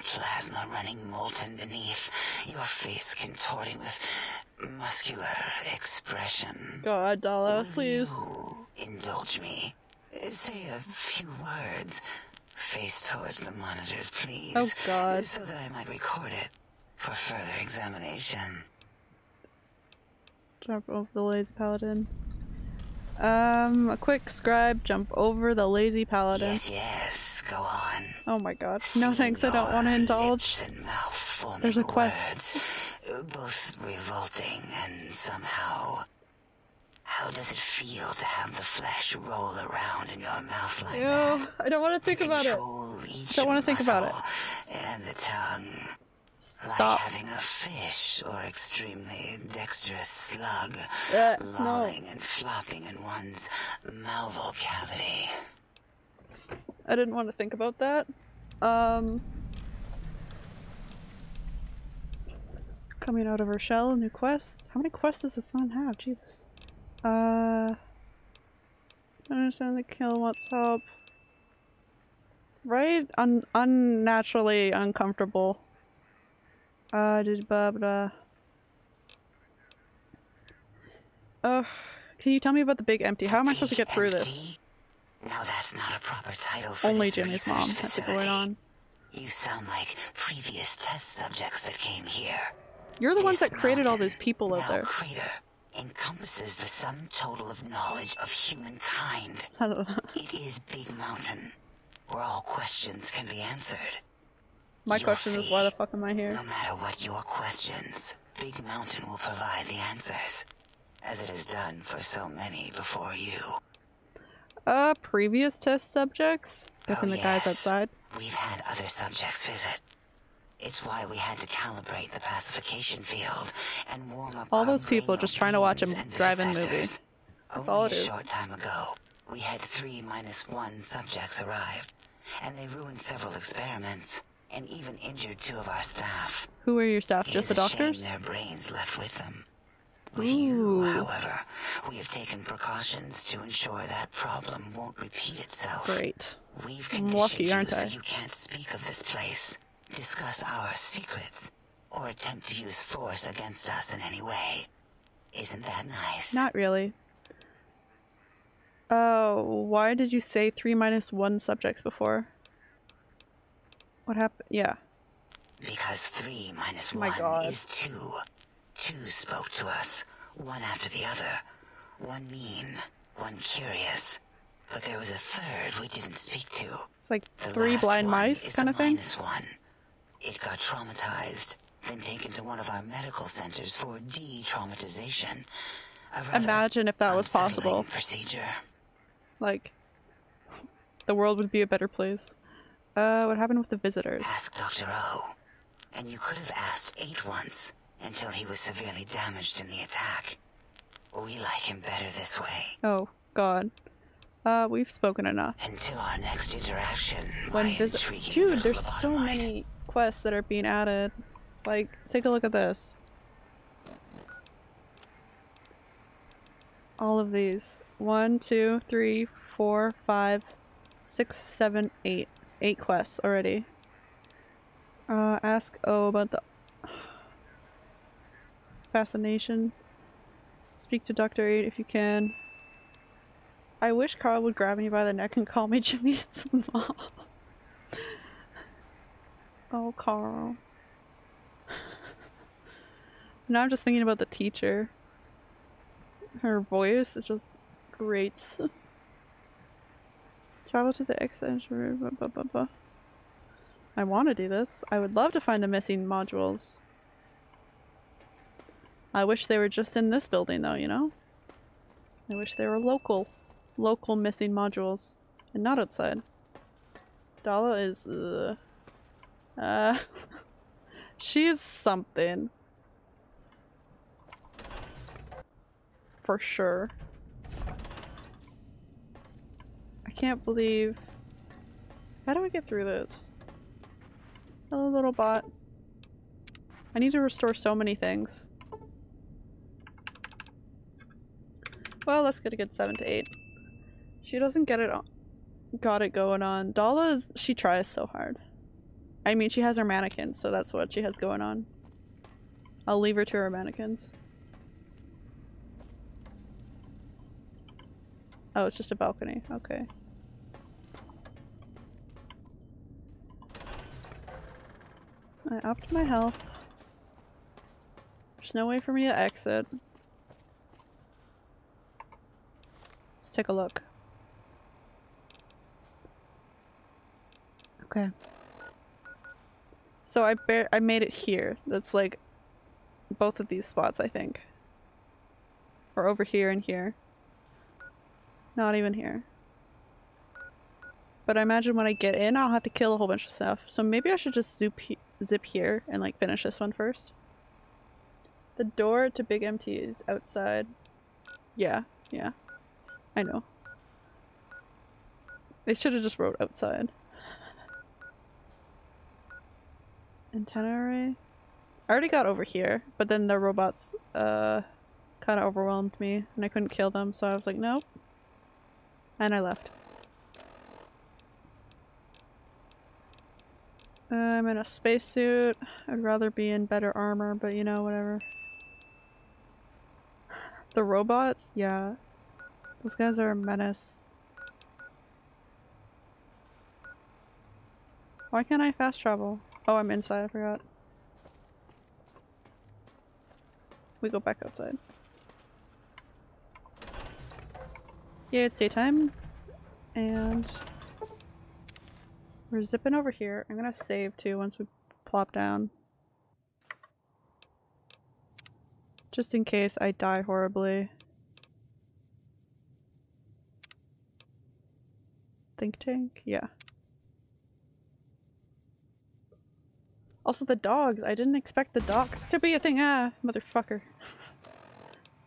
plasma running molten beneath, your face contorting with muscular expression. God, Dala, please. You indulge me. Say a few words. Face towards the monitors, please. Oh, God. So that I might record it for further examination. Jump over the lazy paladin. A quick scribe, jump over the lazy paladin. Yes, yes, go on. Oh my god. No thanks, I don't want to indulge. There's a quest. Words, both revolting and somehow... How does it feel to have the flesh roll around in your mouth like that? I don't want to think about it. Don't want to think about it. And the tongue. Stop. Like having a fish or extremely dexterous slug lolling and flopping in one's mouthal cavity. I didn't want to think about that. Coming out of her shell, new quest. How many quests does this one have? Jesus. I don't understand that Kale wants help. Right? Unnaturally uncomfortable. Can you tell me about the Big Empty? How am I supposed to get through this? No, that's not a proper title for only Jimmy's mom has it going on. You sound like previous test subjects that came here. You're the ones that created all those people out there. Crater encompasses the sum total of knowledge of humankind. It is Big Mountain, where all questions can be answered. My question is, why the fuck am I here? No matter what your questions, Big Mountain will provide the answers, as it has done for so many before you. Previous test subjects? Guessing the guys outside. We've had other subjects visit. It's why we had to calibrate the pacification field and warm up all those people just trying to watch a drive-in movie. That's all it is. A short time ago, we had 3 minus 1 subjects arrive, and they ruined several experiments. And even injured 2 of our staff. Who are your staff? Just the doctors? Their brains left with them. With you, however, we have taken precautions to ensure that problem won't repeat itself. Great. We've conditioned you so you can't speak of this place, discuss our secrets, or attempt to use force against us in any way. Isn't that nice? Not really. Oh, why did you say 3 minus 1 subjects before? What happened? Yeah. Because 3 minus 1 is 2. 2 spoke to us, one after the other. One mean, one curious. But there was a third we didn't speak to. It's like the 3 blind mice kind of thing? -1. It got traumatized, then taken to one of our medical centers for de-traumatization. Imagine if that was possible. Procedure. Like, the world would be a better place. What happened with the visitors? Ask Dr. 0. And you could have asked 8 once, until he was severely damaged in the attack. We like him better this way. Oh, God. We've spoken enough. Until our next interaction. Dude, there's so many quests that are being added. Like, take a look at this. All of these. 1, 2, 3, 4, 5, 6, 7, 8. 8 quests already. Ask O about the fascination. Speak to Dr. 8 if you can. I wish Carl would grab me by the neck and call me Jimmy's mom. Oh, Carl. Now I'm just thinking about the teacher. Her voice is just great. Travel to the X-8. I want to do this. I would love to find the missing modules. I wish they were just in this building though, you know? I wish they were local. Local missing modules. And not outside. Dala is... she's something. For sure. I can't believe... How do I get through this? Hello, little bot. I need to restore so many things. Well, let's get a good 7 to 8. She doesn't get it on. Got it going on. Dala is, she tries so hard. I mean, she has her mannequins, so that's what she has going on. I'll leave her to her mannequins. Oh, it's just a balcony. Okay. I upped my health. There's no way for me to exit. Let's take a look. Okay. So I made it here. That's like both of these spots, I think. Or over here and here. Not even here. But I imagine when I get in, I'll have to kill a whole bunch of stuff. So maybe I should just zip here and like finish this one first. The door to Big Empty is outside. Yeah, yeah. I know. They should have just wrote outside. Antenna array? I already got over here, but then the robots kind of overwhelmed me and I couldn't kill them, so I was like, nope. And I left. I'm in a spacesuit. I'd rather be in better armor, but you know, whatever. The robots? Yeah. Those guys are a menace. Why can't I fast travel? Oh, I'm inside, I forgot. We go back outside. Yeah, it's daytime. And we're zipping over here. I'm gonna save too once we plop down. Just in case I die horribly. Think Tank? Yeah. Also the dogs! I didn't expect the dogs to be a thing! Ah! Motherfucker.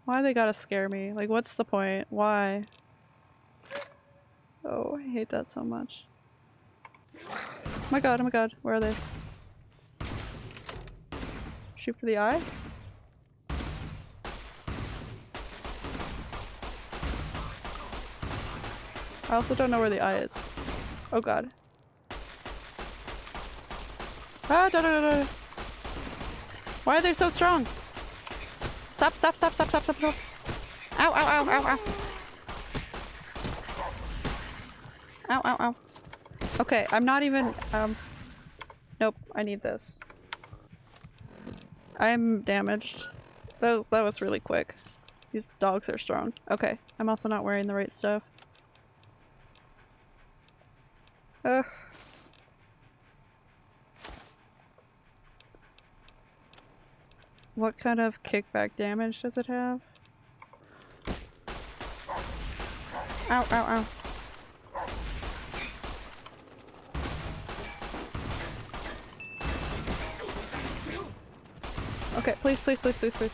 Why they gotta scare me? Like, what's the point? Why? Oh, I hate that so much. Oh my god, where are they? Shoot for the eye? I also don't know where the eye is. Oh god. Ah, da da da da! Why are they so strong? Stop, stop, stop, stop, stop, stop, stop! Ow, ow, ow, ow, ow! Ow, ow, ow. Okay, I'm not even, nope, I need this. I'm damaged. That was really quick. These dogs are strong. Okay, I'm also not wearing the right stuff. Ugh. What kind of kickback damage does it have? Ow, ow, ow. Okay, please, please, please, please, please.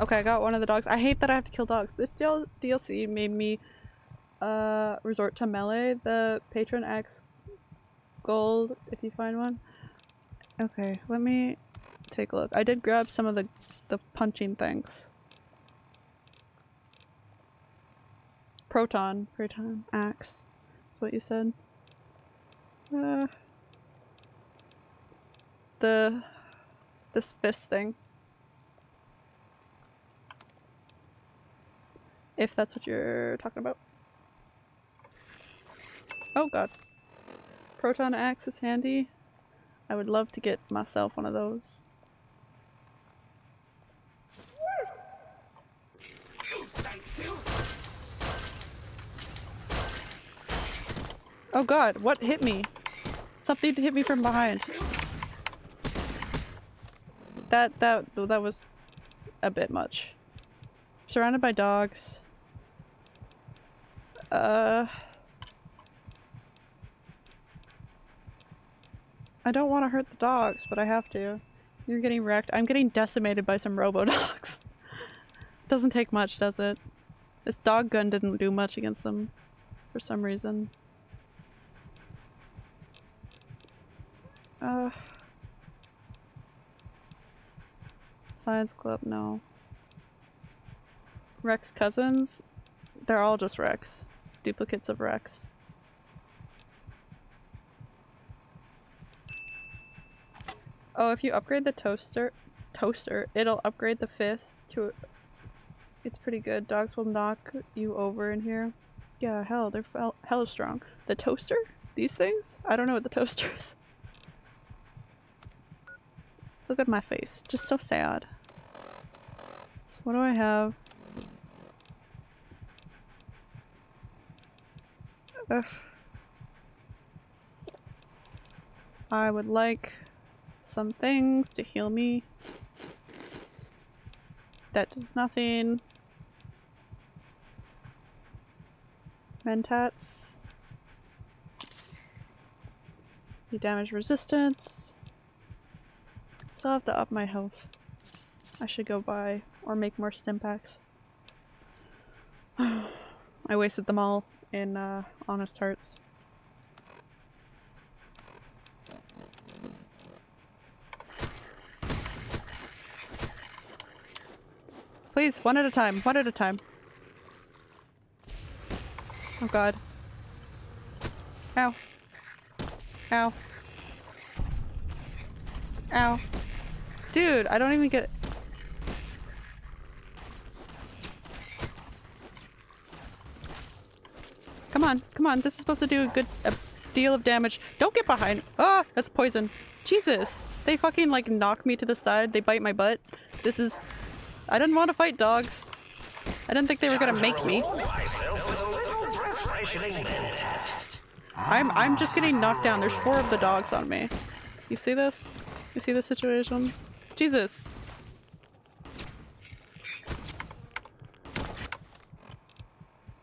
Okay, I got one of the dogs. I hate that I have to kill dogs. This DLC made me resort to melee. The patron X gold, if you find one. Okay, let me take a look. I did grab some of the punching things. Proton, axe. That's what you said. This fist thing. If that's what you're talking about. Oh god. Proton axe is handy. I would love to get myself one of those. Oh god, what hit me? Something hit me from behind. That was a bit much. Surrounded by dogs. I don't want to hurt the dogs, but I have to. You're getting wrecked. I'm getting decimated by some robo-dogs. Doesn't take much, does it? This dog gun didn't do much against them for some reason. Science club, no. Rex cousins? They're all just Rex. Duplicates of Rex. Oh, if you upgrade the toaster, it'll upgrade the fist to... It's pretty good. Dogs will knock you over in here. Yeah, hell, they're hella strong. The toaster? These things? I don't know what the toaster is. Look at my face. Just so sad. So what do I have? Ugh. I would like... some things to heal me. That does nothing. Mentats. The damage resistance. Still have to up my health. I should go buy or make more stim packs. I wasted them all in Honest Hearts. Please, one at a time, one at a time. Oh god. Ow. Ow. Ow. Dude, I don't even get it. Come on, come on, this is supposed to do a deal of damage. Don't get behind. Ah, that's poison. Jesus, they fucking like knock me to the side, they bite my butt. This is... I didn't want to fight dogs. I didn't think they were gonna make me. I'm just getting knocked down. There's four of the dogs on me. You see this? You see this situation? Jesus.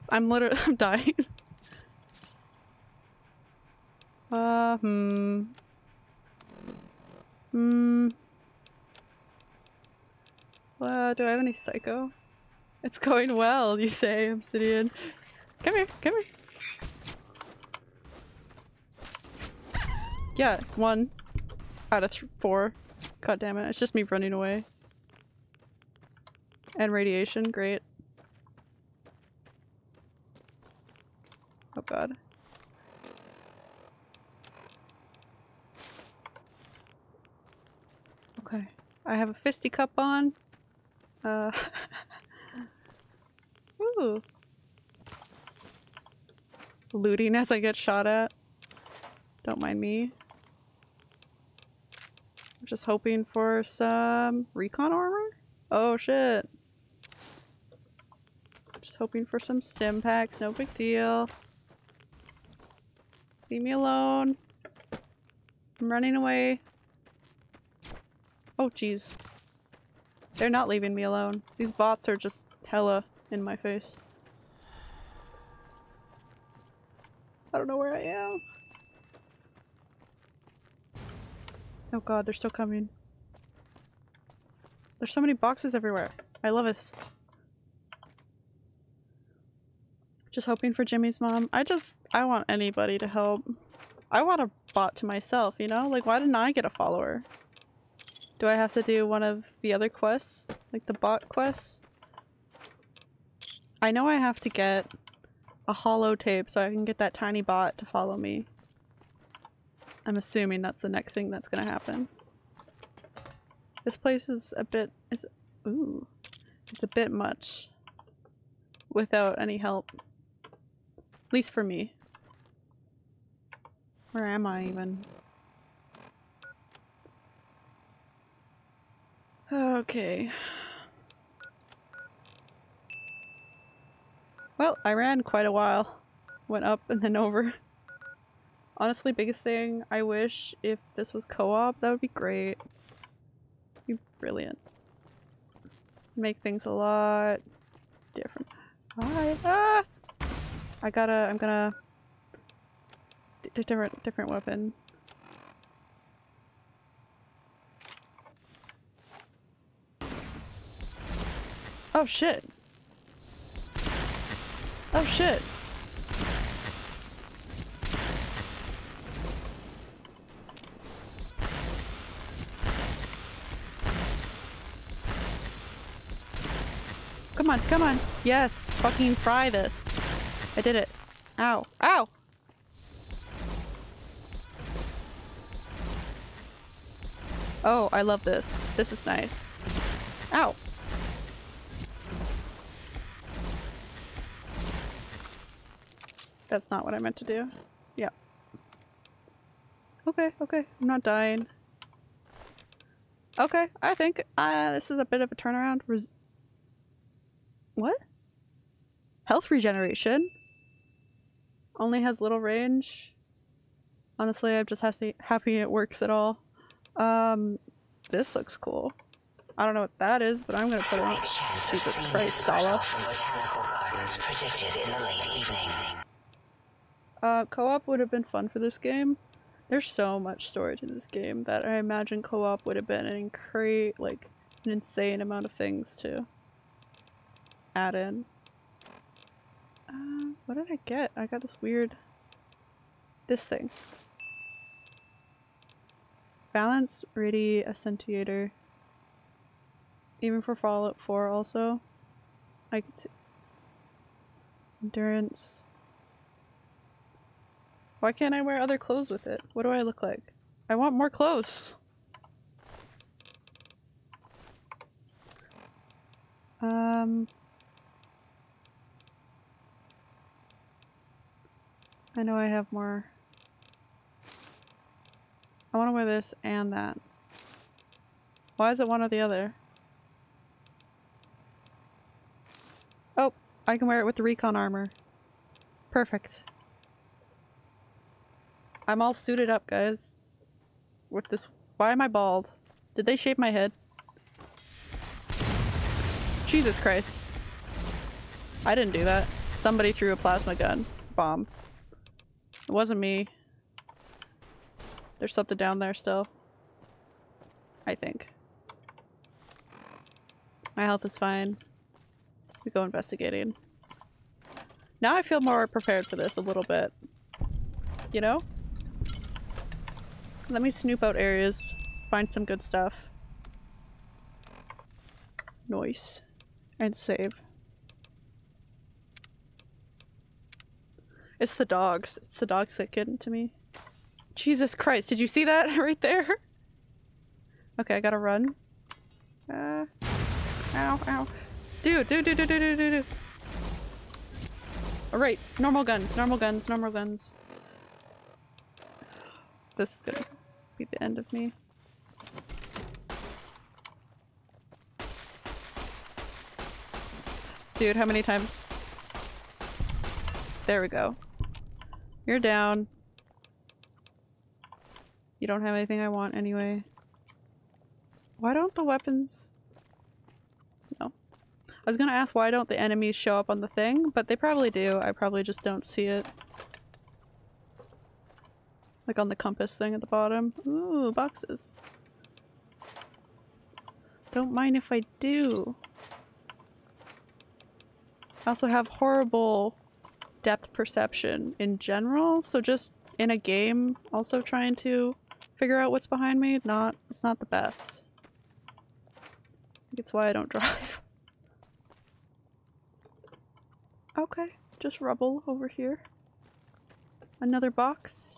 I'm dying. Do I have any psycho? It's going well, you say, Obsidian. Come here, come here. Yeah, 1 out of 4. God damn it, it's just me running away. And radiation, great. Oh god. Okay, I have a fisticuff on. Ooh. Looting as I get shot at. Don't mind me. I'm just hoping for some recon armor? Oh shit. Just hoping for some stim packs, no big deal. Leave me alone. I'm running away. Oh jeez. They're not leaving me alone. These bots are just hella in my face. I don't know where I am. Oh god, they're still coming. There's so many boxes everywhere. I love this. Just hoping for Jimmy's mom. I want anybody to help. I want a bot to myself, you know? Like, why didn't I get a follower? Do I have to do one of the other quests? Like the bot quests? I know I have to get a holotape so I can get that tiny bot to follow me. I'm assuming that's the next thing that's gonna happen. This place is a bit... Ooh. It's a bit much. without any help. At least for me. Where am I even? Okay. Well, I ran quite a while. Went up and then over. Honestly, biggest thing I wish, if this was co-op, that would be great. It'd be brilliant. Make things a lot different. Hi! Ah! I'm gonna... different weapon. Oh shit! Oh shit! Come on, come on! Yes! Fucking fry this! I did it! Ow! Ow! Oh, I love this. This is nice. Ow! That's not what I meant to do. Yeah. Okay, okay. I'm not dying. Okay, I think this is a bit of a turnaround. What? Health regeneration? Only has little range. Honestly, I'm just happy it works at all. This looks cool. I don't know what that is, but I'm gonna put it on. Jesus Christ, Dala. Co-op would have been fun for this game. There's so much storage in this game that I imagine co-op would have been an an insane amount of things to add in. What did I get? I got this weird... this thing. Balance, ready, Accentuator. Even for Fallout 4 also. I could see. Endurance. Why can't I wear other clothes with it? What do I look like? I want more clothes! I know I have more. I want to wear this and that. Why is it one or the other? Oh, I can wear it with the recon armor. Perfect. I'm all suited up, guys. With this- why am I bald? Did they shave my head? Jesus Christ. I didn't do that. Somebody threw a plasma gun. Bomb. It wasn't me. There's something down there still. I think. My health is fine. We go investigating. Now I feel more prepared for this a little bit. You know? Let me snoop out areas. Find some good stuff. Nice. And save. It's the dogs. It's the dogs that get into me. Jesus Christ, did you see that right there? Okay, I gotta run. Ow, ow. Dude. Alright, normal guns. This is gonna be the end of me. Dude, how many times? There we go. You're down. You don't have anything I want anyway. Why don't the weapons... No. I was gonna ask why don't the enemies show up on the thing, but they probably do. I probably just don't see it. Like on the compass thing at the bottom. Ooh, boxes. Don't mind if I do. I also have horrible depth perception in general, so just in a game also trying to figure out what's behind me, it's not the best. I think it's why I don't drive. Okay, just rubble over here. Another box.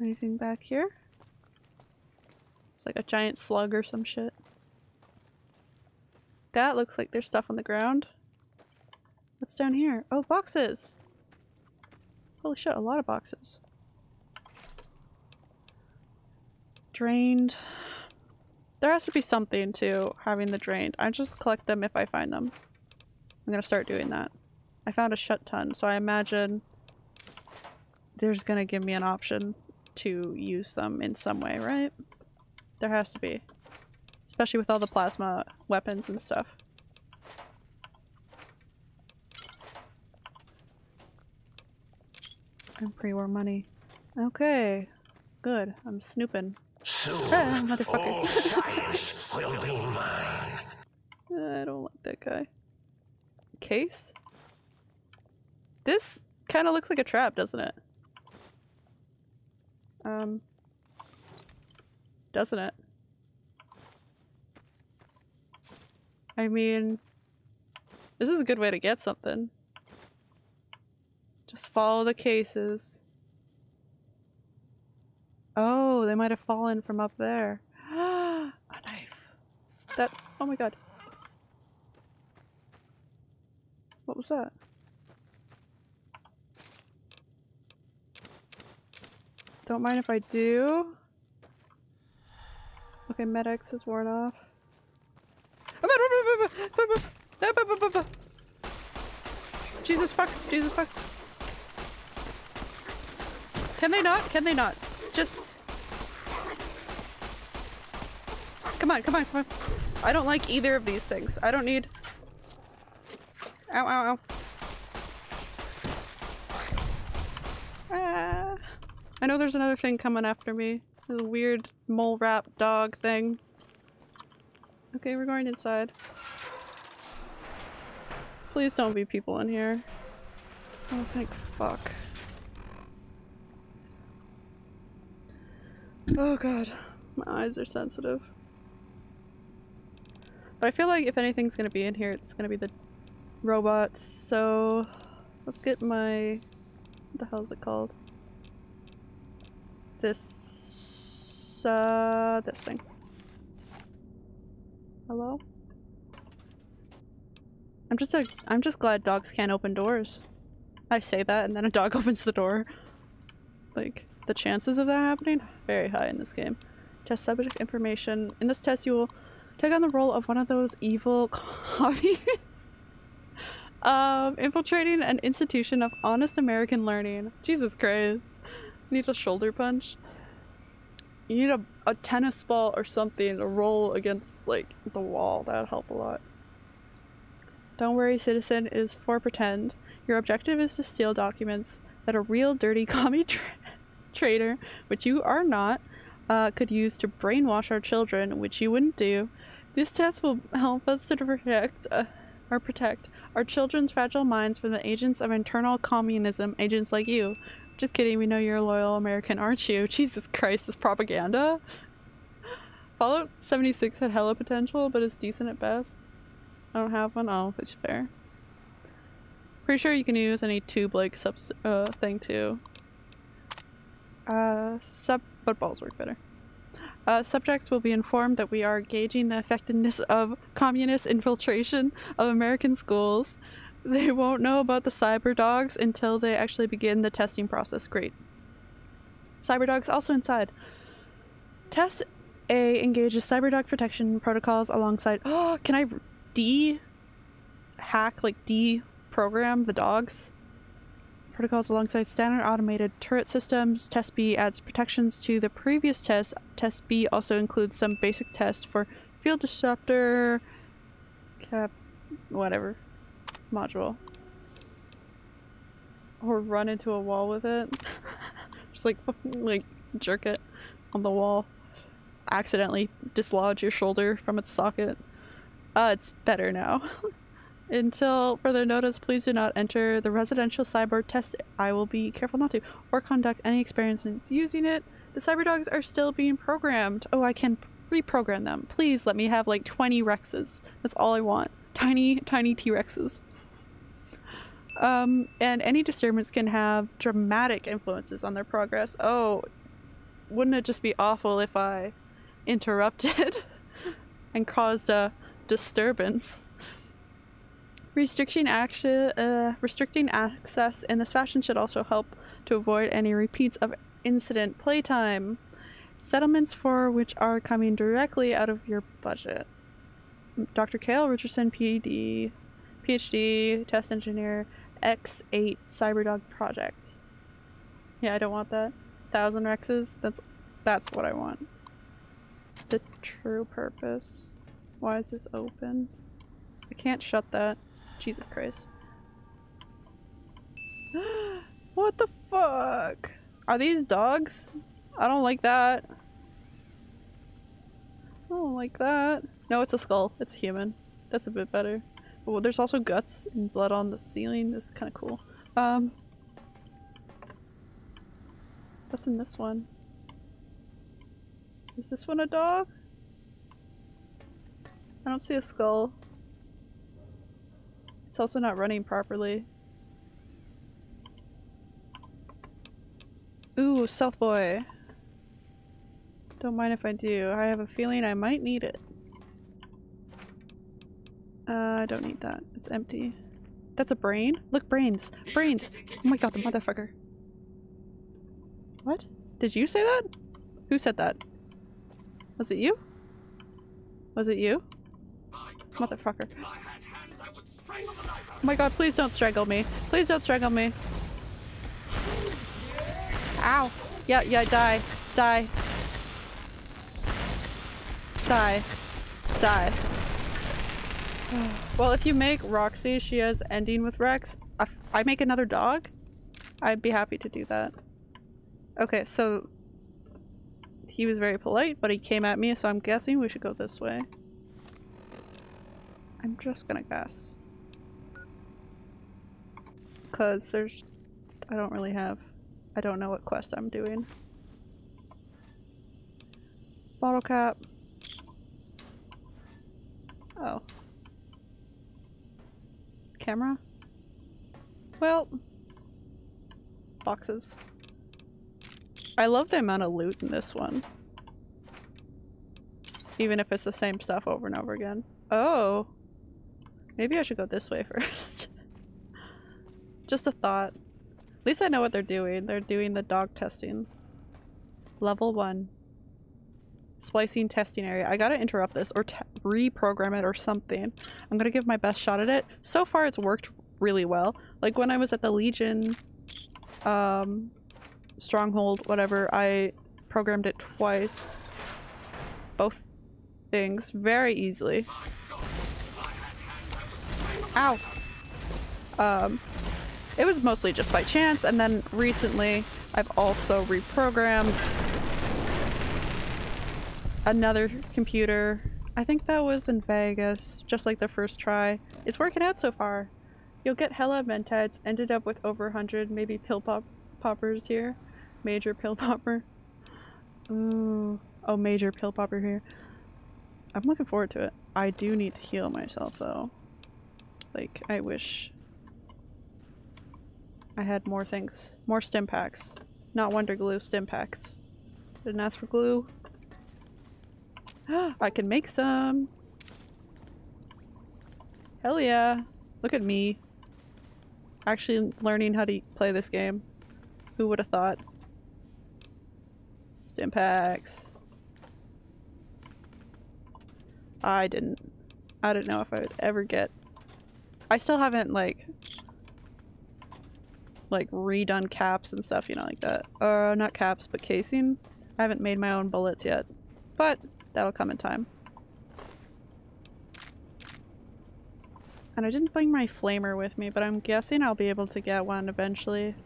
Anything back here? It's like a giant slug or some shit. that. Looks like there's stuff on the ground. What's down here? Oh, boxes! Holy shit, a lot of boxes. Drained. There has to be something to having the drained. I just collect them if I find them. I'm gonna start doing that. I found a shit ton, so I imagine there's gonna give me an option to use them in some way, right? There has to be. Especially with all the plasma weapons and stuff. And pre-war money. Okay. Good. I'm snooping. Soon, motherfucker. Science will be mine. I don't like that guy. Case? This kind of looks like a trap, doesn't it? Doesn't it? I mean, this is a good way to get something. Just follow the cases. Oh, they might have fallen from up there. A knife. That, oh my god. What was that? Don't mind if I do. Okay, Med-X is worn off. Jesus fuck, Jesus fuck. Can they not? Can they not? Just... Come on, come on, come on. I don't like either of these things. I don't need... Ow, ow, ow. Ah. I know there's another thing coming after me. The weird mole rat dog thing. Okay, we're going inside. Please don't be people in here. Oh, thank fuck. Oh god, my eyes are sensitive. But I feel like if anything's gonna be in here, it's gonna be the robots, so... Let's get my... What the hell is it called? This... this thing. Hello? I'm just glad dogs can't open doors. I say that and then a dog opens the door. Like, the chances of that happening? Very high in this game. Test subject information. In this test you will take on the role of one of those evil hobbies. Infiltrating an institution of honest American learning. Jesus Christ. Need a shoulder punch. You need a tennis ball or something to roll against, like, the wall. That would help a lot. Don't worry, citizen, it is for pretend. Your objective is to steal documents that a real dirty commie traitor, which you are not, could use to brainwash our children, which you wouldn't do. This test will help us to protect our children's fragile minds from the agents of internal communism, agents like you. Just kidding, we know you're a loyal American, aren't you? Jesus Christ, this propaganda. Fallout 76 had hella potential, but it's decent at best. I don't have one. Oh, it's fair. Pretty sure you can use any tube like thing too. But balls work better. Subjects will be informed that we are gauging the effectiveness of communist infiltration of American schools. They won't know about the cyber dogs until they actually begin the testing process. Great. Cyber dogs also inside. Test A engages cyber dog protection protocols alongside. Oh, can I deprogram the dogs? Protocols alongside standard automated turret systems. Test B adds protections to the previous test. Test B also includes some basic tests for field disruptor. Cap. Whatever. Module. Or run into a wall with it. Just like jerk it on the wall. Accidentally dislodge your shoulder from its socket. It's better now. Until further notice, please do not enter the residential cyber test. I will be careful not to. Or conduct any experiments using it. The cyber dogs are still being programmed. Oh, I can reprogram them. Please let me have like 20 Rexes. That's all I want. Tiny T-Rexes. And any disturbance can have dramatic influences on their progress. Oh, wouldn't it just be awful if I interrupted and caused a disturbance. Restricting access in this fashion should also help to avoid any repeats of incident playtime. Settlements for which are coming directly out of your budget. Dr. Cale Richardson, PhD, test engineer, X-8 Cyberdog project. Yeah, I don't want that. 1,000 Rexes? That's what I want. The true purpose. Why is this open? I can't shut that. Jesus Christ. What the fuck? Are these dogs? I don't like that. I don't like that. No, it's a skull. It's a human. That's a bit better. Well, there's also guts and blood on the ceiling. That's kind of cool. What's in this one? Is this one a dog? I don't see a skull. It's also not running properly. Ooh, South Boy. Don't mind if I do. I have a feeling I might need it. I don't need that. It's empty. That's a brain? Look, brains! Brains! Oh my god, the motherfucker. What? Did you say that? Who said that? Was it you? Was it you? Motherfucker. Oh my god, please don't strangle me. Please don't strangle me. Ow! Yeah, yeah, die. Die. Die. Die. Well, if you make Roxy, she has ending with Rex. I make another dog? I'd be happy to do that. Okay, so he was very polite, but he came at me, so I'm guessing we should go this way. I'm just gonna guess. Cause there's... I don't know what quest I'm doing. Bottle cap. Oh. Camera? Well... boxes. I love the amount of loot in this one. Even if it's the same stuff over and over again. Oh! Maybe I should go this way first. Just a thought. At least I know what they're doing. They're doing the dog testing. Level 1. Splicing testing area. I gotta interrupt this or reprogram it or something. I'm gonna give my best shot at it. So far it's worked really well. Like when I was at the Legion stronghold, whatever, I programmed it twice. Both things very easily. Ow! It was mostly just by chance, and then recently I've also reprogrammed another computer. I think that was in Vegas, just like the first try. It's working out so far. You'll get hella mentads, ended up with over 100, maybe pill poppers here. Major pill popper. Ooh. Oh, major pill popper here. I'm looking forward to it. I do need to heal myself though. Like, I wish I had more things. More stim packs. Not Wonder Glue, stim packs. Didn't ask for glue. I can make some! Hell yeah! Look at me. Actually learning how to play this game. Who would have thought? Stim packs. I didn't. I don't know if I would ever get... I still haven't, like redone caps and stuff, you know, like that. Or not caps, but casings. I haven't made my own bullets yet, but that'll come in time. And I didn't bring my flamer with me, but I'm guessing I'll be able to get one eventually.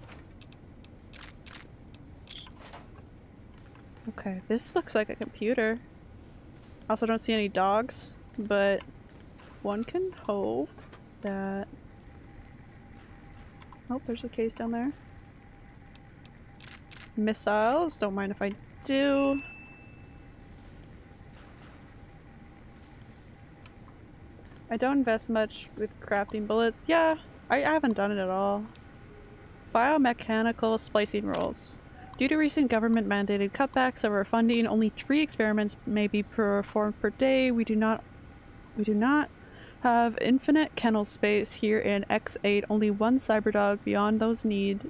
Okay, this looks like a computer. Also don't see any dogs, but one can hope that... Oh, there's a case down there. Missiles, don't mind if I do. I don't invest much with crafting bullets. Yeah, I haven't done it at all. Biomechanical splicing rolls. Due to recent government mandated cutbacks of our funding, only 3 experiments may be performed per day. We do not We do not have infinite kennel space here in X-8. Only one cyberdog beyond those needed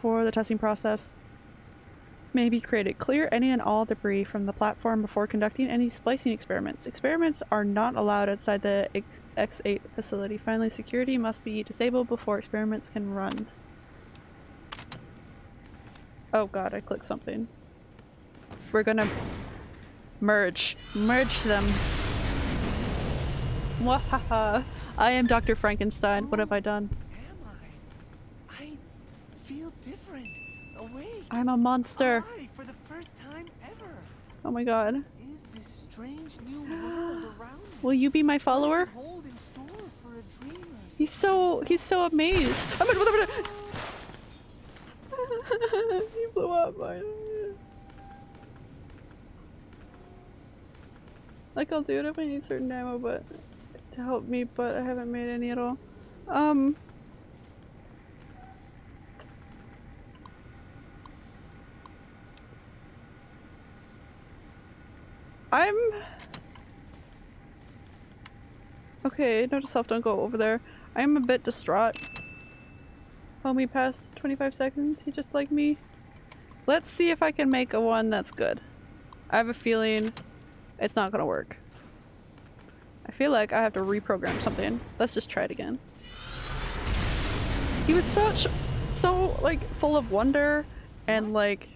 for the testing process may be created. Clear any and all debris from the platform before conducting any splicing experiments. Experiments are not allowed outside the X-8 facility. Finally, security must be disabled before experiments can run. Oh god, I clicked something. We're gonna merge. Merge them. Wahaha. I am Dr. Frankenstein. What have I done? Am I? I feel different. Awake. I'm a monster. For the first time ever. Oh my god. Is this strange new world around me? Will you be my follower? He's so amazed. He blew up my head. Like, I'll do it if I need certain ammo, but to help me, but I haven't made any at all. I'm okay, note to self, don't go over there. I'm a bit distraught. Homie past 25 seconds, he just like me. Let's see if I can make a one that's good. I have a feeling it's not gonna work. I feel like I have to reprogram something. Let's just try it again. He was so like full of wonder, and like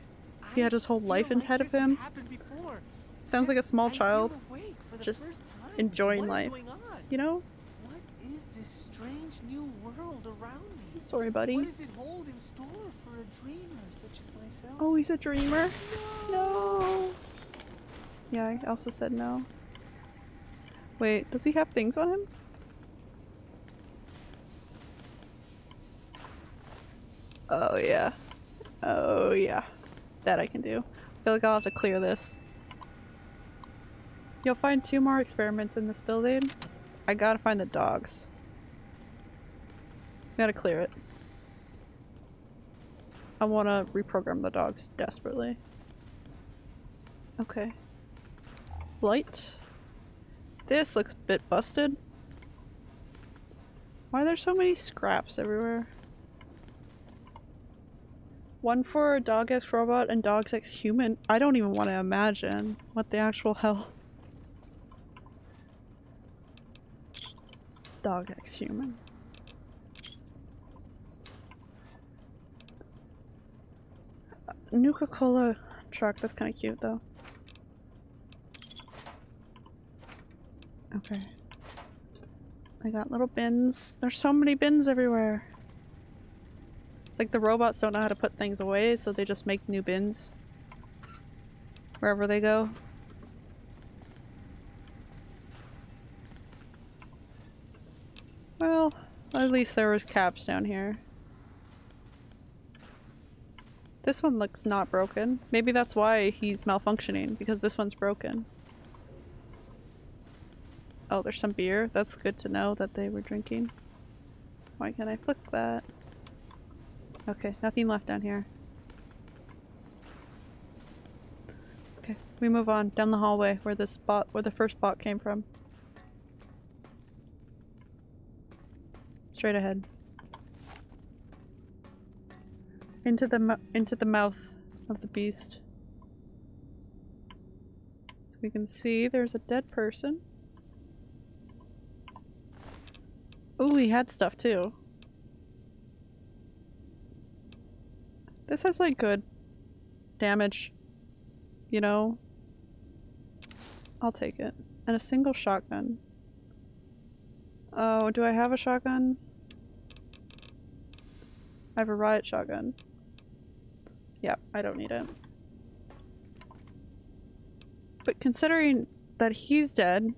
he had his whole life ahead of him. Sounds like a small child just enjoying life, you know? What is this strange new world around me? Sorry, buddy. What does it hold in store for a dreamer such as myself? Oh, he's a dreamer? No! Yeah, I also said no. Wait, does he have things on him? Oh yeah. Oh yeah. That I can do. I feel like I'll have to clear this. You'll find 2 more experiments in this building. I gotta find the dogs. Gotta clear it. I wanna reprogram the dogs desperately. Okay. Light. This looks a bit busted. Why are there so many scraps everywhere? One for dog X robot and dogs X human. I don't even want to imagine what the actual hell. Dog X human. Nuka-Cola truck, that's kind of cute though. Okay. I got little bins. There's so many bins everywhere. It's like the robots don't know how to put things away, so they just make new bins wherever they go. Well, at least there was caps down here. This one looks not broken. Maybe that's why he's malfunctioning, because this one's broken. Oh, there's some beer. That's good to know that they were drinking. Why can't I flick that? Okay, nothing left down here. Okay, we move on down the hallway where this bot, where the first bot came from. Straight ahead. Into the mouth of the beast. So we can see there's a dead person. Ooh, he had stuff too. This has like good damage, you know? I'll take it. And a single shotgun. Oh, do I have a shotgun? I have a riot shotgun. Yeah, I don't need it. But considering that he's dead...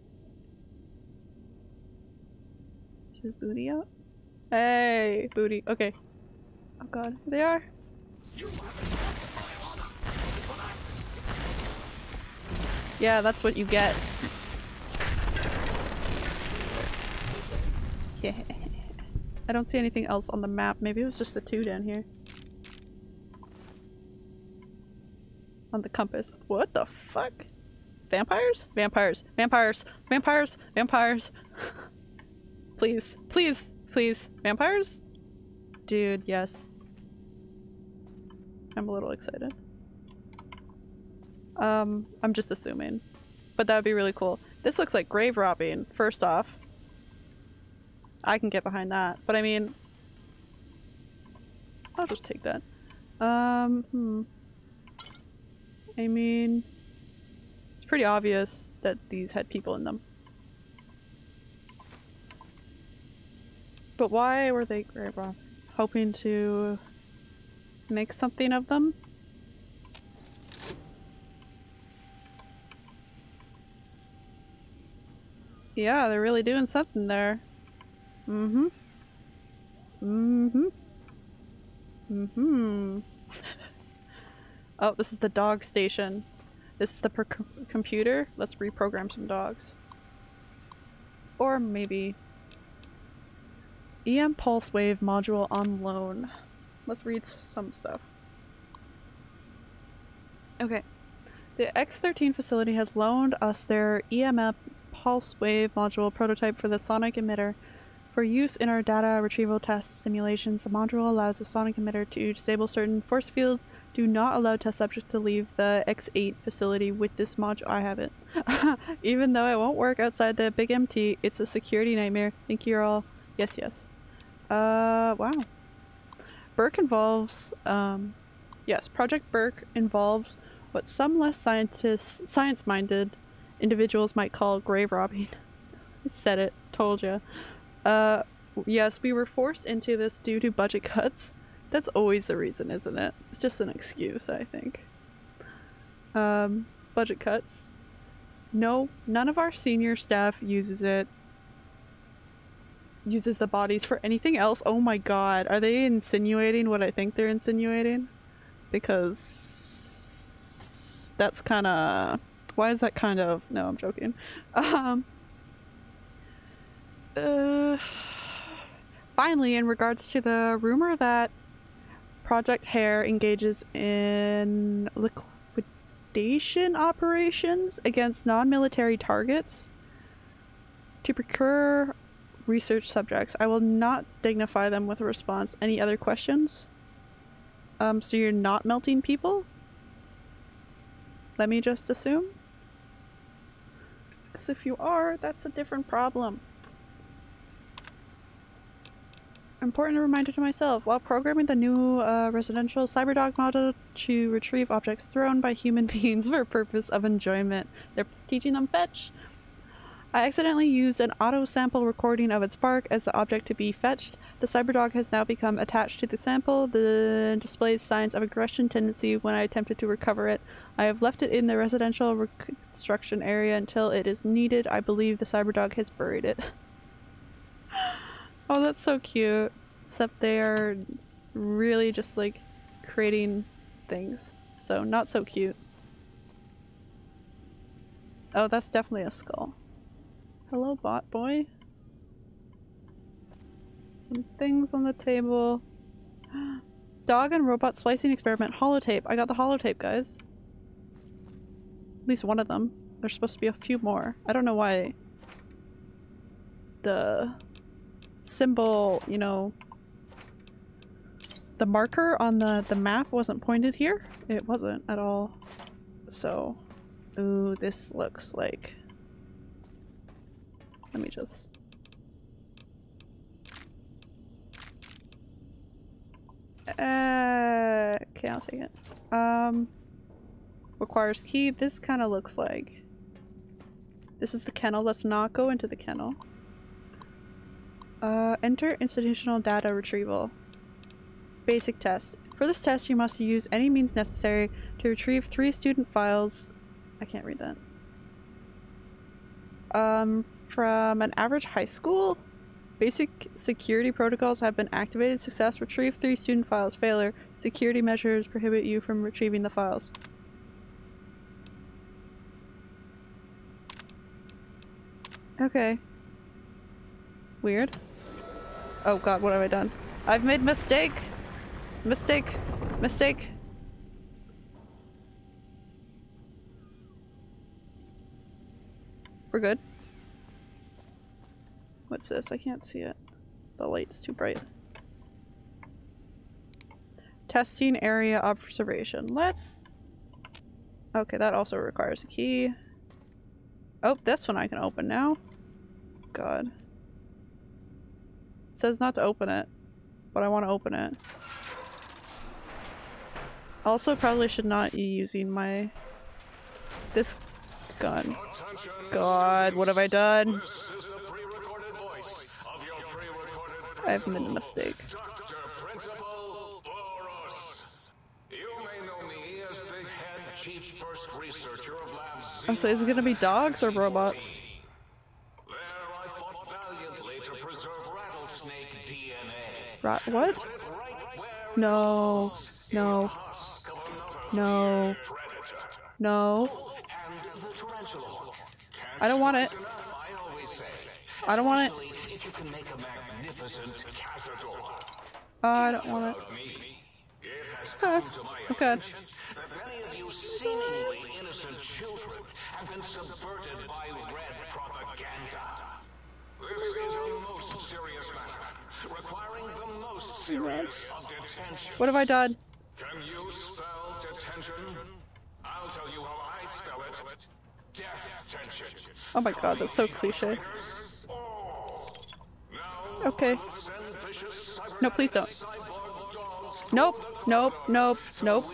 Is his booty out? Hey! Booty. Okay. Oh god. Here they are! Yeah, that's what you get. Yeah. I don't see anything else on the map. Maybe it was just the 2 down here. On the compass. What the fuck? Vampires? Vampires. Vampires. Vampires. Vampires. Please. Please. Please. Vampires? Dude, yes. I'm a little excited. I'm just assuming. But that would be really cool. This looks like grave robbing, first off. I can get behind that. But I mean, I'll just take that. I mean, it's pretty obvious that these had people in them. But why were they grave robbing? Hoping to make something of them? Yeah, they're really doing something there. Mm-hmm. Mm-hmm. Mm-hmm. Oh, this is the dog station. This is the computer. Let's reprogram some dogs. Or maybe... EM Pulse Wave module on loan. Let's read some stuff. Okay. The X-13 facility has loaned us their EM Pulse Wave module prototype for the sonic emitter. For use in our data retrieval test simulations, the module allows the sonic emitter to disable certain force fields. Do not allow test subjects to leave the X-8 facility with this module. I have it. Even though it won't work outside the Big Empty, it's a security nightmare. Think you're all... Yes, yes. Wow. Burke involves... yes, Project Burke involves what some less science-minded individuals might call grave robbing. I said it. Told you. Yes, we were forced into this due to budget cuts. That's always the reason, isn't it? It's just an excuse, I think. Budget cuts. No, none of our senior staff uses it. Uses the bodies for anything else. Oh my god, are they insinuating what I think they're insinuating? Because... that's kinda... why is that kind of... no, I'm joking. Finally, in regards to the rumor that Project Hare engages in liquidation operations against non-military targets to procure research subjects, I will not dignify them with a response. Any other questions? So you're not melting people? Let me just assume. Because if you are, that's a different problem. Important reminder to myself. While programming the new residential cyberdog model to retrieve objects thrown by human beings for purpose of enjoyment. They're teaching them fetch. I accidentally used an auto-sample recording of its bark as the object to be fetched. The cyberdog has now become attached to the sample. The displays signs of aggression tendency when I attempted to recover it. I have left it in the residential reconstruction area until it is needed. I believe the cyberdog has buried it. Oh, that's so cute. Except they are really just like creating things. So not so cute. Oh, that's definitely a skull. Hello, bot boy. Some things on the table. Dog and robot splicing experiment holotape. I got the holotape, guys. At least one of them. There's supposed to be a few more. I don't know why the symbol, you know, the marker on the map wasn't pointed here. It wasn't at all. So, ooh, this looks like... let me just... okay, I'll take it. Requires key. This kind of looks like... this is the kennel. Let's not go into the kennel. Enter institutional data retrieval. Basic test. For this test, you must use any means necessary to retrieve 3 student files. I can't read that. From an average high school. Basic security protocols have been activated. Success. Retrieve 3 student files. Failure. Security measures prohibit you from retrieving the files. Okay. Weird. Oh god, what have I done? I've made mistake! Mistake! Mistake! We're good. What's this? I can't see it. The light's too bright. Testing area observation. Let's... Okay, that also requires a key. Oh, this one I can open now. God. It says not to open it, but I want to open it. Also, probably should not be using my... this gun. God, what have I done? I've made a mistake. Oh, so is it gonna be dogs or robots? There I fought valiantly to preserve rattlesnake DNA. What? No. No. No. No. I don't want it. I don't want it. I don't want it. Okay. Many of you seemingly innocent children have been subverted by red propaganda. This is a most serious matter, requiring the most serious of detention. What have I done? Can you spell detention? I'll tell you how I spell it. Death tension. Oh my god, that's so cliche. Okay. No, please don't. Nope, nope, nope, nope.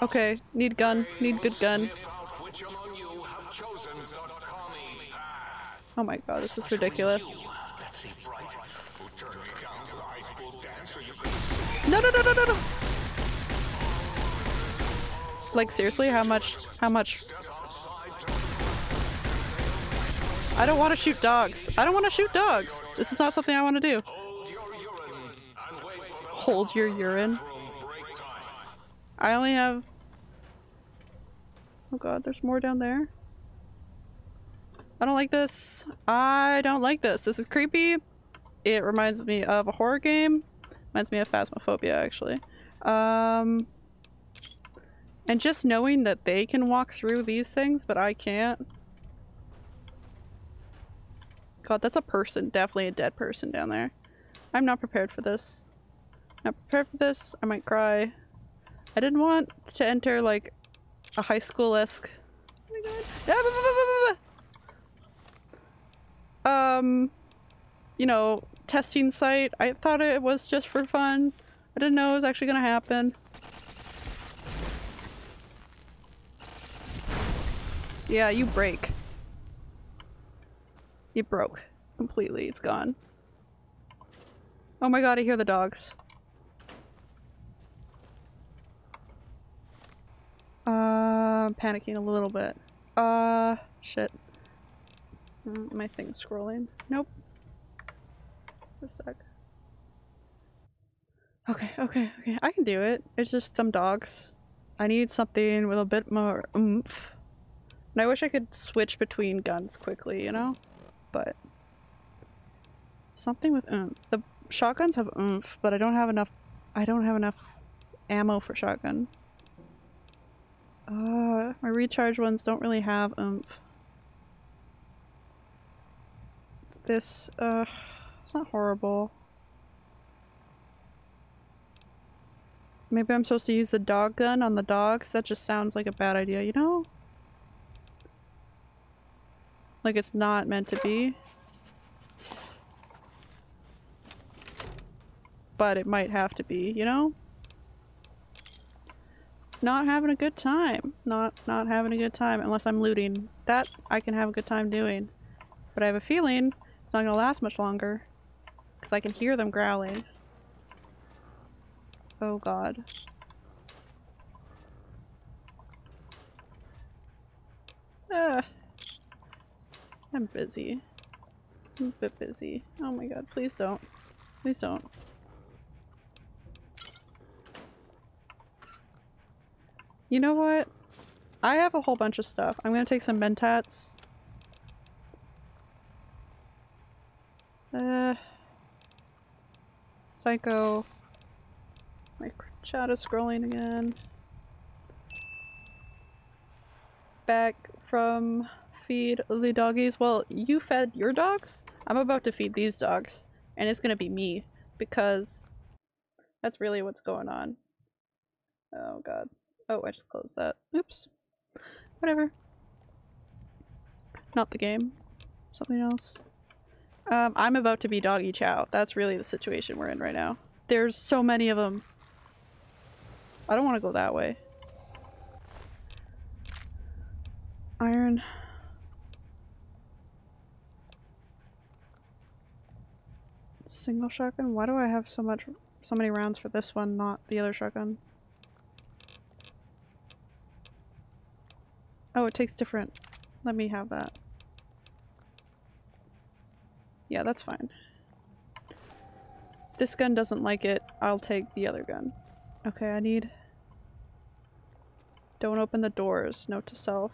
Okay, need gun, need good gun. Oh my god, this is ridiculous. No, no, no, no, no, no! Like, seriously, how much? I don't want to shoot dogs. I don't want to shoot dogs. This is not something I want to do. Hold your urine. I only have... Oh god, there's more down there. I don't like this. I don't like this. This is creepy. It reminds me of a horror game. Reminds me of Phasmophobia, actually. And just knowing that they can walk through these things, but I can't. God, that's a person. Definitely a dead person down there. I'm not prepared for this. Not prepared for this. I might cry. I didn't want to enter like a high school-esque. Oh my god. You know, testing site. I thought it was just for fun. I didn't know it was actually gonna happen. Yeah, you break. It broke completely. It's gone. Oh my god, I hear the dogs. I'm panicking a little bit. Shit. My thing's scrolling. Nope. Just a sec. Okay, okay, okay. I can do it. It's just some dogs. I need something with a bit more oomph. And I wish I could switch between guns quickly, you know? But... something with oomph. The shotguns have oomph, but I don't have enough ammo for shotgun. My recharge ones don't really have oomph. This, it's not horrible. Maybe I'm supposed to use the dog gun on the dogs? That just sounds like a bad idea, you know? Like it's not meant to be. But it might have to be, you know? Not having a good time. Not having a good time unless I'm looting. That I can have a good time doing. But I have a feeling it's not gonna last much longer. Because I can hear them growling. Oh god. I'm busy. I'm a bit busy. Oh my god, please don't. Please don't. You know what? I have a whole bunch of stuff. I'm gonna take some Mentats. Psycho. My chat is scrolling again. Back from feed the doggies. Well, you fed your dogs? I'm about to feed these dogs. And it's gonna be me, because that's really what's going on. Oh god. Oh, I just closed that. Oops. Whatever. Not the game. Something else. I'm about to be doggy chow. That's really the situation we're in right now. There's so many of them. I don't want to go that way. Iron. Single shotgun? Why do I have so many rounds for this one, not the other shotgun? Oh, it takes different. Let me have that. Yeah, that's fine. This gun doesn't like it. I'll take the other gun. Okay, I need... Don't open the doors. Note to self.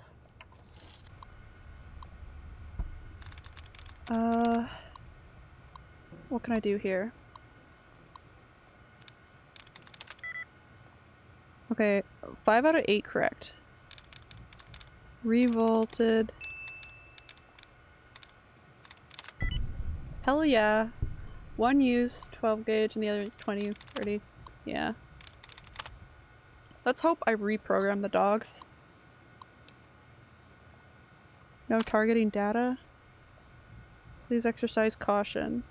What can I do here? Okay, 5 out of 8 correct. Revolted. Hell yeah. One use, 12 gauge, and the other 20, 30. Yeah. Let's hope I reprogram the dogs. No targeting data. Please exercise caution.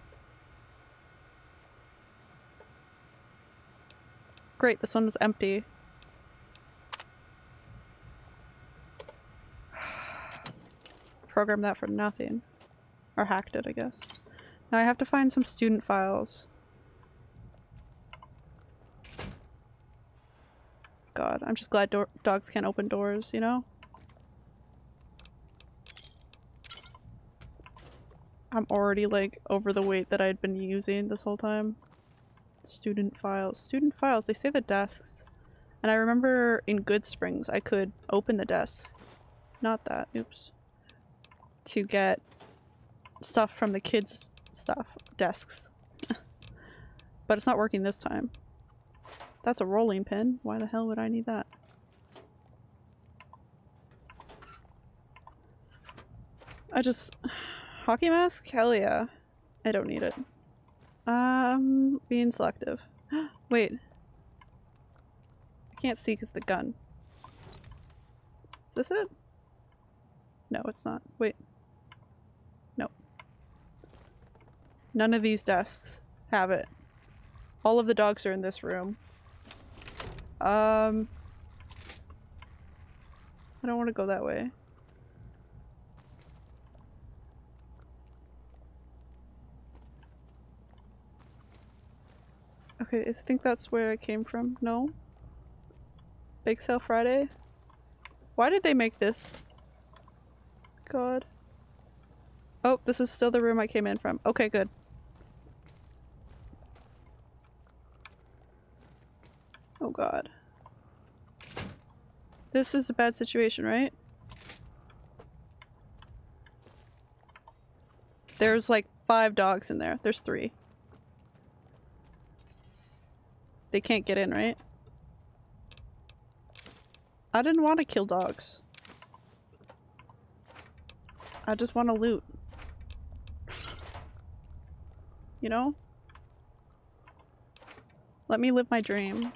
Great, this one was empty. Programmed that for nothing. Or hacked it, I guess. Now I have to find some student files. God, I'm just glad dogs can't open doors, you know? I'm already like over the weight that I'd been using this whole time. Student files. Student files, they say the desks. And I remember in Good Springs I could open the desk. Not that, oops. To get stuff from the kids' stuff desks. But it's not working this time. That's a rolling pin. Why the hell would I need that? I just... Hockey mask? Hell yeah. I don't need it. Being selective. Wait. I can't see because the gun. Is this it? No, it's not. Wait. Nope. None of these desks have it. All of the dogs are in this room. I don't want to go that way. Okay, I think that's where I came from. No? Bake Sale Friday? Why did they make this? God. Oh, this is still the room I came in from. Okay, good. Oh god. This is a bad situation, right? There's like 5 dogs in there. There's 3. They can't get in, right? I didn't want to kill dogs. I just want to loot. You know? Let me live my dream.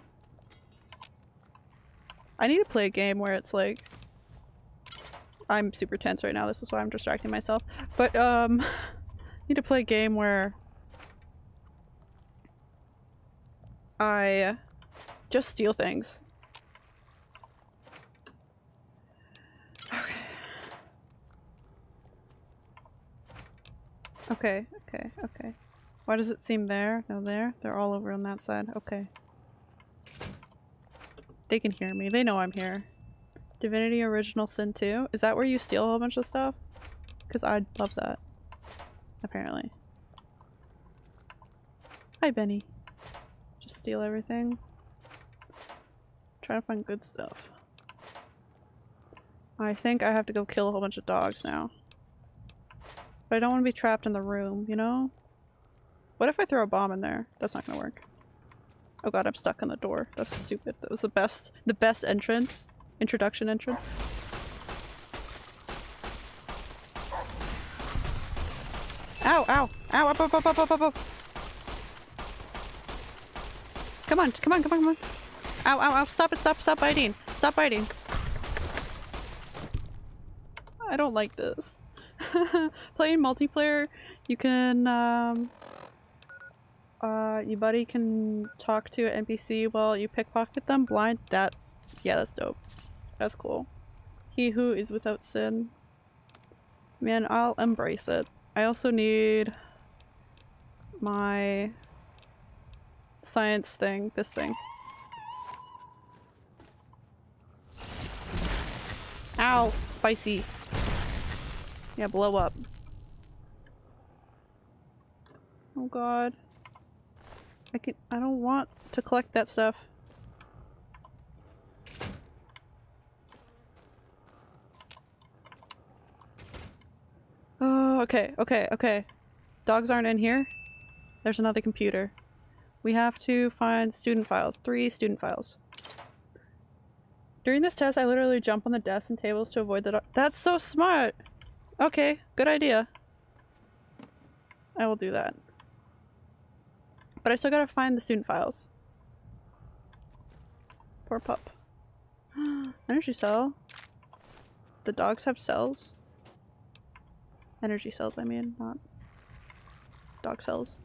I need to play a game where it's like, I'm super tense right now, this is why I'm distracting myself, but need to play a game where I just steal things. Okay. Okay, okay, okay. Why does it seem there? No, there? They're all over on that side. Okay. They can hear me. They know I'm here. Divinity Original Sin 2? Is that where you steal a whole bunch of stuff? Because I'd love that. Apparently. Hi, Benny. Just steal everything. Trying to find good stuff. I think I have to go kill a whole bunch of dogs now. But I don't want to be trapped in the room, you know? What if I throw a bomb in there? That's not gonna work. Oh god, I'm stuck on the door. That's stupid. That was the best entrance. Introduction entrance. Ow, ow, ow, up, up, up, up, up, up, up. Come on, come on, come on, come on. Ow, ow, ow, stop it, stop, stop biting. Stop biting. I don't like this. Playing multiplayer, you can, your buddy can talk to an NPC while you pickpocket them blind. That's, yeah, that's dope. That's cool. He who is without sin. Man, I'll embrace it. I also need my science thing, this thing. Ow! Spicy! Yeah, blow up. Oh god. I don't want to collect that stuff. Oh, okay, okay, okay. Dogs aren't in here. There's another computer. We have to find student files. 3 student files. During this test, I literally jump on the desks and tables to avoid the dog. That's so smart! Okay, good idea. I will do that. But I still gotta find the student files. Poor pup. Energy cell. The dogs have cells. Energy cells, I mean, not dog cells.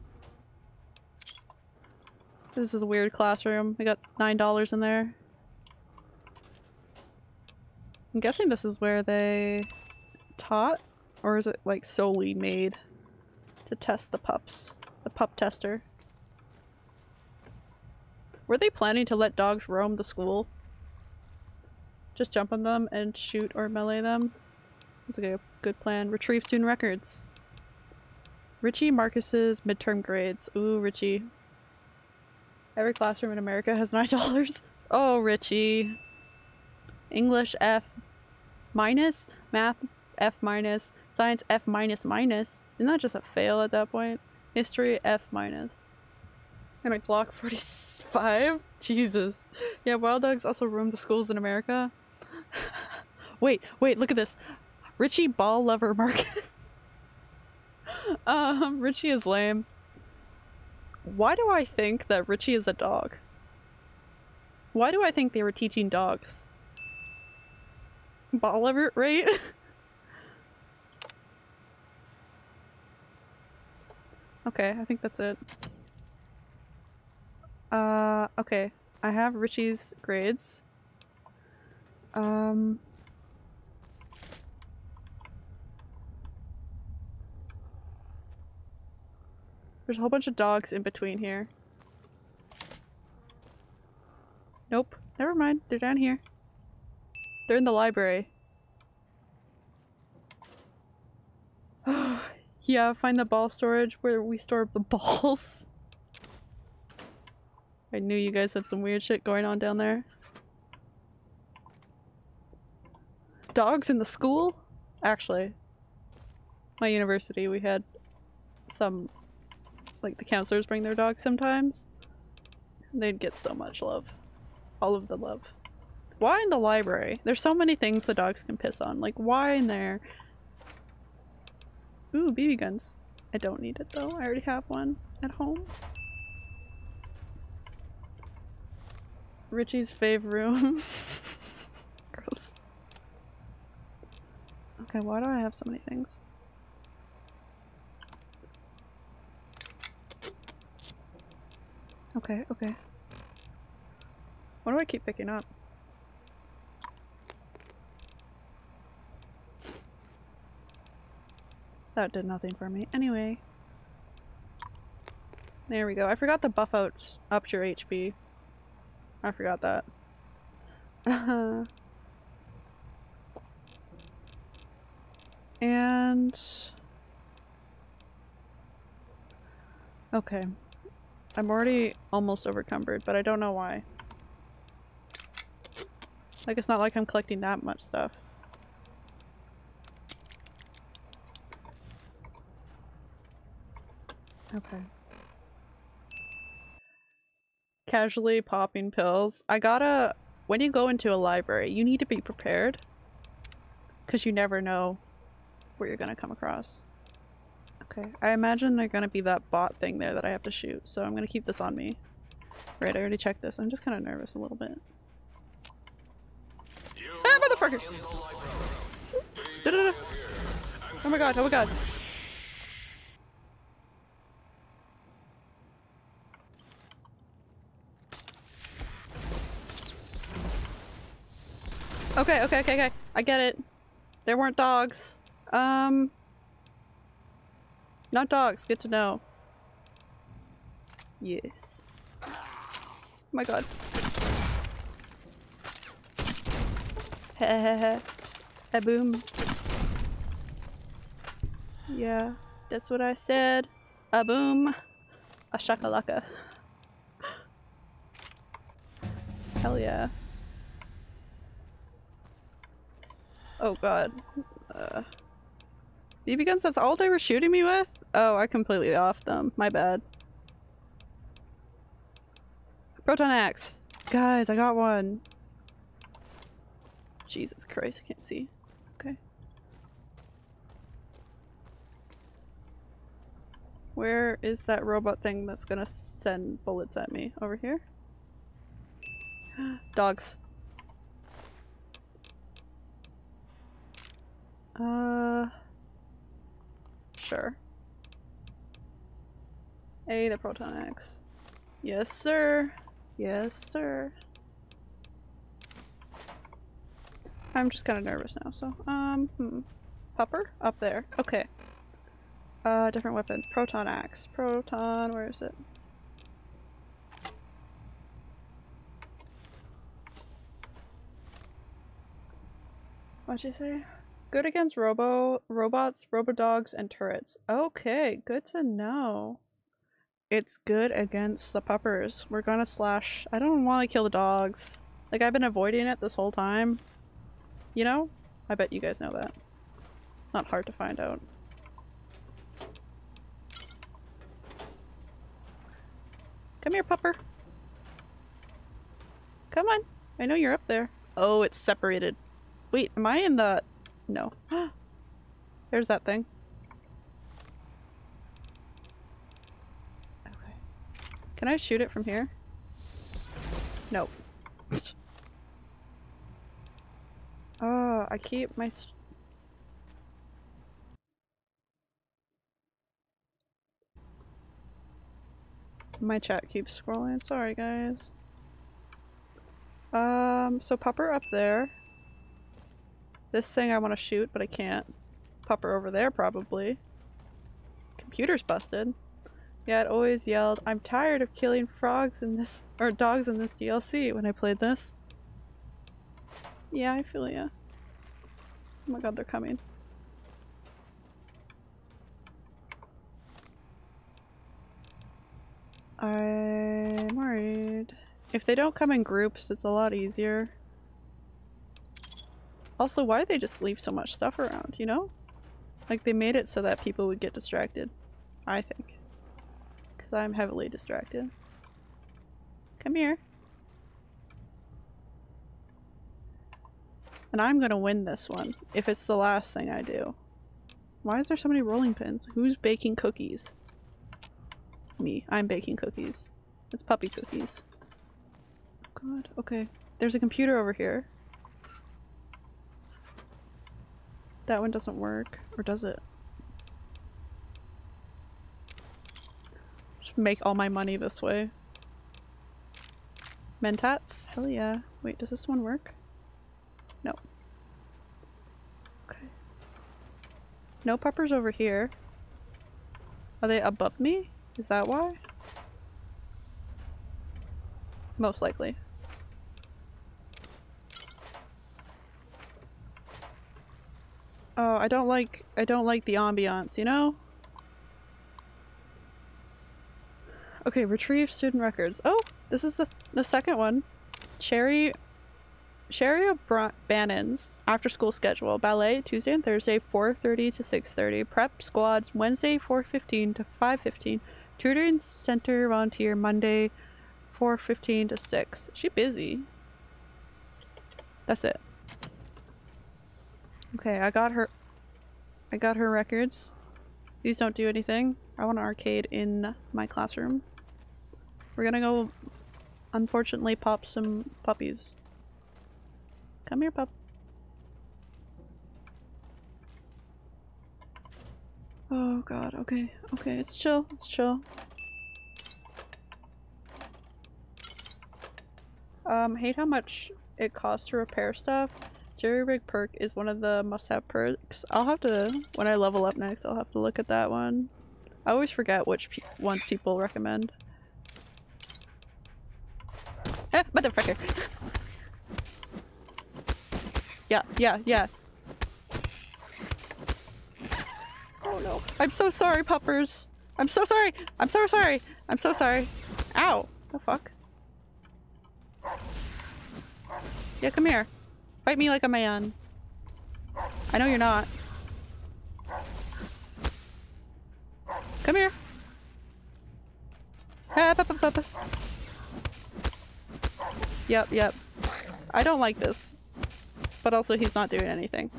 This is a weird classroom. We got $9 in there. I'm guessing this is where they taught, or is it like solely made to test the pups? The pup tester. Were they planning to let dogs roam the school? Just jump on them and shoot or melee them? That's a good plan. Retrieve student records. Richie Marcus's midterm grades. Ooh, Richie. Every classroom in America has $9. Oh, Richie. English F-, math F-, science F-. Isn't that just a fail at that point? History F-. And a Glock 45? Jesus. Yeah, wild dogs also roam the schools in America. Wait, wait, look at this. Richie Ball Lover Marcus. Richie is lame. Why do I think that Richie is a dog? Why do I think they were teaching dogs? Ball Lover, right? Okay, I think that's it. Okay. I have Richie's grades. There's a whole bunch of dogs in between here. Nope. Never mind. They're down here. They're in the library. Yeah, find the ball storage where we store the balls. I knew you guys had some weird shit going on down there. Dogs in the school? Actually, my university, we had some, like, the counselors bring their dogs sometimes. They'd get so much love. All of the love. Why in the library? There's so many things the dogs can piss on. Like, why in there? Ooh, BB guns. I don't need it though. I already have one at home. Richie's fave room. Gross. Okay, why do I have so many things? Okay, okay. What do I keep picking up? That did nothing for me. Anyway. There we go. I forgot the buff outs up your HP. I forgot that. And... okay. I'm already almost overcumbered, but I don't know why. Like, it's not like I'm collecting that much stuff. Okay. Casually popping pills. I gotta... when you go into a library, you need to be prepared. Because you never know what you're gonna come across. Okay, I imagine they're gonna be that bot thing there that I have to shoot, so I'm gonna keep this on me. Right, I already checked this. I'm just kind of nervous a little bit. Ah, motherfucker! Da -da -da. Oh my god, oh my god! Okay, okay, okay, okay. I get it. There weren't dogs. Not dogs, good to know. Yes. Oh my god. Heh heh heh. Heh boom. Yeah, that's what I said. A boom. A shakalaka. Hell yeah. Oh god. BB guns, that's all they were shooting me with? Oh, I completely offed them. My bad. Proton axe! Guys, I got one! Jesus Christ, I can't see. Okay. Where is that robot thing that's gonna send bullets at me? Over here? Dogs. Sure. Hey, the proton axe. Yes, sir. Yes, sir. I'm just kind of nervous now, so, Popper? Up there. Okay. Different weapon. Proton axe. Proton, where is it? What'd you say? Good against robots, robodogs, and turrets. Okay, good to know. It's good against the puppers. We're gonna slash. I don't want to kill the dogs. Like, I've been avoiding it this whole time. You know? I bet you guys know that. It's not hard to find out. Come here, pupper. Come on. I know you're up there. Oh, it's separated. Wait, am I in the... No. There's that thing. Okay. Can I shoot it from here? Nope. Oh, I keep my... My chat keeps scrolling. Sorry, guys. So Popper up there. This thing I want to shoot, but I can't. Popper over there, probably. Computer's busted. Yeah, it always yelled, I'm tired of killing frogs in this- or dogs in this DLC when I played this. Yeah, I feel ya. Oh my god, they're coming. I'm worried. If they don't come in groups, it's a lot easier. Also, why do they just leave so much stuff around, you know? Like, they made it so that people would get distracted, I think. Because I'm heavily distracted. Come here. And I'm gonna win this one, if it's the last thing I do. Why is there so many rolling pins? Who's baking cookies? Me. I'm baking cookies. It's puppy cookies. Oh god, okay. There's a computer over here. That one doesn't work, or does it? Just make all my money this way. Mentats? Hell yeah. Wait, does this one work? No. Okay. No puppers over here. Are they above me? Is that why? Most likely. Oh, I don't like the ambiance, you know? Okay, retrieve student records. Oh, this is the second one. Sherry O'Brannon's after school schedule. Ballet Tuesday and Thursday 4:30 to 6:30. Prep squads Wednesday 4:15 to 5:15. Tutoring center volunteer Monday 4:15 to 6. She busy. That's it. Okay, I got her records. These don't do anything. I want an arcade in my classroom. We're gonna go, unfortunately, pop some puppies. Come here, pup. Oh god, okay, okay, it's chill, it's chill. Hate how much it costs to repair stuff. Jerry Rig perk is one of the must-have perks. I'll have to, when I level up next, I'll have to look at that one. I always forget which ones people recommend. Ah, motherfucker! Yeah, yeah, yeah. Oh no. I'm so sorry, puppers! I'm so sorry! I'm so sorry! I'm so sorry! Ow! The fuck? Yeah, come here. Fight me like a man. I know you're not. Come here. Yep, yep. I don't like this. But also he's not doing anything.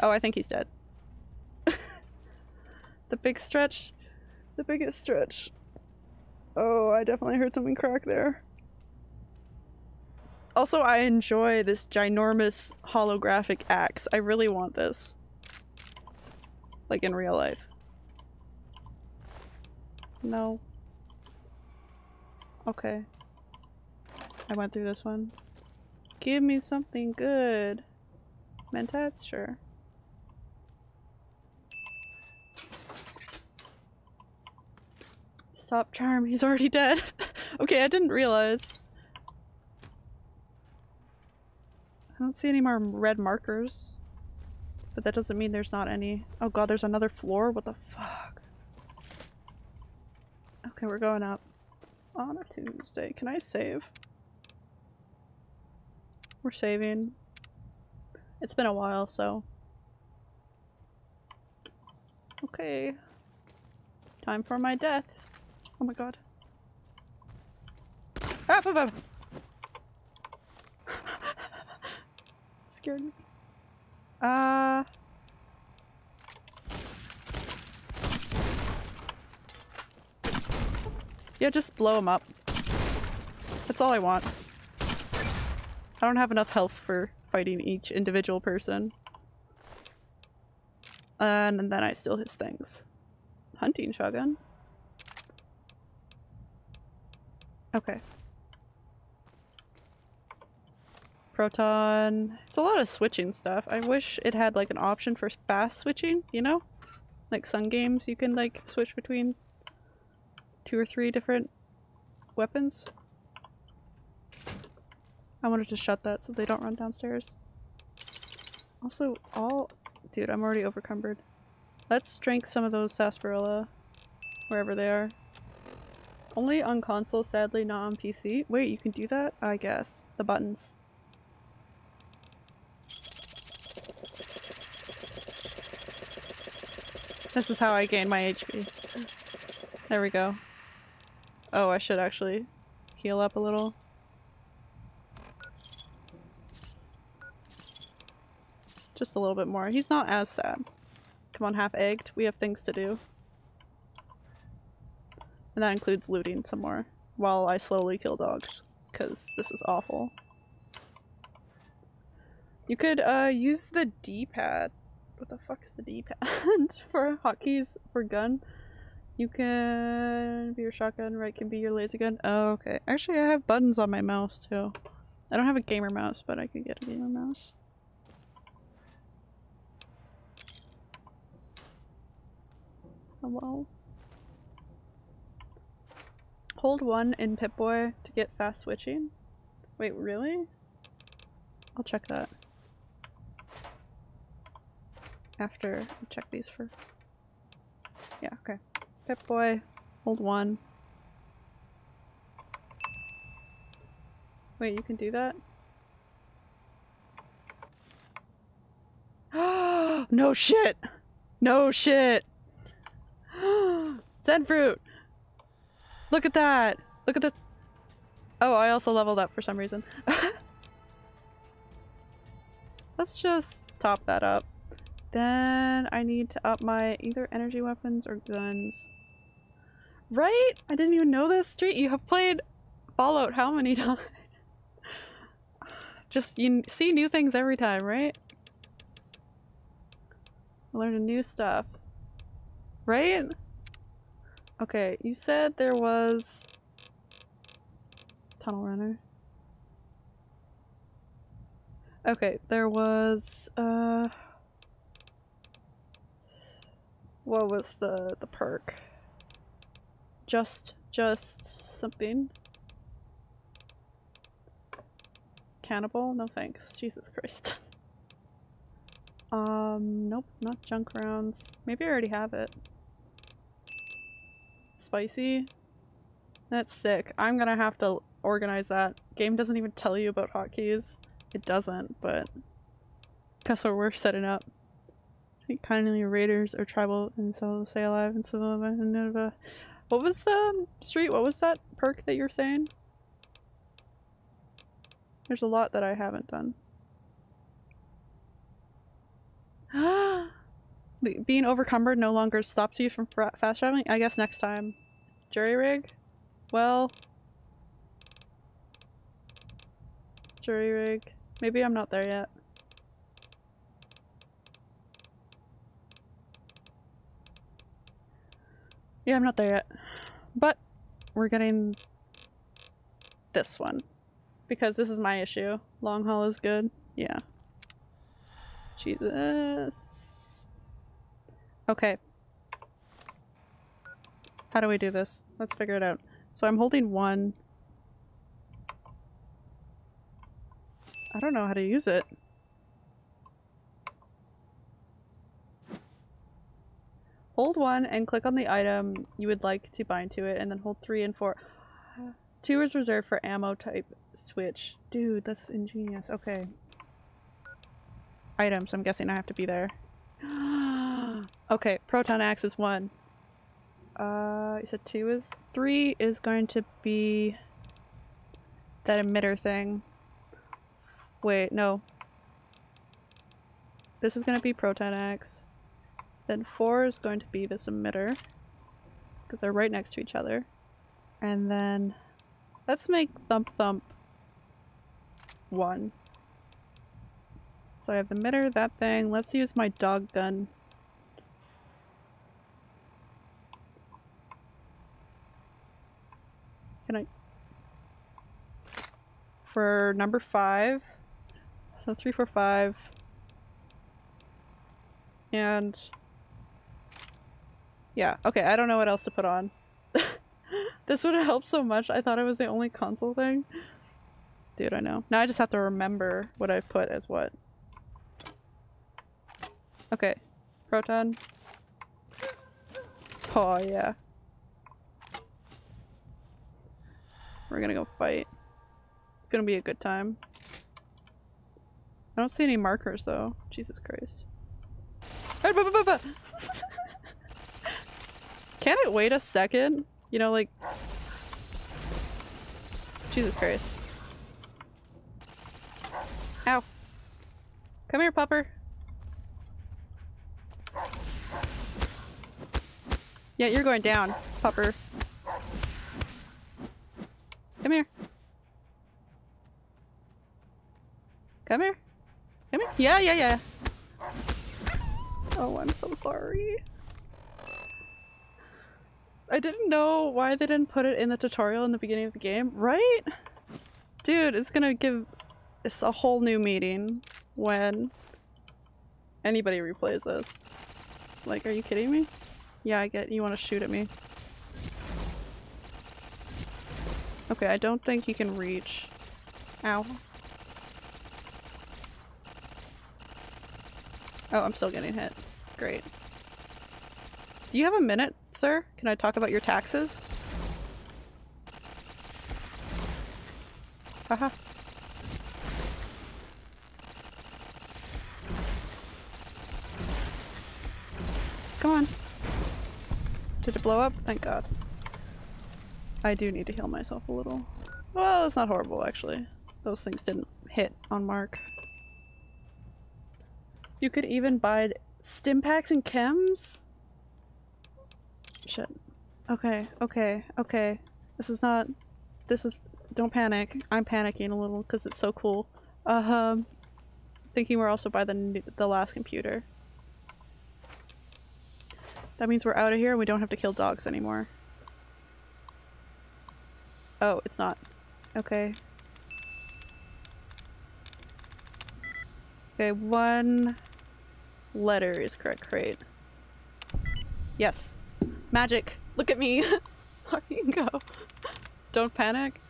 Oh, I think he's dead. The big stretch. The biggest stretch. Oh, I definitely heard something crack there. Also, I enjoy this ginormous holographic axe. I really want this. Like in real life. No. Okay. I went through this one. Give me something good. Mentats? Sure. Stop charm, he's already dead. Okay, I didn't realize. I don't see any more red markers, but that doesn't mean there's not any. Oh god, there's another floor? What the fuck? Okay, we're going up on a Tuesday. Can I save? We're saving. It's been a while, so. Okay. Time for my death. Oh my god. Ah, bah, bah. Scared me. Yeah, just blow him up. That's all I want. I don't have enough health for fighting each individual person. And then I steal his things. Hunting shotgun. Okay. Proton. It's a lot of switching stuff. I wish it had like an option for fast switching, you know? Like some games you can like switch between 2 or 3 different weapons. I wanted to shut that so they don't run downstairs. Also, all... Dude, I'm already overcumbered. Let's drink some of those sarsaparilla. Wherever they are. Only on console, sadly, not on PC. Wait, you can do that? I guess. The buttons. This is how I gain my HP. There we go. Oh, I should actually heal up a little. Just a little bit more. He's not as sad. Come on, half-egged. We have things to do. And that includes looting some more while I slowly kill dogs, because this is awful. You could use the D-pad. What the fuck's the D-pad? For hotkeys for gun. You can be your shotgun, right can be your laser gun. Oh, okay. Actually, I have buttons on my mouse too. I don't have a gamer mouse, but I could get a gamer mouse. Hello. Hold 1 in Pip-Boy to get fast switching. Wait, really? I'll check that. After I check these for... Yeah, okay. Pip-Boy, hold 1. Wait, you can do that? No shit! No shit! Zen fruit! Look at that! Look at the- Oh, I also leveled up for some reason. Let's just top that up. Then I need to up my either energy weapons or guns. Right? I didn't even know this. Street, you have played Fallout how many times? Just, you see new things every time, right? Learning new stuff. Right? Okay, you said there was... Tunnel runner. Okay, there was, what was the perk? Just something. Cannibal? No thanks. Jesus Christ. Nope, not junk rounds. Maybe I already have it. Spicy? That's sick. I'm gonna have to organize that. Game doesn't even tell you about hotkeys. It doesn't, but that's what we're setting up. Think kindly raiders or tribal and so stay alive and so on. What was the street? What was that perk that you're saying? There's a lot that I haven't done. Being overcumbered no longer stops you from fast traveling? I guess next time. Jury rig? Well... Jury rig. Maybe I'm not there yet. Yeah, I'm not there yet. But we're getting this one. Because this is my issue. Long haul is good. Yeah. Jesus. Okay. How do we do this? Let's figure it out. So I'm holding one. I don't know how to use it. Hold one and click on the item you would like to bind to it, and then hold 3 and 4. 2 is reserved for ammo type switch. Dude, that's ingenious. Okay. Items, I'm guessing I have to be there. Okay, proton axe is 1. You said 2 is? 3 is going to be that emitter thing. Wait, no. This is going to be proton axe. Then 4 is going to be this emitter, because they're right next to each other. And then let's make thump thump 1. So I have the emitter, that thing. Let's use my dog gun. Can I? For number 5. So 3, 4, 5. And yeah, okay, I don't know what else to put on. This would have helped so much. I thought it was the only console thing. Dude, I know. Now I just have to remember what I've put as what. Okay. Proton. Oh, yeah. We're gonna go fight. It's gonna be a good time. I don't see any markers, though. Jesus Christ. Can it wait a second? You know, like... Jesus Christ. Ow. Come here, pupper. Yeah, you're going down, pupper. Come here. Come here. Come here. Yeah, yeah, yeah. Oh, I'm so sorry. I didn't know why they didn't put it in the tutorial in the beginning of the game, right? Dude, it's gonna give us a whole new meaning when anybody replays this. Like, are you kidding me? Yeah, I get you want to shoot at me. Okay, I don't think you can reach. Ow. Oh, I'm still getting hit. Great. Do you have a minute, sir? Can I talk about your taxes? Haha. Come on. Did it blow up? Thank God. I do need to heal myself a little. Well, that's not horrible, actually. Those things didn't hit on mark. You could even buy Stimpaks and chems? Shit. Okay, okay, okay. This is not... This is... Don't panic. I'm panicking a little because it's so cool. Thinking we're also by the last computer. That means we're out of here and we don't have to kill dogs anymore. Oh, it's not. Okay. Okay, one letter is correct, crate. Yes. Magic! Look at me! Fucking go. Don't panic.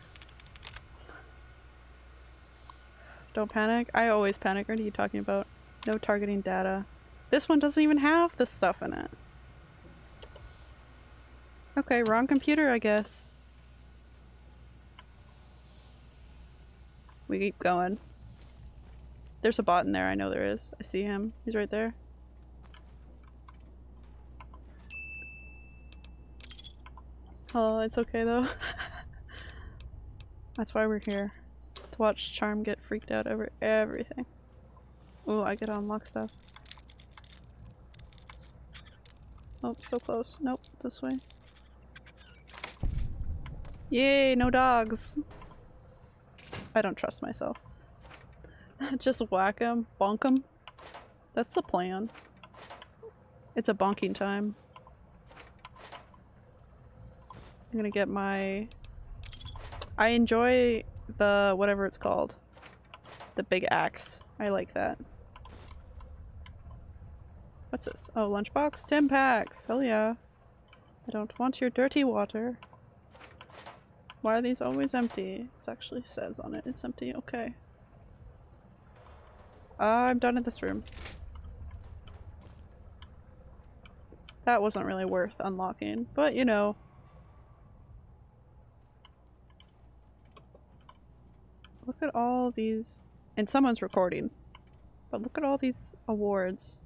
Don't panic. I always panic. What are you talking about? No targeting data. This one doesn't even have this stuff in it. Okay, wrong computer, I guess. We keep going. There's a bot in there. I know there is. I see him. He's right there. Oh, it's okay though. That's why we're here. To watch Charm get freaked out over everything. Ooh, I get to unlock stuff. Oh, so close. Nope, this way. Yay, no dogs! I don't trust myself. Just whack him. Bonk him. That's the plan. It's a bonking time. I'm gonna get my... I enjoy the... whatever it's called. The big axe. I like that. What's this? Oh, lunchbox? 10 packs! Hell yeah. I don't want your dirty water. Why are these always empty? It actually says on it it's empty. Okay. I'm done at this room. That wasn't really worth unlocking, but you know. Look at all these... and someone's recording. But look at all these awards.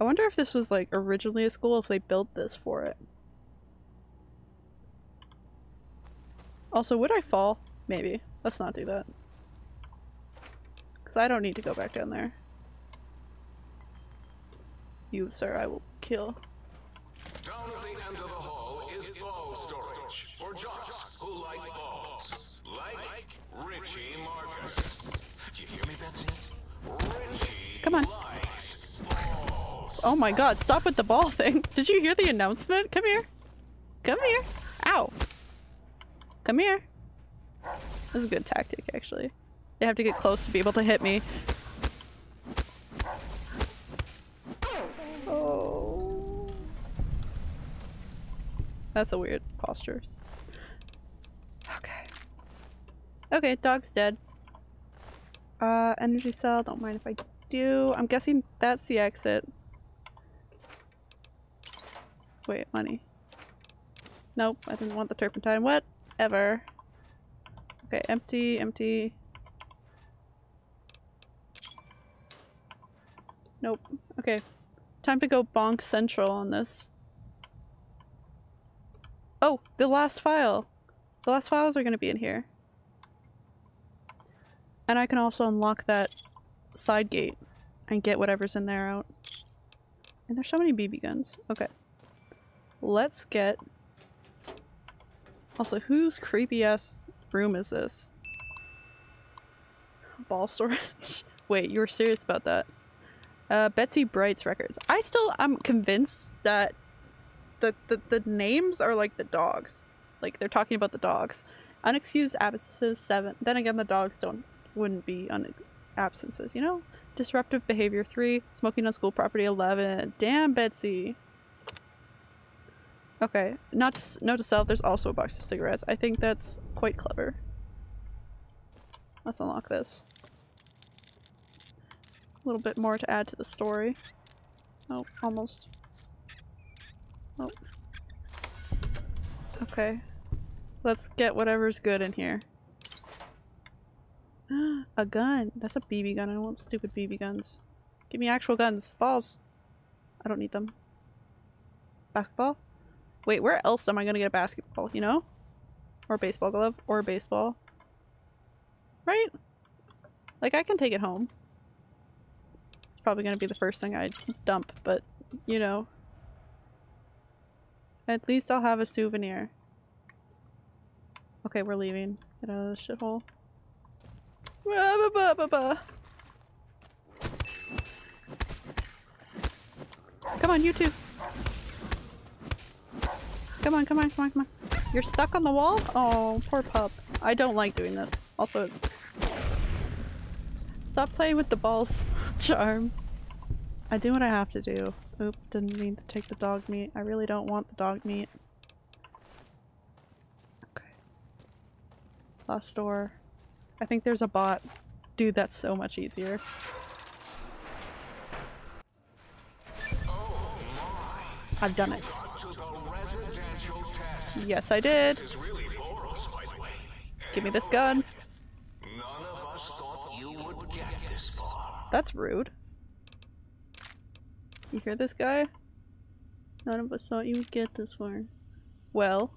I wonder if this was like originally a school, if they built this for it. Also, would I fall? Maybe. Let's not do that. Because I don't need to go back down there. You, sir, I will kill. Down at the end of the hall is ball storage for jocks who like balls. Like Richie Marcus. Do you hear me, Betsy? Richie Come on. Likes balls. Oh my god, stop with the ball thing. Did you hear the announcement? Come here. Come here. Ow. Come here. This is a good tactic, actually. They have to get close to be able to hit me. Oh. That's a weird posture. Okay. Okay, dog's dead. Energy cell, don't mind if I do. I'm guessing that's the exit. Wait, money. Nope, I didn't want the turpentine. What? Ever. Okay, empty, empty. Nope. Okay. Time to go bonk central on this. Oh! The last file! The last files are gonna be in here. And I can also unlock that side gate and get whatever's in there out. And there's so many BB guns. Okay. Let's get... Also, whose creepy ass room is this? Ball storage? Wait, you were serious about that. Betsy Bright's records. I still am convinced that the names are like the dogs. Like, they're talking about the dogs. Unexcused absences 7. Then again, the dogs wouldn't be absences, you know? Disruptive behavior 3. Smoking on school property 11. Damn, Betsy. Okay, note to self, there's also a box of cigarettes. I think that's quite clever. Let's unlock this. A little bit more to add to the story. Oh, almost. Oh. Okay. Let's get whatever's good in here. A gun! That's a BB gun. I don't want stupid BB guns. Give me actual guns. Balls! I don't need them. Basketball? Wait, where else am I gonna get a basketball, you know? Or a baseball glove, or a baseball. Right? Like, I can take it home. It's probably gonna be the first thing I dump, but you know. At least I'll have a souvenir. Okay, we're leaving. Get out of this shithole. Come on, you two! Come on, come on, come on, come on. You're stuck on the wall? Oh, poor pup. I don't like doing this. Also, it's... Stop playing with the balls, Charm. I do what I have to do. Oop, didn't mean to take the dog meat. I really don't want the dog meat. Okay. Last door. I think there's a bot. Dude, that's so much easier. Oh my. I've done it. Yes, I did. Really boros, by the way. Give me this gun. None of us thought you would get this far. That's rude. You hear this guy? None of us thought you would get this far. Well,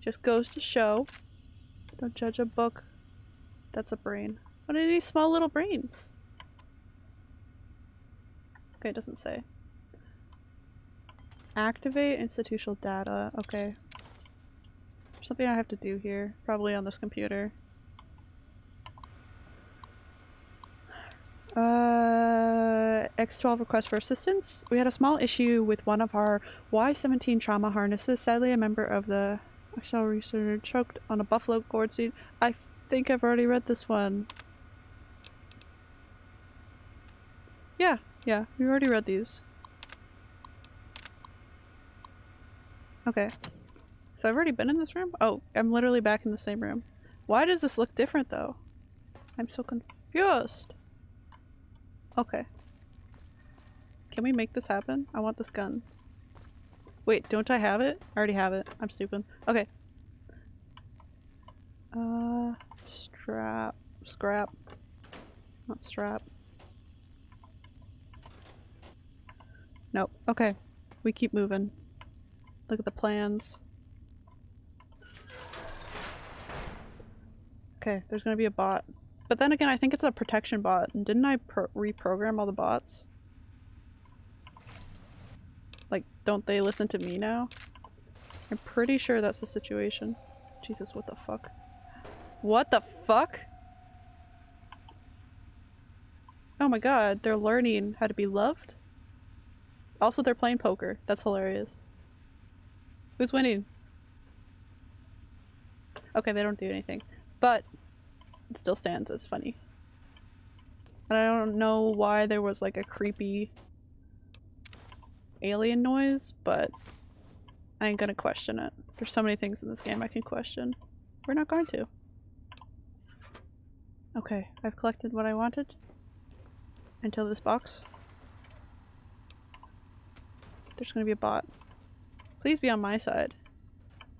just goes to show. Don't judge a book. That's a brain. What are these small little brains? Okay, it doesn't say. Activate institutional data. Okay. There's something I have to do here. Probably on this computer. X12 request for assistance. We had a small issue with one of our Y17 trauma harnesses. Sadly, a member of the Excel researcher choked on a buffalo gourd seed. I think I've already read this one. Yeah, we already read these. Okay, so I've already been in this room? Oh, I'm literally back in the same room. Why does this look different though? I'm so confused. Okay. Can we make this happen? I want this gun. Wait, don't I have it? I already have it. I'm stupid. Okay. Scrap. Not strap. Nope. Okay. We keep moving. Look at the plans. Okay, there's gonna be a bot. But then again, I think it's a protection bot. And didn't I reprogram all the bots? Like, don't they listen to me now? I'm pretty sure that's the situation. Jesus, what the fuck? What the fuck? Oh my god, they're learning how to be loved? Also, they're playing poker. That's hilarious. Who's winning? Okay, they don't do anything, but it still stands as funny. And I don't know why there was like a creepy alien noise, but I ain't gonna question it. There's so many things in this game I can question. We're not going to. Okay, I've collected what I wanted until this box. There's gonna be a bot. Please be on my side.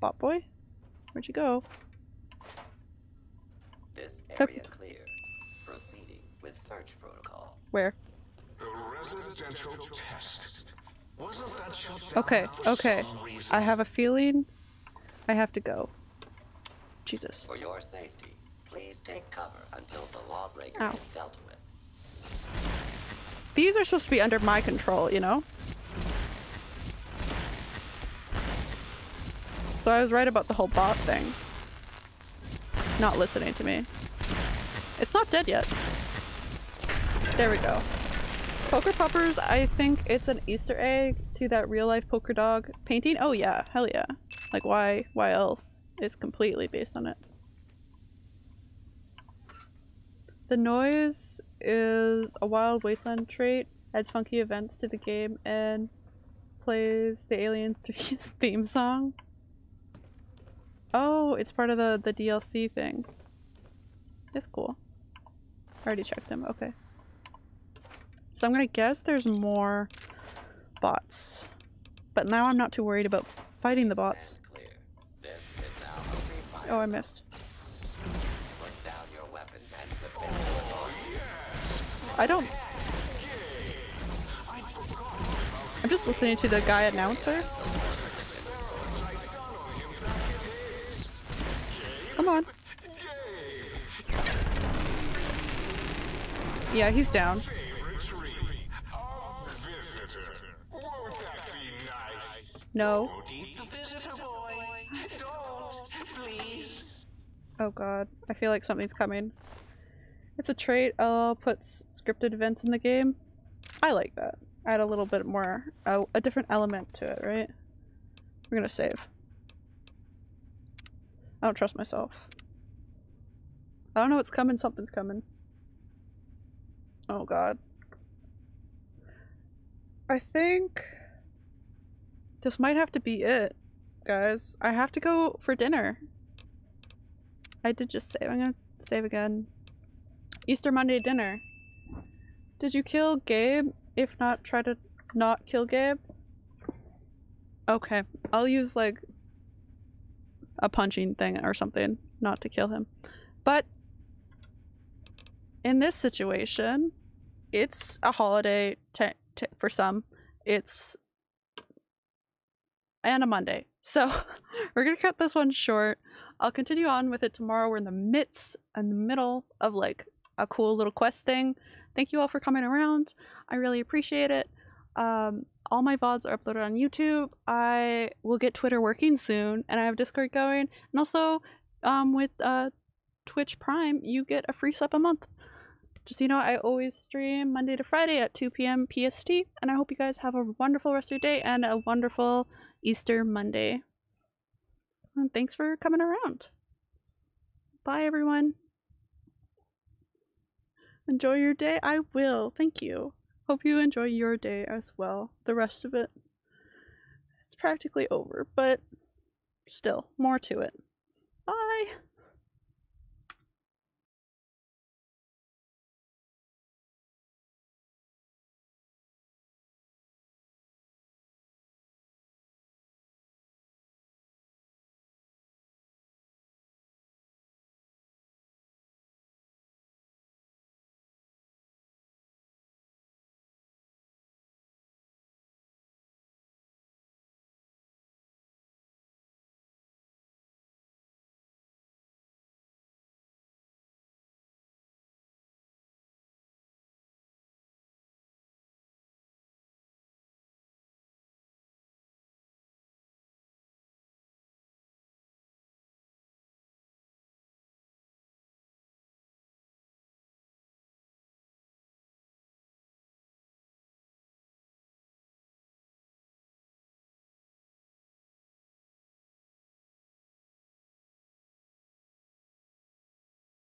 Bot boy? Where'd you go? This area clear. Proceeding with search protocol. Where? The residential test. Wasn't that shut down? Okay, okay. I have a feeling I have to go. Jesus. For your safety, please take cover until the lawbreaker is dealt with. These are supposed to be under my control, you know? So I was right about the whole bot thing. Not listening to me. It's not dead yet. There we go. Poker poppers, I think it's an Easter egg to that real life poker dog painting. Oh yeah, hell yeah. Like why else? It's completely based on it. The noise is a wild wasteland trait, adds funky events to the game, and plays the Alien 3 theme song. Oh, it's part of the DLC thing. It's cool. I already checked them, okay. So I'm gonna guess there's more bots. But now I'm not too worried about fighting the bots. Oh, I missed. I'm just listening to the guy announcer. Come on. Yeah, he's down. No. Don't eat the visitor boy. Don't, please. Oh god, I feel like something's coming. It's a trait. I'll put scripted events in the game. I like that. Add a little bit more, a different element to it, right? We're gonna save. I don't trust myself. I don't know what's coming, something's coming. Oh god. I think this might have to be it, guys. I have to go for dinner. I did just save. I'm gonna save again. Easter Monday dinner. Did you kill Gabe? If not, try to not kill Gabe. Okay. I'll use like a punching thing or something not to kill him. But in this situation, it's a holiday for some. It's and a Monday. So we're gonna cut this one short. I'll continue on with it tomorrow. We're in the middle of like a cool little quest thing. Thank you all for coming around. I really appreciate it. All my VODs are uploaded on YouTube. I will get Twitter working soon, and I have Discord going. And also with Twitch Prime, you get a free sub a month. Just so you know, I always stream Monday to Friday at 2 p.m. PST, and I hope you guys have a wonderful rest of your day and a wonderful Easter Monday. And thanks for coming around. Bye, everyone. Enjoy your day. I will. Thank you. Hope you enjoy your day as well. The rest of it. It's practically over, but still, more to it.